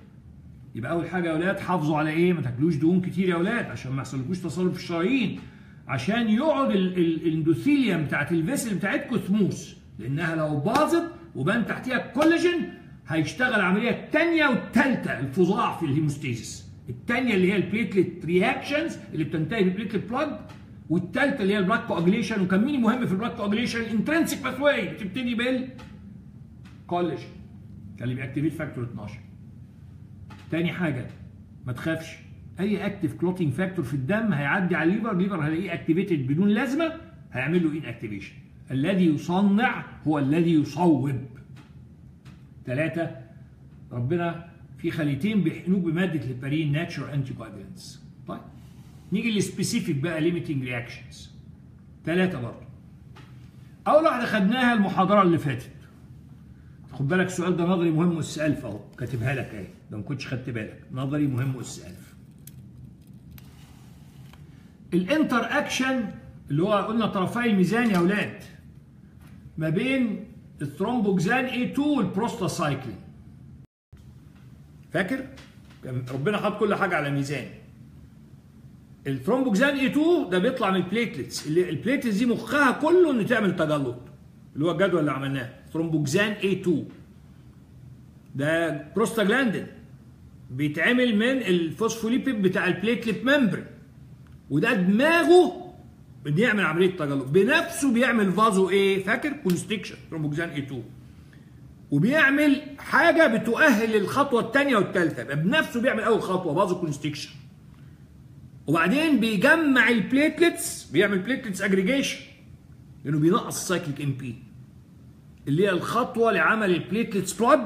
يبقى اول حاجه يا اولاد حافظوا على ايه؟ ما تاكلوش دهون كتير يا اولاد عشان ما يحصلكوش تصلب في الشرايين، عشان يقعد الاندوثيليوم بتاعت الفيسل بتاعتكم تموس، لانها لو باظت وبان تحتيها الكولاجين هيشتغل عمليه الثانيه والثالثه الفظاع في الهيموستيسس، الثانيه اللي هي البليتلت رياكشنز اللي بتنتهي بالبليتلت بلاج، والثالثه اللي هي البلاك كواجيليشن. وكان مين مهم في البلاك كواجيليشن؟ الانترنسيك باثواي بتبتدي بالكولاجين كان اللي بيأكتيفيت فاكتور اتناشر. تاني حاجه ما تخافش، اي اكتيف كلوتينج فاكتور في الدم هيعدي على الليفر، الليفر هيلاقيه اكتيفيتد بدون لازمه هيعمل له انأكتيفيشن. الذي يصنع هو الذي يصوب. ثلاثه ربنا في خليتين بيحقنوك بماده الهيبارين ناتشر انتي كواجلنتس. طيب نيجي للسبيسيفيك بقى ليميتنج رياكشنز. ثلاثه برضه. اول واحده خدناها المحاضره اللي فاتت. خد بالك السؤال ده نظري مهم اس ألف اهو كاتبها لك اهي، ده ما كنتش خدت بالك، نظري مهم اس ألف. الانتر اكشن اللي هو قلنا طرفي الميزان يا اولاد ما بين الثرومبوكسان ايه اتنين والبروستاسايكلين. فاكر؟ ربنا حط كل حاجه على ميزان. الثرومبوكسان ايه اتنين ده بيطلع من البليتلتس، اللي البليتلتس دي مخها كله ان تعمل تجلط اللي هو الجدول اللي عملناه. ثرومبوكسان ايه اتنين ده بروستاجلاندين بيتعمل من الفوسفوليبيد بتاع البليتلت ممبرين، وده دماغه بيعمل عمليه تجلط بنفسه، بيعمل فازو ايه فاكر كونستريكشن ثرومبوكسان ايه اتنين، وبيعمل حاجه بتؤهل للخطوه الثانيه والثالثه، يبقى بنفسه بيعمل اول خطوه فازو كونستريكشن، وبعدين بيجمع البليتلتس بيعمل بليتلتس اجريجيشن لانه بينقص السايكليك ام بي اللي هي الخطوه لعمل البليتلتس بلاج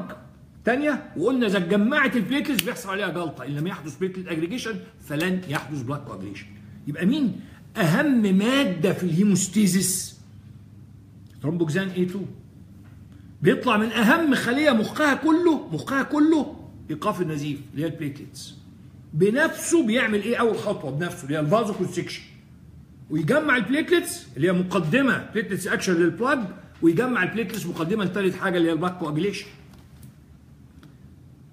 ثانيه. وقلنا اذا اتجمعت البليتلتس بيحصل عليها جلطه، ان لم يحدث بليتلت اجريجيشن فلن يحدث بلاج كواجليشن. يبقى مين اهم ماده في الهيموستيسس؟ ثرومبوكسان ايه اتنين بيطلع من اهم خليه مخها كله، مخها كله ايقاف النزيف اللي هي البليتلتس، بنفسه بيعمل ايه اول خطوه بنفسه اللي هي الفازو كونستريكشن، ويجمع البليتلتس اللي هي مقدمه بليتلتس اكشن للبلاج، ويجمع البليتلس مقدمه لثالث حاجه اللي هي البلاك كواجيليشن.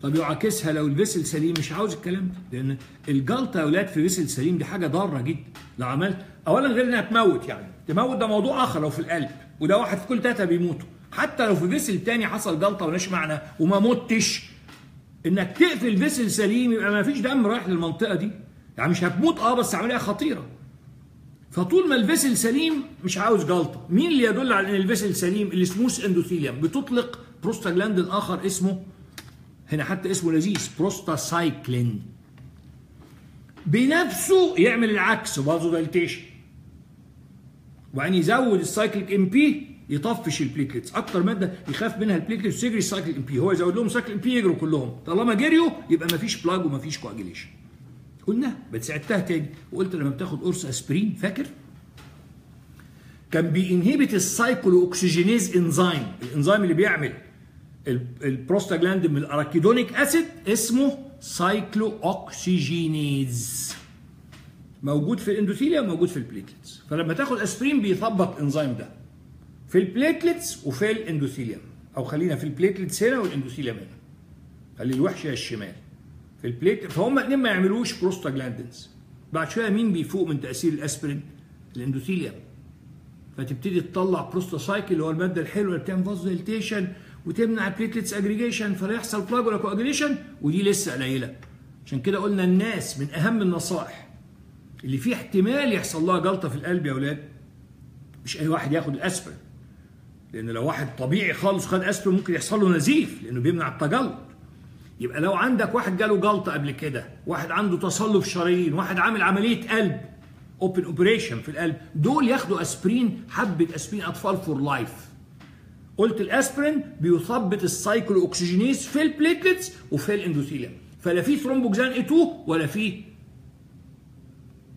طب يعاكسها لو الفيسل سليم، مش عاوز الكلام ده، لان الجلطه يا اولاد في فيسل سليم دي حاجه ضاره جدا. لو عملت اولا غير انها تموت، يعني تموت ده موضوع اخر لو في القلب، وده واحد في كل ثلاثه بيموتوا. حتى لو في فيسل ثاني حصل جلطه مالهاش معنى وما متش، انك تقفل فيسل سليم يبقى ما فيش دم رايح للمنطقه دي، يعني مش هتموت اه بس عمليه خطيره. فطول ما الفيسل سليم مش عاوز جلطه. مين اللي يدل على ان الفيسل سليم؟ السموث اندوثيليوم بتطلق بروستاجلاندين اخر اسمه هنا حتى اسمه لذيذ بروستاسايكلين، بنفسه يعمل العكس فازو دايليتيشن، وبعدين يزود السايكليك ام بي يطفش البليتلتس. اكتر ماده يخاف منها البليتلتس تجري السايكليك ام بي، هو يزود لهم سايكليك ام بي يجروا كلهم، طالما جريوا يبقى مفيش بلاج ومفيش كواجيليشن. قلنا بس عدتها تاني وقلت لما بتاخد قرص اسبرين فاكر؟ كان بينهبت السايكلو اوكسجينيز انزيم، الانزيم اللي بيعمل البروستاجلاندين من الاراكيدونيك اسيد اسمه سايكلو اوكسجينيز. موجود في الاندوثيليا وموجود في البليتلتس، فلما تاخد اسبرين بيثبط الانزيم ده في البليتلتس وفي الاندوثيليوم، او خلينا في البليتلتس هنا والاندوثيليوم هنا. خلي الوحش يا الشمال. في البليت فهم الاثنين ما يعملوش بروستاجلاندينز. بعد شويه مين بيفوق من تاثير الاسبرين؟ الاندوثيليوم. فتبتدي تطلع بروستاسايكل اللي هو الماده الحلوه اللي بتعمل فازوديليتيشن وتمنع بليتلتس اجريجيشن فلا يحصل بلاج ولا كواجيليشن، ودي لسه قليله. عشان كده قلنا الناس من اهم النصائح اللي فيه احتمال يحصل لها جلطه في القلب يا اولاد مش اي واحد ياخد الاسبرين، لان لو واحد طبيعي خالص خد اسبرين ممكن يحصل له نزيف لانه بيمنع التجلط. يبقى لو عندك واحد جاله جلطه قبل كده، واحد عنده تصلب شرايين، واحد عامل عمليه قلب اوبن اوبريشن في القلب، دول ياخدوا اسبرين، حبه اسبرين اطفال فور لايف. قلت الاسبرين بيثبط السايكلو اوكسجينيز في البليتلتس وفي الاندوثيليوم، فلا في ثرومبوكسان اي اتنين ولا في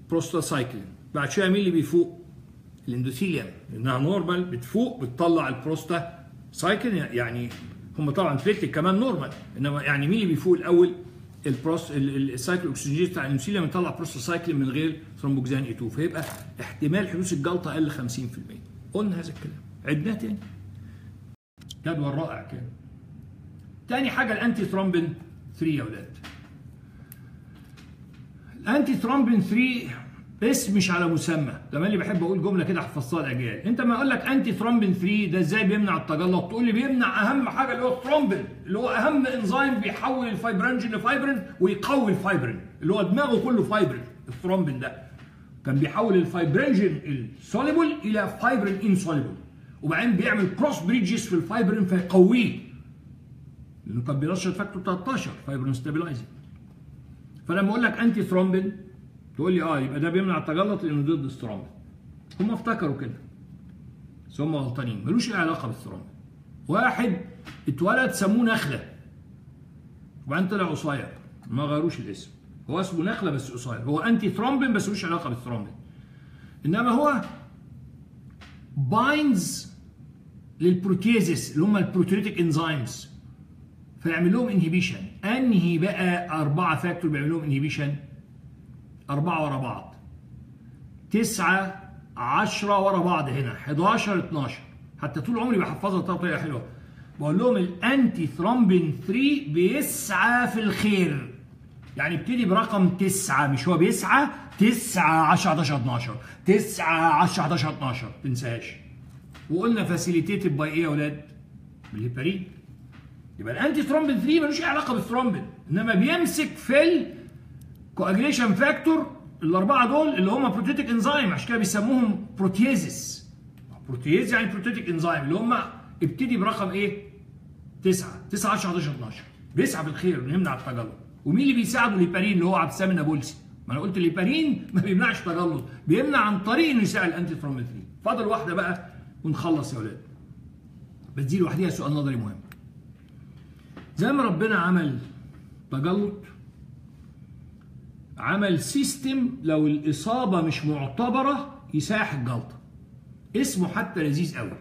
بروستاسايكلين. بعد شويه مين اللي بيفوق؟ الاندوثيليوم، لانها نورمال بتفوق بتطلع البروستاسايكلين، يعني هم طبعا بليتلت كمان نورمال، انما يعني مين اللي بيفوق الاول؟ البروست السايكلو اوكسجينيز بتاع الانسولين بيطلع بروستاسايكلين من غير ثرومبوكسان اي اتنين، فيبقى احتمال حدوث الجلطه اقل خمسين بالمية. قلنا هذا الكلام، عدناه تاني. جدول رائع كان. تاني حاجه الانتي ثرومبين ثلاثة يا ولاد. الانتي ثرومبين ثلاثة اسم مش على مسمى، لما اللي بحب اقول جمله كده احفظها الاجيال. انت ما اقول لك انتي ثرومبين ثلاثة ده ازاي بيمنع التجلط؟ تقول لي بيمنع اهم حاجه اللي هو الثرومبين، اللي هو اهم انزيم بيحول الفايبرينوجين لفايبرين ويقوي الفايبرين، اللي هو دماغه كله فايبرين. الثرومبين ده كان بيحول الفايبرينوجين السوليبل الى فايبرين انسوليبل، وبعدين بيعمل كروس بريدجز في الفايبرين فيقويه، لانه كان بيرشد فاكتور تلتاشر فايبرين ستابلايزنج. فلما اقول لك انتي ثرومبين تقول لي اه يبقى ده بيمنع التجلط لانه ضد الثرومبين. هم افتكروا كده بس هم غلطانين، ملوش اي علاقه بالثرومبين. واحد اتولد سموه نخله وبعدين طلع قصير، ما غيروش الاسم، هو اسمه نخله بس قصير، هو انتي ثرومبين بس ملوش علاقه بالثرومبين، انما هو بايندز للبروتيزس اللي هم البروتيوتيك انزيمز فيعمل لهم انهبيشن. انهي بقى اربعه فاكتور بيعمل لهم انهبيشن؟ أربعة ورا بعض، تسعة عشرة ورا بعض، هنا حداشر اتناشر، حتى طول عمري بحفظها بطريقة حلوة. بقول لهم الأنتي ثرومبين ثلاثة بيسعى في الخير، يعني ابتدي برقم تسعة، مش هو بيسعى تسعة عشرة حداشر اتناشر، تسعة عشرة حداشر اتناشر، ما تنساهاش. وقلنا فاسيليتيتد باي إيه يا أولاد؟ بالهيبارين. يبقى الأنتي ثرومبين ثلاثة ملوش أي علاقة بالثرومبين، إنما بيمسك في ال كواجيليشن فاكتور الاربعه دول اللي هم بروتيتيك انزيم، عشان كده بيسموهم بروتيزس. بروتيز يعني بروتيتيك انزيم، اللي هم ابتدي برقم ايه؟ تسعة، تسعة عشرة حداشر اتناشر، بيسعى بالخير ويمنع التجلط. ومين اللي بيساعده؟ الهيبارين اللي هو عبد السامي نابلسي. ما انا قلت الهيبارين ما بيمنعش تجلط، بيمنع عن طريق انه يساعد الانتي ثرومبين ثلاثة. فاضل واحده بقى ونخلص يا ولاد، بس دي لوحديها سؤال نظري مهم. زي ما ربنا عمل تجلط، عمل سيستم لو الاصابه مش معتبره يسايح الجلطه، اسمه حتى لذيذ قوي،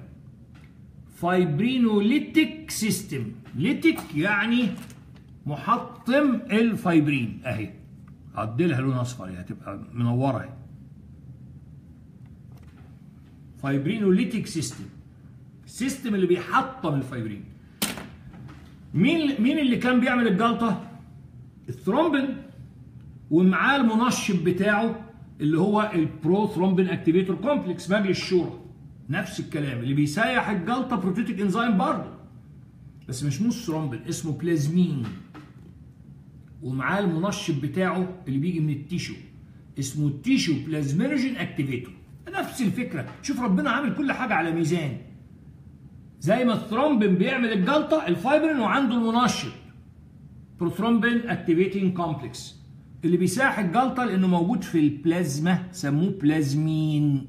فايبرينوليتيك سيستم. ليتيك يعني محطم الفايبرين، اهي عدلها لون اصفر هتبقى منوره اهي، فايبرينوليتيك سيستم، السيستم اللي بيحطم الفايبرين. مين مين اللي كان بيعمل الجلطه؟ الثرومبين، ومعاه المنشط بتاعه اللي هو البروثرومبين اكتيفيتور كومبلكس، مجلس الشورى نفس الكلام، اللي بيسيح الجلطه بروتيتيك انزيم برضه، بس مش مش ثرومبين، اسمه بلازمين، ومعاه المنشط بتاعه اللي بيجي من التيشو اسمه التيشو بلازمينوجين اكتيفيتور، نفس الفكره. شوف ربنا عامل كل حاجه على ميزان، زي ما الثرومبين بيعمل الجلطه الفايبرين وعنده المنشط بروثرومبين اكتيفيتنج كومبلكس اللي بيساح الجلطه لانه موجود في البلازما، سموه بلازمين،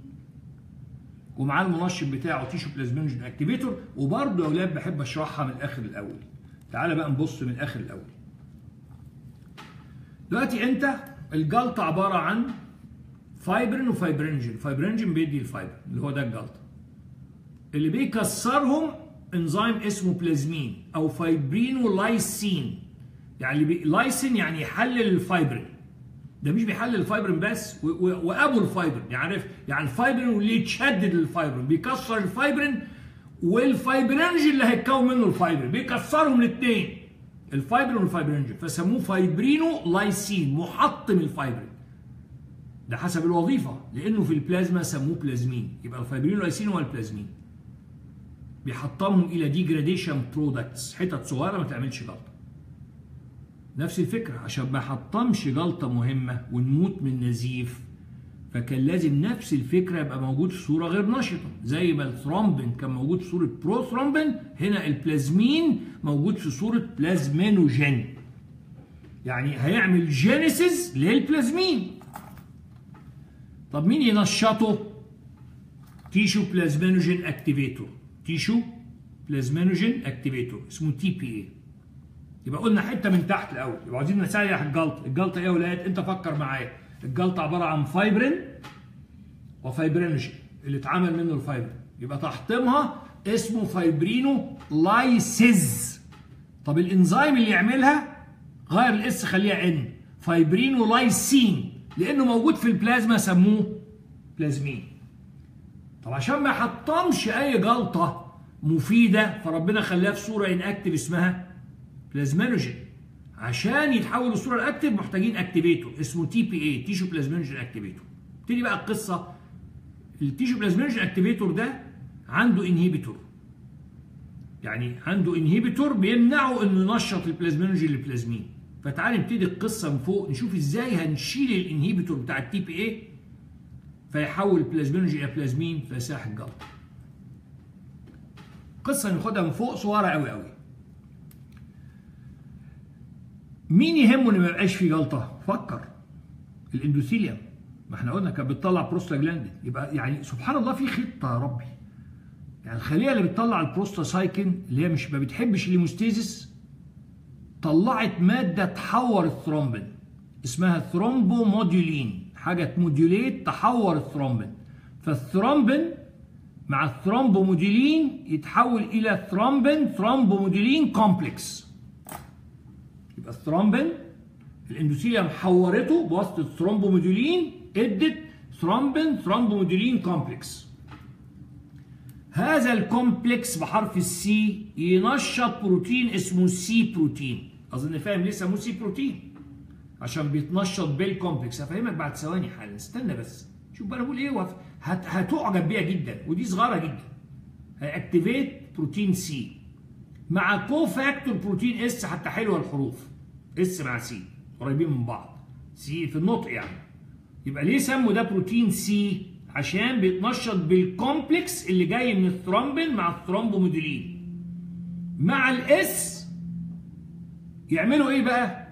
ومعاه المنشط بتاعه تيشو بلازمينوجين اكتيفيتور. وبرضه يا اولاد بحب اشرحها من الاخر الاول، تعالى بقى نبص من الاخر الاول. دلوقتي انت الجلطه عباره عن فايبرين وفايبرينوجين، فايبرينوجين بيدي الفايبر اللي هو ده الجلطه، اللي بيكسرهم انزيم اسمه بلازمين او فايبرينولايسين، يعني بي... لايسين يعني يحلل الفايبرين. ده مش بيحلل الفايبرين بس و... و... وابو الفايبرين، يعرف يعني الفايبرين واللي يتشدد للفايبرين، بيكسر الفايبرين والفايبرينوجين اللي هيتكون منه الفايبرين، بيكسرهم الاثنين الفايبرين والفايبرينوجين، فسموه فايبرينو لايسين، محطم الفايبرين. ده حسب الوظيفه، لانه في البلازما سموه بلازمين، يبقى الفايبرينو لايسين هو البلازمين، بيحطمهم الى ديجراديشن برودكتس، حتت صغيره ما تعملش غلط. نفس الفكرة، عشان ما حطمش جلطة مهمة ونموت من نزيف، فكان لازم نفس الفكرة يبقى موجود في صورة غير نشطة، زي ما الثرومبين كان موجود في صورة بروثرومبين، هنا البلازمين موجود في صورة بلازمينوجين، يعني هيعمل جينيسيس للبلازمين. طب مين ينشطه؟ تيشو بلازمينوجين اكتيفيتور، تيشو بلازمينوجين اكتيفيتور اسمه تي بي اي. يبقى قلنا حته من تحت الاول، يبقى عايزين نسرح الجلطه، الجلطه ايه يا ولاد؟ انت فكر معايا، الجلطه عباره عن فايبرين وفايبرينوجين اللي اتعمل منه الفايبرين، يبقى تحطيمها اسمه فايبرينو لايسيز. طب الانزيم اللي يعملها غير الاس خليها ان، فايبرينو لايسين لانه موجود في البلازما سموه بلازمين. طب عشان ما يحطمش اي جلطه مفيده فربنا خلاها في صوره انأكتف اسمها بلازمينوجين. عشان يتحول لصوره الأكتف محتاجين اكتيفيتور اسمه تي بي اي، تيشو بلازمينوجين اكتيفيتور. تبتدي بقى القصه، التيشو بلازمينوجين اكتيفيتور ده عنده انهيبيتور، يعني عنده انهيبيتور بيمنعه انه ينشط البلازمينوجين للبلازمين. فتعالى نبتدي القصه من فوق نشوف ازاي هنشيل الانهيبيتور بتاع التي بي اي فيحول بلازمينوجين الى بلازمين في ساحه الجلطه. قصه ناخدها من فوق صغيره قوي قوي. مين يهمه ان ما يبقاش في جلطه؟ فكر. الاندوثيليوم ما احنا قلنا كانت بتطلع بروستاجلاندين، يبقى يعني سبحان الله في خطه يا ربي. يعني الخليه اللي بتطلع البروستاسايكلين اللي هي مش ما بتحبش الهيموستيسس طلعت ماده تحور الثرومبين اسمها ثرومبوموديولين، حاجه تموديوليت تحور الثرومبين. فالثرومبين مع الثرومبوموديولين يتحول الى ثرومبين ثرومبوموديولين كومبلكس. يبقى الثرومبين الاندوثيليوم حورته بواسطه الثرومبوموديولين ادت ثرومبين ثرومبوموديولين كومبلكس. هذا الكومبلكس بحرف السي ينشط بروتين اسمه سي بروتين. اظن فاهم ليه سموه سي بروتين، عشان بيتنشط بالكومبلكس. هفهمك بعد ثواني حالا، استنى بس شوف بقى انا بقول ايه وهت... هتعجب بيها جدا، ودي صغيره جدا. هيأكتيفيت بروتين سي مع كو فاكتور بروتين اس، حتى حلوه الحروف اس مع سي قريبين من بعض، سي في النطق يعني. يبقى ليه سموا ده بروتين سي؟ عشان بيتنشط بالكومبلكس اللي جاي من الثرومبين مع الثرومبوموديولين. مع الاس يعملوا ايه بقى؟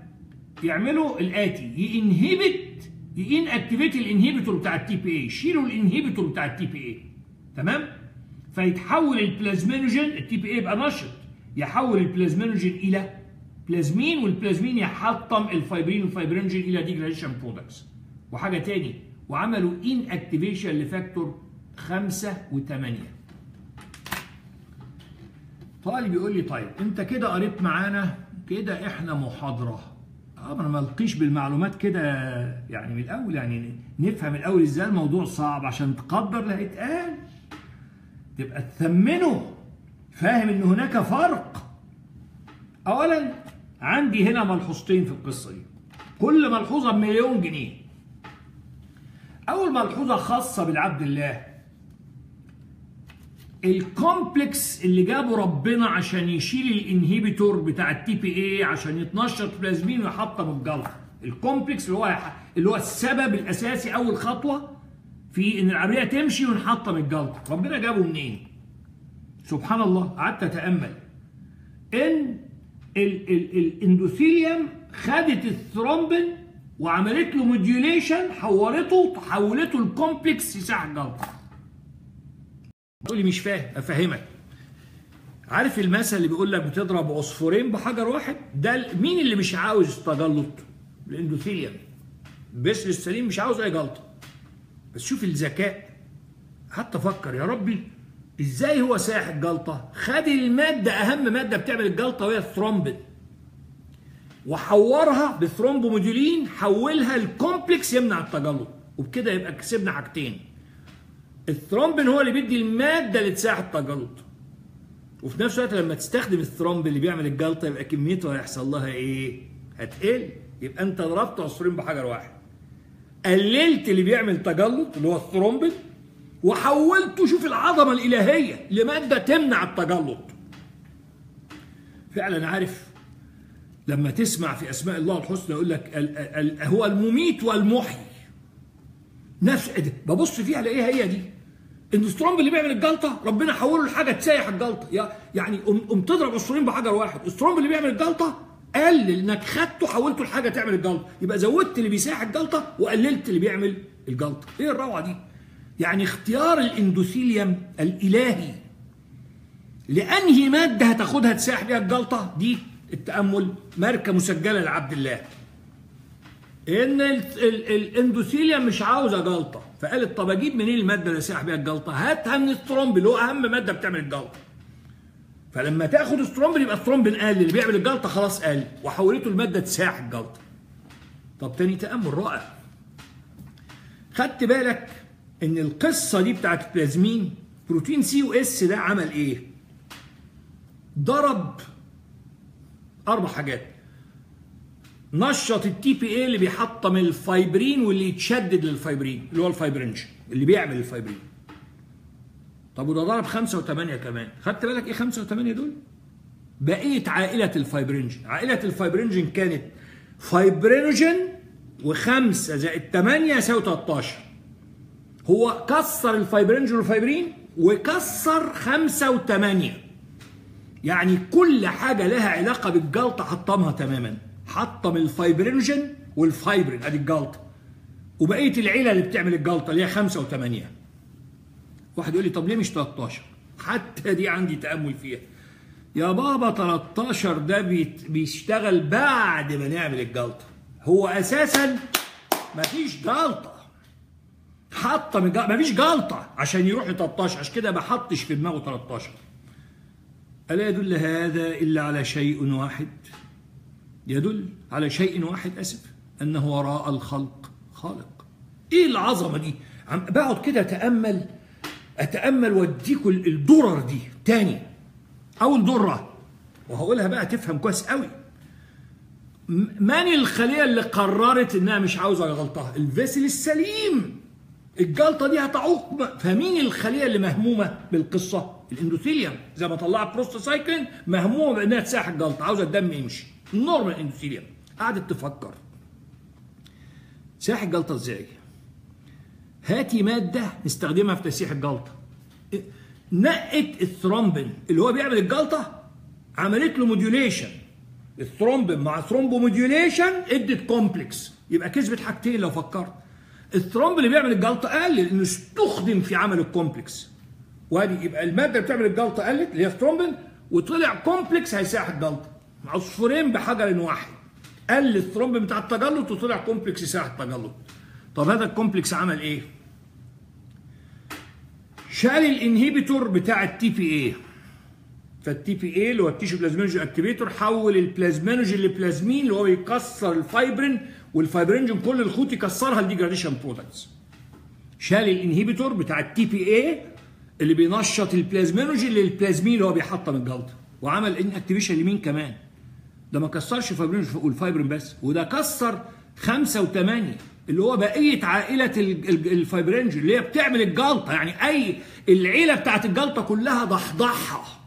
يعملوا الاتي، ينهبت ين اكتيفيت الانهبيتور بتاع التي بي اي، يشيلوا الانهبيتور بتاع التي بي اي، تمام؟ فيتحول البلازمينوجين، التي بي اي يبقى نشط، يحول البلازمينوجين الى بلازمين، والبلازمين يحطم الفايبرين والفايبرينوجين الى ديجريشن برودكتس وحاجه تاني. وعملوا ان اكتيفيشن لفاكتور خمسة وثمانية. طالب يقول لي طيب انت كده قريت معانا كده احنا محاضره، انا ما القيش بالمعلومات كده يعني من الاول، يعني نفهم الاول ازاي الموضوع صعب عشان تقدر لا يتقال تبقى تثمنه، فاهم ان هناك فرق. اولا عندي هنا ملحوظتين في القصه دي، كل ملحوظه بمليون جنيه. أول ملحوظة خاصة بالعبد الله، الكومبلكس اللي جابه ربنا عشان يشيل الانهيبيتور بتاع التي بي اي عشان يتنشط بلازمين ويحطم الجلطة، الكومبلكس اللي هو اللي هو السبب الأساسي أول خطوة في إن العملية تمشي ونحطم الجلطة، ربنا جابه منين؟ سبحان الله قعدت أتأمل إن الاندوثيليوم خدت الثرومبين وعملت له موديوليشن، حورته تحولته الكومبلكس لساحه الجلطه. تقول لي مش فاهم، افهمك. عارف المثل اللي بيقول لك بتضرب عصفورين بحجر واحد؟ ده مين اللي مش عاوز تجلط؟ الاندوثيليوم. البسل السليم مش عاوز اي جلطه. بس شوف الذكاء، حتى فكر يا ربي ازاي هو ساح الجلطه؟ خد الماده اهم ماده بتعمل الجلطه وهي الثرومبين، وحورها بثرومبوموديولين، حولها الكومبلكس يمنع التجلط، وبكده يبقى كسبنا حاجتين. الثرومبين هو اللي بيدي الماده اللي تساعد التجلط، وفي نفس الوقت لما تستخدم الثرومبين اللي بيعمل الجلطه يبقى كميته هيحصل لها ايه؟ هتقل. يبقى انت ضربت عصفورين بحجر واحد، قللت اللي بيعمل تجلط اللي هو الثرومبين، وحولته شوف العظمه الالهيه لماده تمنع التجلط. فعلا عارف لما تسمع في اسماء الله الحسنى يقول لك ال ال هو المميت والمحيي، نفس ببص فيها الاقيها هي دي. الثرومبين اللي بيعمل الجلطه ربنا حوله لحاجه تسيح الجلطه، يعني قوم تضرب عصفورين بحجر واحد، الثرومبين اللي بيعمل الجلطه قلل انك خدته حولته لحاجه تعمل الجلطه، يبقى زودت اللي بيسيح الجلطه وقللت اللي بيعمل الجلطه. ايه الروعه دي؟ يعني اختيار الاندوثيليوم الالهي لانهي ماده هتاخدها تساح بيها الجلطه دي؟ التامل ماركه مسجله لعبد الله. ان الاندوثيليوم مش عاوزه جلطه، فقالت طب اجيب منين الماده اللي هسيح بيها الجلطه؟ هاتها من الثرومبين اللي هو اهم ماده بتعمل الجلطه. فلما تاخد الثرومبين يبقى الثرومبين قل، اللي بيعمل الجلطه خلاص قل، وحولته لماده تساح الجلطه. طب تاني تامل رائع. خدت بالك ان القصه دي بتاعت البلازمين بروتين سي و اس ده عمل ايه؟ ضرب اربع حاجات. نشط التي بي اي اللي بيحطم الفايبرين واللي يتشدد للفايبرين اللي هو الفايبرينوجين اللي بيعمل الفايبرين. طب وده ضرب خمسة وثمانية كمان، خدت بالك ايه خمسة وثمانية دول؟ بقية عائلة الفايبرينوجين، عائلة الفايبرينوجين كانت فايبرينوجين وخمسة زائد ثمانية يساوي تلتاشر. هو كسر الفايبرينوجين والفايبرين وكسر خمسة وثمانية. يعني كل حاجة لها علاقة بالجلطة حطمها تماما. حطم الفايبرينوجين والفايبرين ادي الجلطه وبقيه العيله اللي بتعمل الجلطه اللي هي خمسه وثمانيه. واحد يقول لي طب ليه مش تلتاشر؟ حتى دي عندي تامل فيها. يا بابا تلتاشر ده بيشتغل بعد ما نعمل الجلطه، هو اساسا مفيش جلطه. حطم الجلطه مفيش جلطه عشان يروح ل تلتاشر، عشان كده ما حطش في دماغه تلتاشر. الا يدل هذا الا على شيء واحد؟ يدل على شيء واحد اسف، انه وراء الخلق خالق. ايه العظمه دي؟ عم بقعد كده اتامل اتامل واديكوا الدرر دي تاني. اول دره وهقولها بقى تفهم كويس قوي. من الخليه اللي قررت انها مش عاوزه غلطها؟ الفيسل السليم. الجلطه دي هتعوق، فمين الخليه اللي مهمومه بالقصه؟ الاندوثيليوم زي ما طلعت بروستاسايكلين مهمومه بانها تساح الجلطه، عاوزه الدم يمشي. نورمال اندوثيليوم قعدت تفكر تساح الجلطه ازاي؟ هاتي ماده نستخدمها في تسيح الجلطه. نقت الثرومبين اللي هو بيعمل الجلطه، عملت له موديوليشن. الثرومبين مع ثرومبو موديوليشن ادت كومبلكس، يبقى كسبت حاجتين لو فكرت. الثرومبين اللي بيعمل الجلطه قلل انه استخدم في عمل الكومبلكس، وادي يبقى الماده اللي بتعمل الجلطه قلت اللي هي الثرومبين، وطلع كومبلكس هيساح الجلطه. عصفورين بحجر واحد. قل الثرومبين بتاع التجلط وطلع كومبلكس ساعة التجلط. طب هذا الكومبلكس عمل ايه؟ شال الانهيبيتور بتاع التي بي اي. فالتي بي اي اللي هو التيشو بلازمينوجين اكتيفيتور حول البلازمينوجين لبلازمين اللي هو يكسر الفايبرين والفايبرينجين كل الخيوط يكسرها لديجراديشن برودكتس. شال الانهيبيتور بتاع التي بي اي اللي بينشط البلازمينوجين للبلازمين اللي هو بيحطم الجلطه، وعمل ان اكتيفيشن لمين كمان؟ ده ما كسرش الفايبرين والفايبرين بس، وده كسر خمسة وثمانية اللي هو بقية عائلة الفايبرينج اللي هي بتعمل الجلطة. يعني أي العيلة بتاعت الجلطة كلها ضحضحها.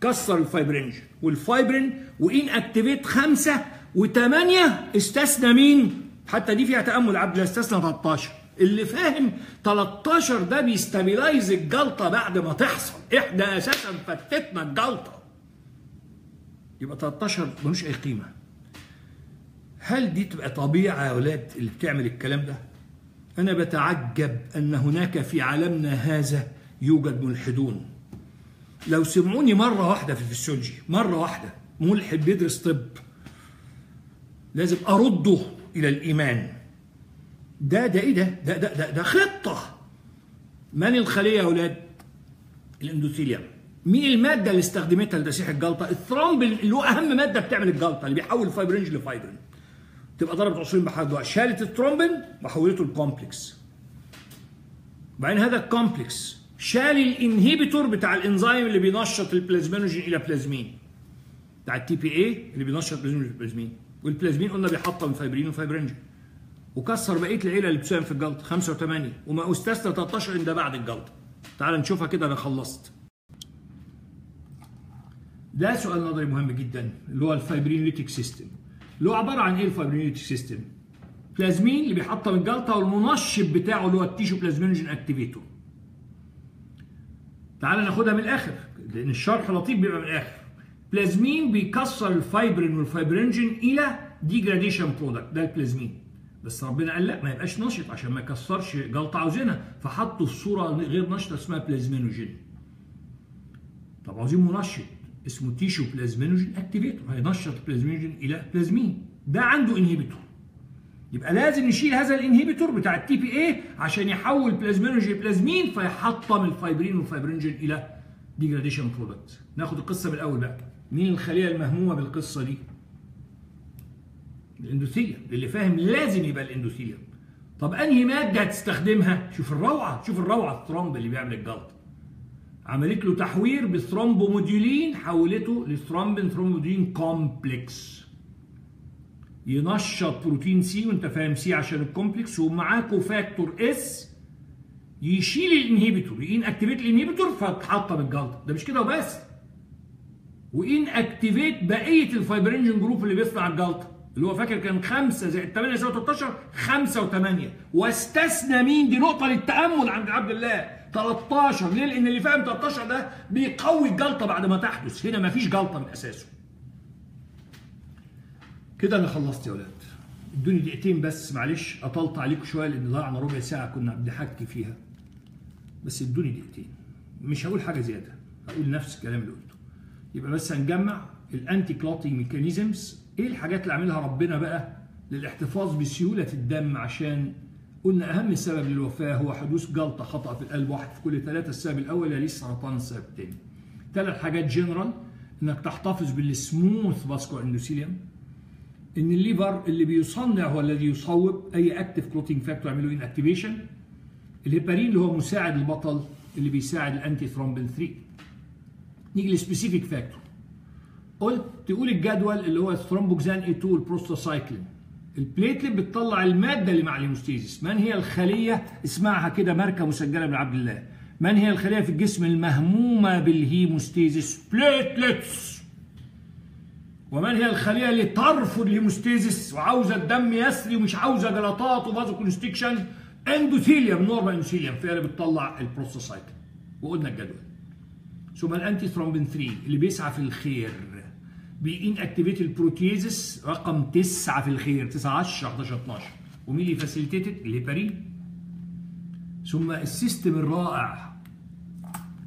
كسر الفايبرينج والفايبرين وإن أكتيفيت خمسة وثمانية. استثنى مين؟ حتى دي فيها تأمل عبد الله، استثنى تلتاشر. اللي فاهم تلتاشر ده بيستابيلايز الجلطة بعد ما تحصل. إحنا أساسا فتتنا الجلطة. يبقى تلتاشر ملوش اي قيمه. هل دي تبقى طبيعه يا اولاد اللي بتعمل الكلام ده؟ انا بتعجب ان هناك في عالمنا هذا يوجد ملحدون. لو سمعوني مره واحده في الفسيولوجي، مره واحده ملحد بيدرس طب، لازم ارده الى الايمان. ده ده ايه ده؟ ده ده ده, ده خطه. من الخليه يا اولاد؟ الاندوثيليوم. مين الماده اللي استخدمتها لتسيح الجلطه؟ الثرومبين اللي هو اهم ماده بتعمل الجلطه اللي بيحول الفايبرينج لفايبرين. تبقى ضربت عصفورين بحجر واحد، شالت الثرومبين وحولته لكومبلكس. وبعدين هذا الكومبلكس شال الانهيبيتور بتاع الانزيم اللي بينشط البلازمينوجين الى بلازمين. بتاع التي بي اي اللي بينشط بلازمينوجين الى بلازمين، والبلازمين قلنا بيحطم الفايبرين والفايبرينج. وكسر بقيه العيله اللي بتساهم في الجلطه خمسة وثمانية، وما استثنى تلتاشر ان ده بعد الجلطه. تعال نشوفها كده. انا خلصت. ده سؤال نظري مهم جدا اللي هو الفايبرينوليتيك سيستم. اللي هو عباره عن ايه الفايبرينوليتيك سيستم؟ بلازمين اللي بيحطم الجلطه والمنشط بتاعه اللي هو التيشو بلازمينوجين اكتيفيتور. تعال ناخدها من الاخر لان الشرح لطيف بيبقى من الاخر. بلازمين بيكسر الفايبرين والفايبرينجين الى ديجراديشن برودكت، ده البلازمين. بس ربنا قال لا ما يبقاش نشط عشان ما يكسرش جلطه عاوزينها، فحطه في صوره غير نشطه اسمها بلازمينوجين. طب عاوزين منشط اسمه تيشو بلازمينوجين اكتيفيتور، هينشط البلازمينوجين الى بلازمين، ده عنده انهبيتور. يبقى لازم نشيل هذا الانهبيتور بتاع التي بي اي عشان يحول بلازمينوجين لبلازمين فيحطم الفايبرين والفايبرينوجين الى ديجراديشن برودكت. ناخد القصه من الاول بقى. مين الخليه المهمومه بالقصه دي؟ الاندوثيليوم. اللي فاهم لازم يبقى الاندوثيليوم. طب انهي ماده هتستخدمها؟ شوف الروعه، شوف الروعه الثرومب اللي بيعمل الجلطه. عملت له تحوير بثرومبوموديولين، حولته لثرومبين ثرومبوديولين كومبلكس. ينشط بروتين سي، وانت فاهم سي عشان الكومبلكس، ومعاكو فاكتور اس يشيل الانهبيتور، ين اكتيفيت الانهبيتور فتحطم الجلطه. ده مش كده وبس، وان اكتيفيت بقيه الفايبرينجين جروب اللي بيصنع الجلطه، اللي هو فاكر كان خمسة زائد ثمانية يساوي ثلاثة عشر، خمسة وثمانية، واستثنى مين؟ دي نقطه للتامل عند عبد الله. ثلاثة عشر ليه؟ لان اللي فاهم ثلاثة عشر ده بيقوي الجلطه بعد ما تحدث، هنا مفيش جلطه من اساسه. كده انا خلصت يا ولاد، ادوني دقيقتين بس، معلش اطلت عليكم شويه لان ضيعنا ربع ساعه كنا بنحكي فيها، بس ادوني دقيقتين، مش هقول حاجه زياده، هقول نفس الكلام اللي قلته. يبقى بس هنجمع الانتي كلوتينج ميكانيزمز، ايه الحاجات اللي عاملها ربنا بقى للاحتفاظ بسيوله الدم، عشان قلنا اهم سبب للوفاه هو حدوث جلطه خطا في القلب، واحد في كل ثلاثه السبب الاول، يليه السرطان السبب الثاني. ثلاث حاجات جنرال، انك تحتفظ بالسموث فاسكو اندوثيليوم، ان الليفر اللي بيصنع هو الذي يصوب اي اكتيف كلوتينج فاكتور يعمل له ان اكتيفيشن، الهيبارين اللي هو مساعد البطل اللي بيساعد الانتي ثرومبين ثلاثة. نيجي للسبيسيفيك فاكتور، قلت تقول الجدول اللي هو الثرومبوكسان اثنين والبروستاسايكلين. البليتلت بتطلع الماده اللي مع الهيموستيسس. من هي الخليه؟ اسمعها كده ماركه مسجله من عبد الله، من هي الخليه في الجسم المهمومه بالهيموستيسس؟ بليتلتس. ومن هي الخليه اللي ترفض الهيموستيسس وعاوزه الدم يسري ومش عاوزه جلطات وفازوكونستريكشن؟ اندوثيليوم، نورمال اندوثيليوم، فهي اللي بتطلع البروستاسايكلين. وقلنا الجدول. ثم الانتي ثرومبين ثلاثة اللي بيسعى في الخير، بين اكتيفيت البروتيزس رقم تسعة في الخير، تسعة عشرة حداشر اتناشر، ومين اللي فاسيليتيتد؟ الهيبارين. ثم السيستم الرائع،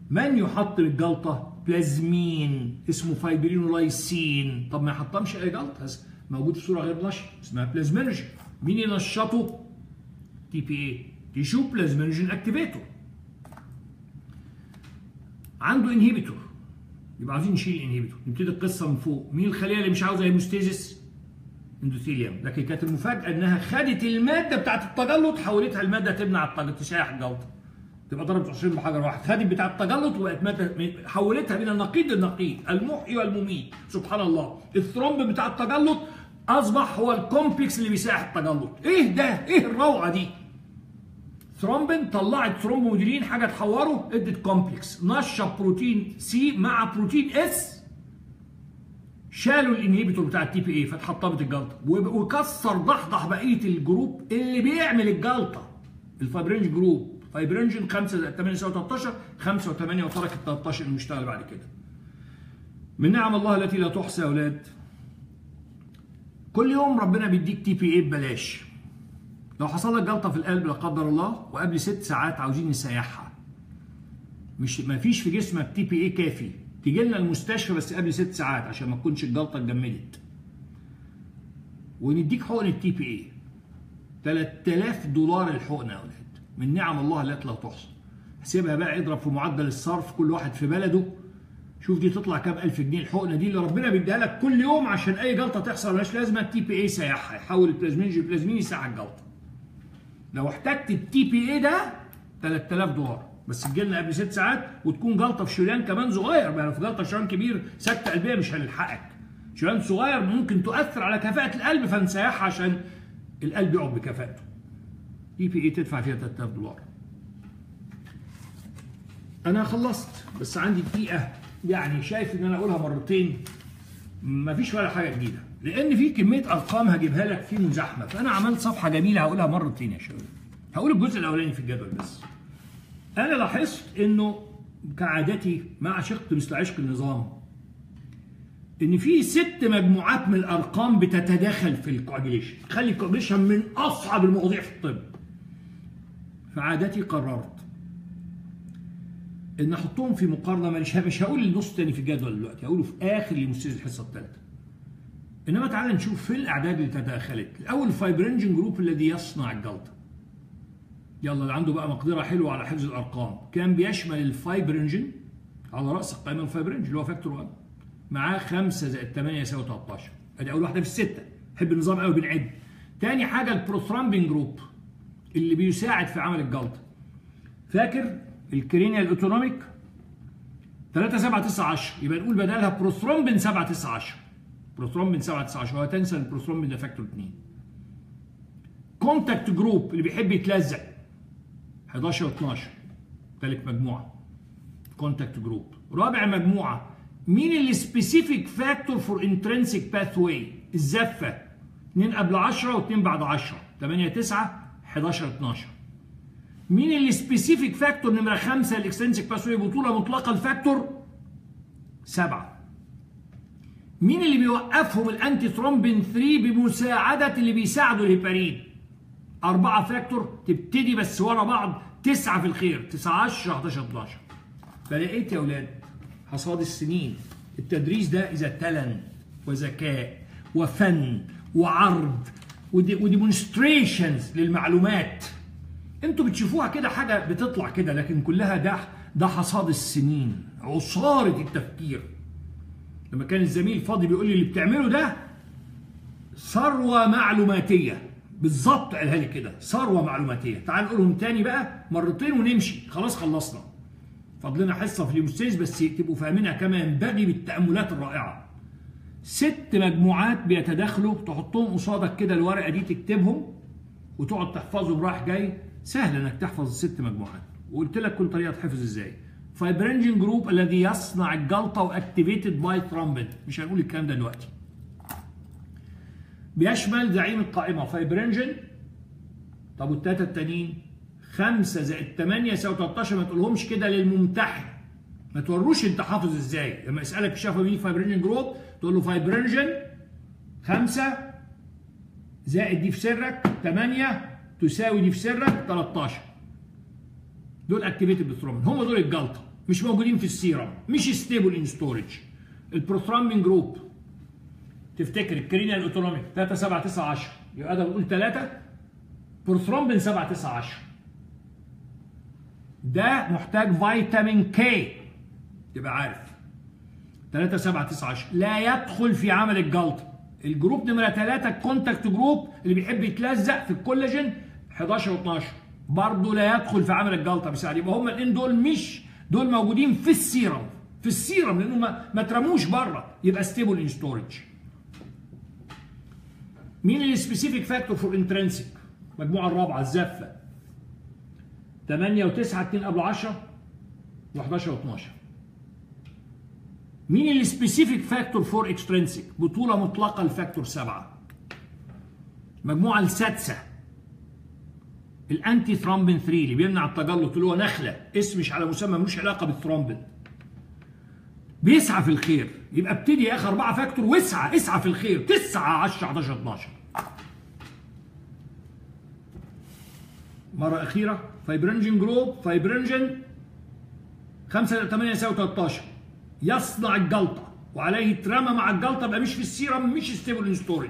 من يحطم الجلطه؟ بلازمين، اسمه فايبرينولايسين. طب ما يحطمش اي جلطه، موجود في صوره غير نشط اسمها بلازمينوجين. مين ينشطه؟ تي بي اي، تيشو بلازمينوجين اكتيفيتور، عنده انهبيتور. يبقى عاوزين نشيل الانهبيتور. نبتدي القصه من فوق. مين الخليه اللي مش عاوزه هيموستيسس؟ اندوثيليوم. لكن كانت المفاجاه انها خدت الماده بتاعه التجلط حولتها لماده تمنع التجلط، تساعد الجلطه، تبقى ضربت عشرين بحجر واحد. خدت بتاعه التجلط وبقت ماده، حولتها من النقيض للنقيض، المحيي والمميت. سبحان الله، الثرومب بتاع التجلط اصبح هو الكومبلكس اللي بيساعد التجلط. ايه ده؟ ايه الروعه دي؟ ثرومبين طلعت ثرومبوموديولين، حاجه تحوره، ادت كومبلكس، نشط بروتين سي مع بروتين اس، شالوا الانهبيتور بتاع التي بي اي فتحطمت الجلطه، وكسر ضحضح بقيه الجروب اللي بيعمل الجلطه، الفايبرينج جروب، فايبرينجين خمسة زائد ثمانية يساوي ثلاثة عشر، خمسة وثمانية وترك ال ثلاثة عشر اللي مشتغل بعد كده. من نعم الله التي لا تحصى يا اولاد، كل يوم ربنا بيديك تي بي اي ببلاش. لو حصل لك جلطه في القلب لا قدر الله وقبل ست ساعات عاوزين نسيحها، مش مفيش في جسمك تي بي اي كافي، تيجي لنا المستشفى بس قبل ست ساعات عشان ما تكونش الجلطه اتجمدت، ونديك حقن التي بي اي ثلاثة آلاف دولار الحقنه يا اولاد. من نعم الله التي لا تحصى. حسبها بقى، اضرب في معدل الصرف كل واحد في بلده، شوف دي تطلع كام ألف جنيه الحقنه دي اللي ربنا بيديها لك كل يوم عشان اي جلطه تحصل مالهاش لازمه التي بي اي يسيحها، يحول البلازمينج البلازمين يسيح الجلطه. لو احتجت التي بي اي ده ثلاثة آلاف دولار بس، تجيلنا قبل ست ساعات وتكون جلطه في شريان كمان صغير، ما لو في جلطه في شريان كبير سكته قلبيه مش هنلحقك، شريان صغير ممكن تؤثر على كفاءه القلب فنسيحها عشان القلب يقعد بكفاءته. تي بي اي تدفع فيها ثلاثة آلاف دولار. انا خلصت بس عندي دقيقه، يعني شايف ان انا اقولها مرتين مفيش ولا حاجه جديده، لان في كميه ارقام هجيبها لك في مزاحمه، فانا عملت صفحه جميله هقولها مرتين يا شباب. هقول الجزء الاولاني في الجدول بس. انا لاحظت انه كعادتي مع شقت مثل عشق النظام، ان في ست مجموعات من الارقام بتتداخل في الكواجيليشن، خلي الكواجيليشن من اصعب المواضيع في الطب. فعادتي قررت ان احطهم في مقارنه، مش مش هقول النص الثاني في الجدول دلوقتي، هقوله في اخر لمستوى الحصه الثالثه. انما تعالى نشوف في الاعداد اللي تداخلت. الاول الفايبرينوجين جروب الذي يصنع الجلطه. يلا اللي عنده بقى مقدره حلوه على حفظ الارقام، كان بيشمل الفايبرينوجين على راس القائمه الفايبرينوجين اللي هو فاكتور واحد معاه خمسة زائد ثمانية يساوي ثلاثة عشر. ادي اول واحده في السته، بحب النظام قوي بنعد. تاني حاجه البروثرومبين جروب اللي بيساعد في عمل الجلطه. فاكر الكرينيا الاوتونوميك ثلاثة سبعة تسعة عشرة، يبقى نقول بدلها بروثرومبين سبعة تسعة عشرة. بروثرومبين سبعة تسعة عشرة، وهتنسى البروثرومبين ده فاكتور اثنين. كونتاكت جروب اللي بيحب يتلزق أحد عشر واثنا عشر، ثالث مجموعه كونتاكت جروب. رابع مجموعه مين اللي سبيسيفيك فاكتور فور انترنسيك باث واي، الزفه اثنين قبل عشرة واثنين بعد عشرة، ثمانية تسعة أحد عشر اثنا عشر. مين اللي سبيسيفيك فاكتور نمره خمسة الاكستنسيك باث واي بطوله مطلقه الفاكتور سبعة. مين اللي بيوقفهم الانتي ثرومبين ثلاثة بمساعده اللي بيساعدوا الهيبارين أربعة فاكتور، تبتدي بس ورا بعض تسعة في الخير، تسعة عشرة أحد عشر اثنا عشر. فلقيت يا أولاد حصاد السنين التدريس ده إذا تالنت وذكاء وفن وعرض وديمونستريشنز للمعلومات. أنتوا بتشوفوها كده حاجة بتطلع كده، لكن كلها ده ده حصاد السنين، عصارة التفكير. لما كان الزميل فاضي بيقول لي اللي بتعمله ده ثروة معلوماتية، بالظبط قالها لي كده، ثروه معلوماتيه. تعال نقولهم تاني بقى مرتين ونمشي، خلاص خلصنا. فاضلنا حصه في الهيموستيسس بس تبقوا فاهمينها كما ينبغي بالتاملات الرائعه. ست مجموعات بيتداخلوا، تحطهم قصادك كده الورقه دي تكتبهم وتقعد تحفظهم رايح جاي، سهل انك تحفظ الست مجموعات، وقلت لك كل طريقه تحفظ ازاي. فايبرينوجين جروب الذي يصنع الجلطه واكتيفيتد باي ثرومبين، مش هنقول الكلام ده دلوقتي. بيشمل زعيم القائمه فايبرينوجين. طب والثلاثه التانيين؟ خمسة زائد ثمانية يساوي ثلاثة عشر، ما تقولهمش كده للممتحن، ما توروش انت حافظ ازاي. لما يسالك شافوا مين فايبرينوجين جروب تقول له فايبرينوجين خمسة زائد دي في سرك ثمانية تساوي دي في سرك ثلاثة عشر. دول اكتيفيتد بثرومبين، هم دول الجلطه، مش موجودين في السيرم، مش ستيبل ان ستورج. البروثرومبين جروب تفتكر الكرينيا الاوتونوميك ثلاثة سبعة تسعة عشرة، يبقى ده بنقول ثلاثة بروثرومبين سبعة تسعة عشرة. ده محتاج فيتامين كي تبقى عارف، ثلاثة سبعة تسعة عشرة لا يدخل في عمل الجلطه. الجروب نمره ثلاثة الكونتاكت جروب اللي بيحب يتلزق في الكولاجين أحد عشر واثنا عشر، برضه لا يدخل في عمل الجلطه بيساعد. يبقى هم الاثنين دول مش دول موجودين في السيرم، في السيرم لانه ما, ما ترموش بره، يبقى ستيبل ان ستورج. مين اللي سبيسيفيك فاكتور فور انترنسيك؟ المجموعه الرابعه الزفه ثمانية وتسعة اثنين قبل عشرة وأحد عشر واثنا عشر. مين اللي سبيسيفيك فاكتور فور اكسترنسيك؟ بطوله مطلقه الفاكتور سبعة. المجموعه السادسه الانتي ثرومبين ثلاثة اللي بيمنع التجلط، اللي هو نخله اسم مش على مسمى ملوش علاقه بالثرومبين، بيسعى في الخير. يبقى ابتدي يا اخي أربعة فاكتور واسعى، اسعى في الخير، تسعة عشرة أحد عشر اثنا عشر. مرة أخيرة فايبرينوجين جروب فايبرينوجين خمسة زائد ثمانية يساوي ثلاثة عشر، يصنع الجلطة وعليه يترمى مع الجلطة، يبقى مش في السيرم، مش ستيبل ان ستورج.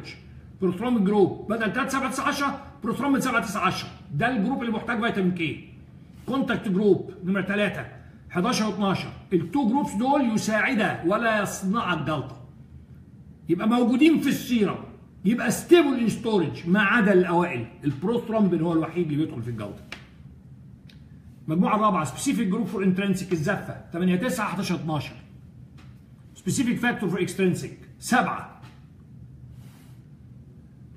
بروثرومبين جروب بدل ثلاثة سبعة تسعة عشرة بروثرومبين سبعة تسعة عشرة، ده الجروب اللي محتاج فيتامين كي. كونتاكت جروب نمرة ثلاثة أحد عشر واثنا عشر، التو جروبس دول يساعدها ولا يصنع الجلطه، يبقى موجودين في السيرم، يبقى ستيبل ان ستورج ما عدا الاوائل. البروثرومبين هو الوحيد اللي بيدخل في الجلطه. المجموعه الرابعه سبيسيفيك جروب فور انترنسيك الزفه ثمانية تسعة أحد عشر اثنا عشر، سبيسيفيك فاكتور فور اكسترنسيك سبعة.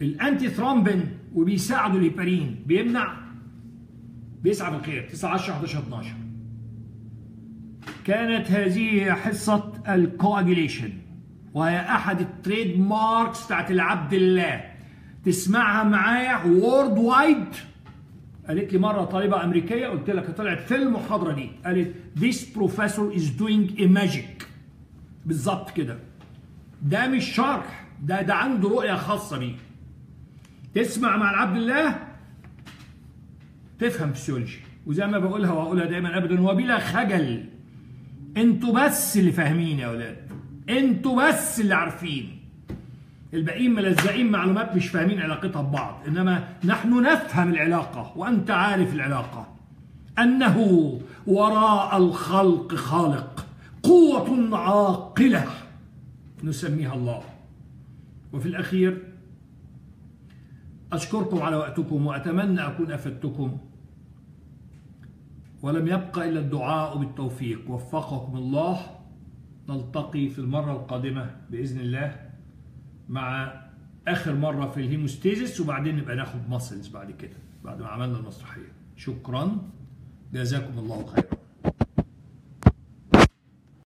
الانتي ثرومبين وبيساعدوا الهيبارين، بيمنع بيسعى بالخير تسعة عشرة أحد عشر اثنا عشر. كانت هذه حصة الكواجيليشن، وهي أحد التريد ماركس بتاعت العبد الله، تسمعها معايا وورد وايد. قالت لي مرة طالبة أمريكية، قلت لك طلعت في المحاضرة دي، قالت This professor is doing a magic. بالظبط كده، ده مش شرح، ده ده عنده رؤية خاصة بيه. تسمع مع العبد الله تفهم فسيولوجي، وزي ما بقولها وأقولها دايما أبدا وبلا خجل، انتوا بس اللي فاهمين يا اولاد، انتوا بس اللي عارفين، الباقيين ملزقين معلومات مش فاهمين علاقتها ببعض، انما نحن نفهم العلاقه، وانت عارف العلاقه انه وراء الخلق خالق، قوة عاقلة نسميها الله. وفي الأخير أشكركم على وقتكم، وأتمنى أكون أفدتكم، ولم يبقى إلا الدعاء بالتوفيق. وفقكم الله، نلتقي في المرة القادمة بإذن الله مع آخر مرة في الهيموستيسس، وبعدين نبقى ناخد ماسلز بعد كده بعد ما عملنا المسرحية. شكرا، جزاكم الله خيرا.